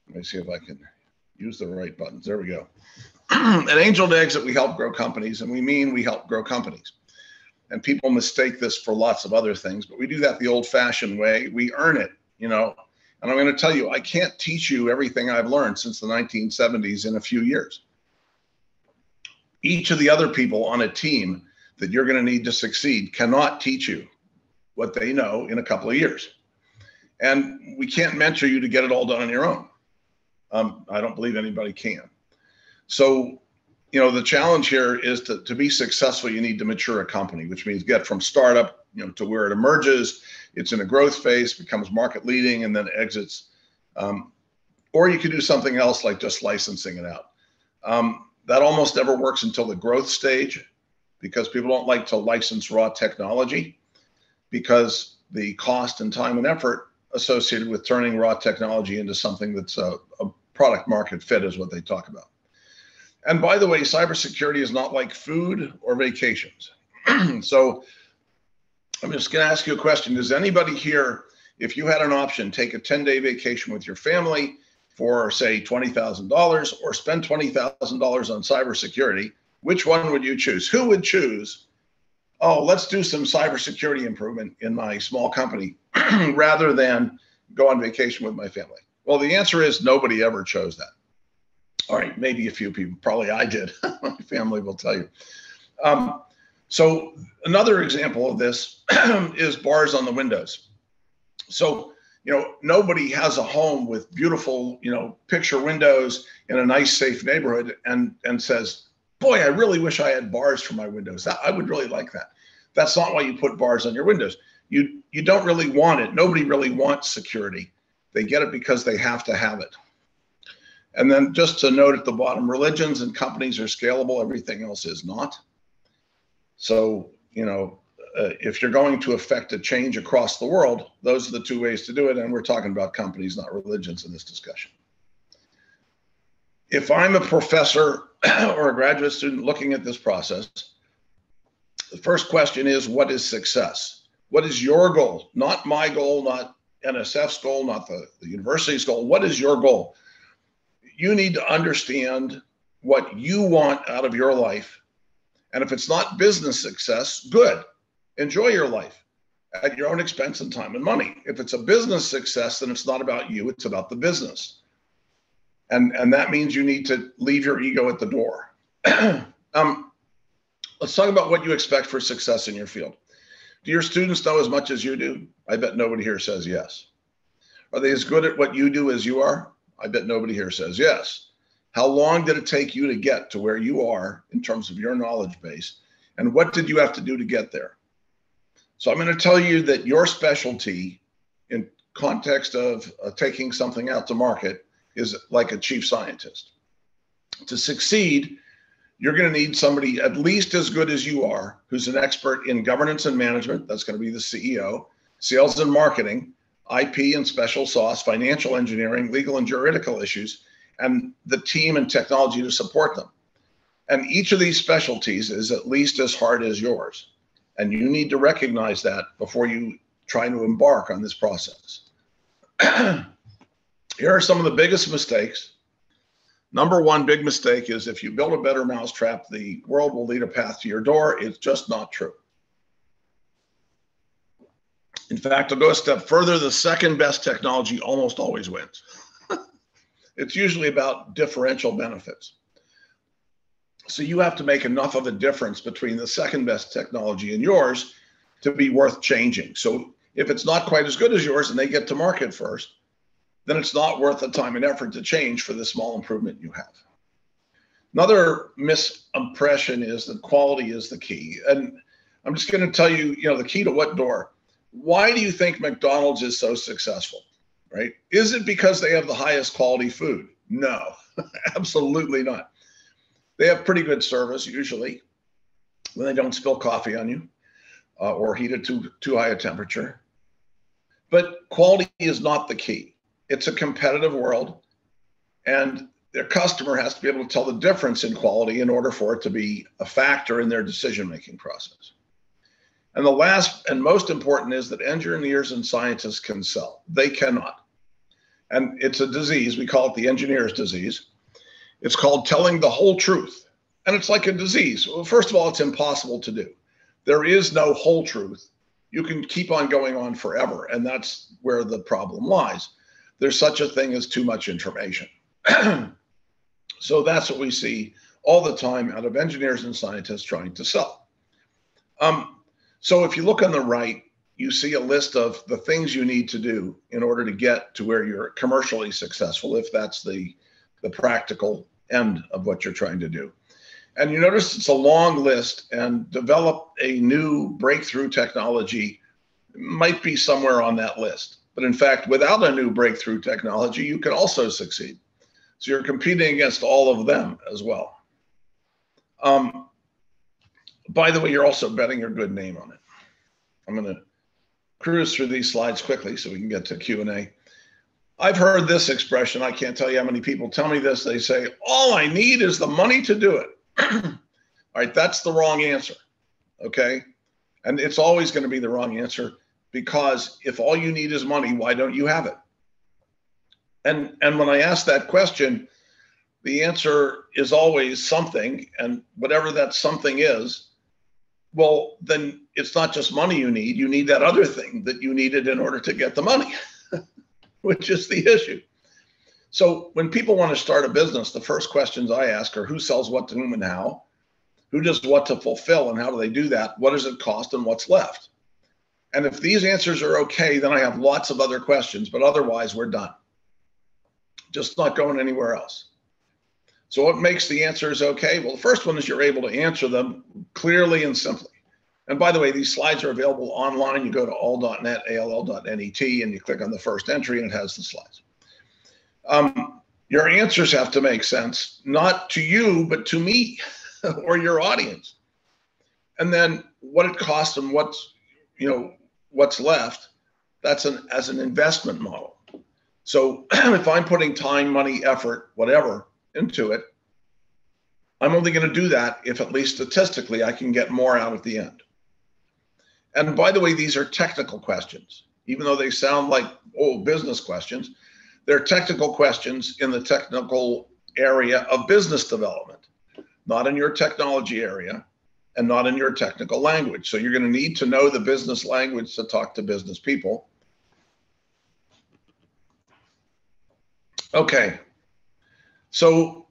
Let me see if I can use the right buttons. There we go. At Angel to Exit, we help grow companies, and we mean we help grow companies. And people mistake this for lots of other things, but we do that the old-fashioned way. We earn it, And I'm going to tell you, I can't teach you everything I've learned since the 1970s in a few years. Each of the other people on a team that you're going to need to succeed cannot teach you what they know in a couple of years. And we can't mentor you to get it all done on your own. I don't believe anybody can. So, the challenge here is to be successful, you need to mature a company, which means get from startup, to where it emerges. It's in a growth phase, becomes market leading, and then exits. Or you could do something else like just licensing it out. That almost never works until the growth stage, because people don't like to license raw technology, because the cost and time and effort associated with turning raw technology into something that's a product market fit is what they talk about. And by the way, cybersecurity is not like food or vacations. So I'm just going to ask you a question. Does anybody here, if you had an option, take a 10-day vacation with your family for, say, $20,000, or spend $20,000 on cybersecurity, which one would you choose? Who would choose, oh, let's do some cybersecurity improvement in my small company rather than go on vacation with my family? Well, the answer is nobody ever chose that. All right, maybe a few people, probably I did. My family will tell you. So another example of this is bars on the windows. So, you know, nobody has a home with beautiful, you know, picture windows in a nice, safe neighborhood and says, boy, I really wish I had bars for my windows. That, I would really like that. That's not why you put bars on your windows. You don't really want it. Nobody really wants security. They get it because they have to have it. And then just to note at the bottom, religions and companies are scalable. Everything else is not. So, you know, if you're going to affect a change across the world, those are the two ways to do it. And we're talking about companies, not religions in this discussion. If I'm a professor or a graduate student looking at this process, the first question is, what is success? What is your goal? Not my goal, not NSF's goal, not the university's goal. What is your goal? You need to understand what you want out of your life. And if it's not business success, good. Enjoy your life at your own expense and time and money. If it's a business success, then it's not about you, it's about the business. And that means you need to leave your ego at the door. Let's talk about what you expect for success in your field. Do your students know as much as you do? I bet nobody here says yes. Are they as good at what you do as you are? I bet nobody here says yes. How long did it take you to get to where you are in terms of your knowledge base? And what did you have to do to get there? So I'm going to tell you that your specialty in context of taking something out to market is like a chief scientist. To succeed, you're going to need somebody at least as good as you are, who's an expert in governance and management. That's going to be the CEO, sales and marketing, IP and special sauce, financial engineering, legal and juridical issues, and the team and technology to support them. And each of these specialties is at least as hard as yours. And you need to recognize that before you try to embark on this process. Here are some of the biggest mistakes. Number one big mistake is if you build a better mousetrap, the world will lead a path to your door. It's just not true. In fact, I'll go a step further. The second best technology almost always wins. It's usually about differential benefits. So you have to make enough of a difference between the second best technology and yours to be worth changing. So if it's not quite as good as yours and they get to market first, then it's not worth the time and effort to change for the small improvement you have. Another misimpression is that quality is the key. And I'm just going to tell you, you know, the key to what door? Why do you think McDonald's is so successful, right? Is it because they have the highest quality food? No, absolutely not. They have pretty good service, usually, when they don't spill coffee on you or heat it too high a temperature. But quality is not the key. It's a competitive world, and their customer has to be able to tell the difference in quality in order for it to be a factor in their decision-making process. And the last and most important is that engineers and scientists can sell. They cannot. And it's a disease. We call it the engineer's disease. It's called telling the whole truth. And it's like a disease. Well, first of all, it's impossible to do. There is no whole truth. You can keep on going on forever. And that's where the problem lies. There's such a thing as too much information. So that's what we see all the time out of engineers and scientists trying to sell. So if you look on the right, you see a list of the things you need to do in order to get to where you're commercially successful, if that's the practical end of what you're trying to do. And you notice it's a long list, and develop a new breakthrough technology might be somewhere on that list. But in fact, without a new breakthrough technology, you can also succeed. So you're competing against all of them as well. By the way, you're also betting your good name on it. I'm going to cruise through these slides quickly so we can get to Q&A. I've heard this expression. I can't tell you how many people tell me this. They say, all I need is the money to do it. All right, that's the wrong answer, okay? And it's always going to be the wrong answer, because if all you need is money, why don't you have it? And when I asked that question, the answer is always something, and whatever that something is, well, then it's not just money you need that other thing that you needed in order to get the money, which is the issue. So when people want to start a business, the first questions I ask are who sells what to whom and how, who does what to fulfill and how do they do that, what does it cost and what's left? And if these answers are okay, then I have lots of other questions, but otherwise we're done. Just not going anywhere else. So what makes the answers okay? Well, the first one is you're able to answer them clearly and simply. And by the way, these slides are available online. You go to all.net, all.net, and you click on the first entry and it has the slides. Your answers have to make sense, not to you, but to me or your audience. And then what it costs and what's, you know, what's left, that's as an investment model. So if I'm putting time, money, effort, whatever, into it, I'm only going to do that if at least statistically I can get more out at the end. And by the way, these are technical questions. Even though they sound like old business questions, they're technical questions in the technical area of business development, not in your technology area and not in your technical language. So you're going to need to know the business language to talk to business people. Okay. So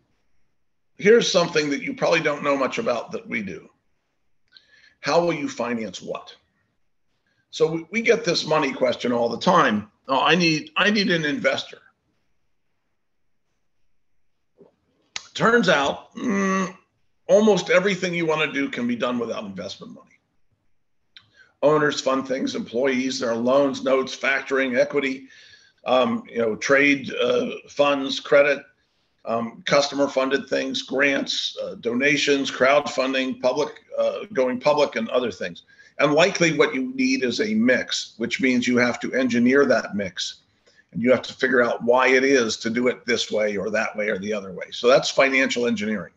here's something that you probably don't know much about that we do. How will you finance what? So we get this money question all the time. Oh, I need an investor. Turns out almost everything you want to do can be done without investment money. Owners fund things, employees, there are loans, notes, factoring, equity, trade funds, credit. Customer-funded things, grants, donations, crowdfunding, going public, and other things. And likely what you need is a mix, which means you have to engineer that mix. And you have to figure out why it is to do it this way or that way or the other way. So that's financial engineering.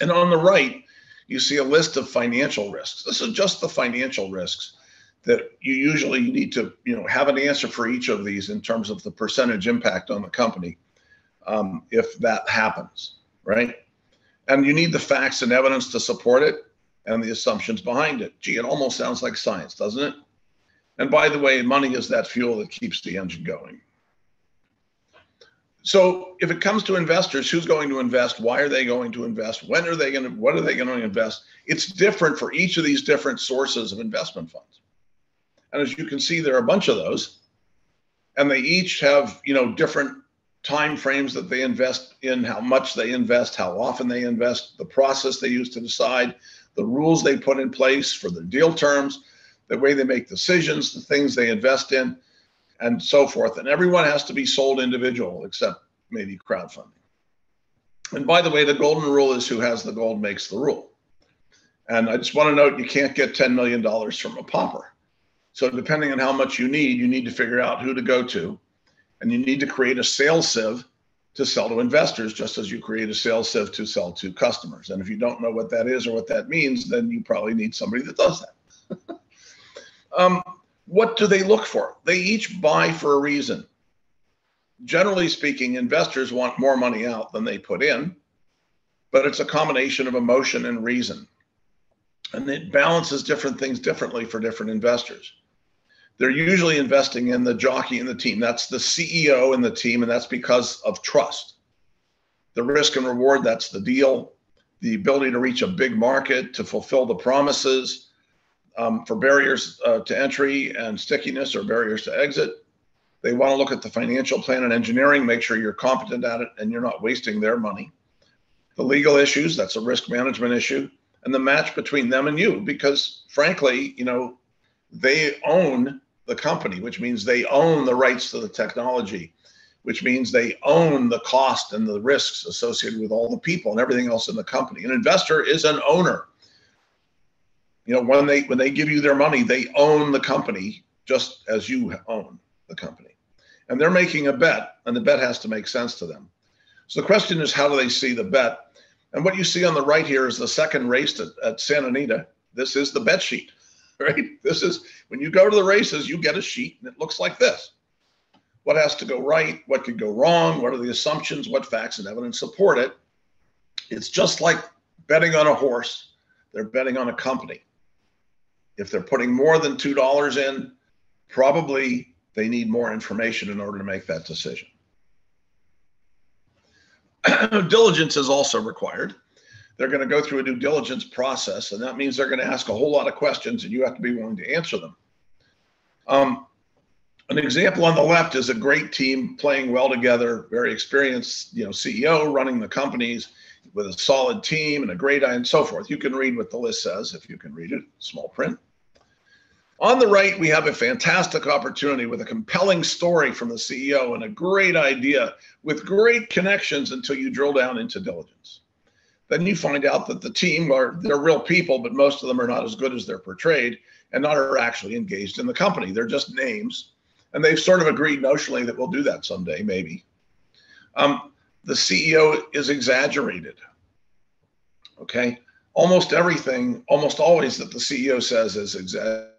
And on the right, you see a list of financial risks. This is just the financial risks that you usually need to, have an answer for each of these in terms of the percentage impact on the company. If that happens, right? And you need the facts and evidence to support it and the assumptions behind it. Gee, it almost sounds like science, doesn't it? And by the way, money is that fuel that keeps the engine going. So if it comes to investors, who's going to invest? Why are they going to invest? When are they going to, what are they going to invest? It's different for each of these different sources of investment funds. And as you can see, there are a bunch of those, and they each have, different timeframes that they invest in, how much they invest, how often they invest, the process they use to decide, the rules they put in place for the deal terms, the way they make decisions, the things they invest in, and so forth. And everyone has to be sold individual, except maybe crowdfunding. And by the way, the golden rule is who has the gold makes the rule. And I just want to note, you can't get $10 million from a pauper. So depending on how much you need to figure out who to go to. And you need to create a sales sieve to sell to investors, just as you create a sales sieve to sell to customers. And if you don't know what that is or what that means, then you probably need somebody that does that. What do they look for? They each buy for a reason. Generally speaking, investors want more money out than they put in, but it's a combination of emotion and reason. And it balances different things differently for different investors. They're usually investing in the jockey and the team. That's the CEO and the team, and that's because of trust. The risk and reward, that's the deal. The ability to reach a big market, to fulfill the promises for barriers to entry and stickiness or barriers to exit. They want to look at the financial plan and engineering, make sure you're competent at it and you're not wasting their money. The legal issues, that's a risk management issue. And the match between them and you, because frankly, they own the company, which means they own the rights to the technology, which means they own the cost and the risks associated with all the people and everything else in the company. An investor is an owner. When they give you their money, they own the company just as you own the company. And they're making a bet, and the bet has to make sense to them. So the question is, how do they see the bet? And what you see on the right here is the second race at Santa Anita. This is the bet sheet. Right? This is when you go to the races, you get a sheet and it looks like this. what has to go right, what could go wrong, what are the assumptions, what facts and evidence support it. It's just like betting on a horse. They're betting on a company. If they're putting more than $2 in, probably they need more information in order to make that decision. Diligence is also required. They're going to go through a due diligence process, and that means they're going to ask a whole lot of questions, and you have to be willing to answer them. An example on the left is a great team playing well together, very experienced, CEO running the companies with a solid team and a great eye and so forth. You can read what the list says if you can read it, small print. On the right, we have a fantastic opportunity with a compelling story from the CEO and a great idea with great connections until you drill down into diligence. Then you find out that the team they're real people, but most of them are not as good as they're portrayed and not are actually engaged in the company. They're just names, and they've sort of agreed notionally that we'll do that someday, maybe. The CEO is exaggerated, okay? Almost everything, almost always that the CEO says is exaggerated.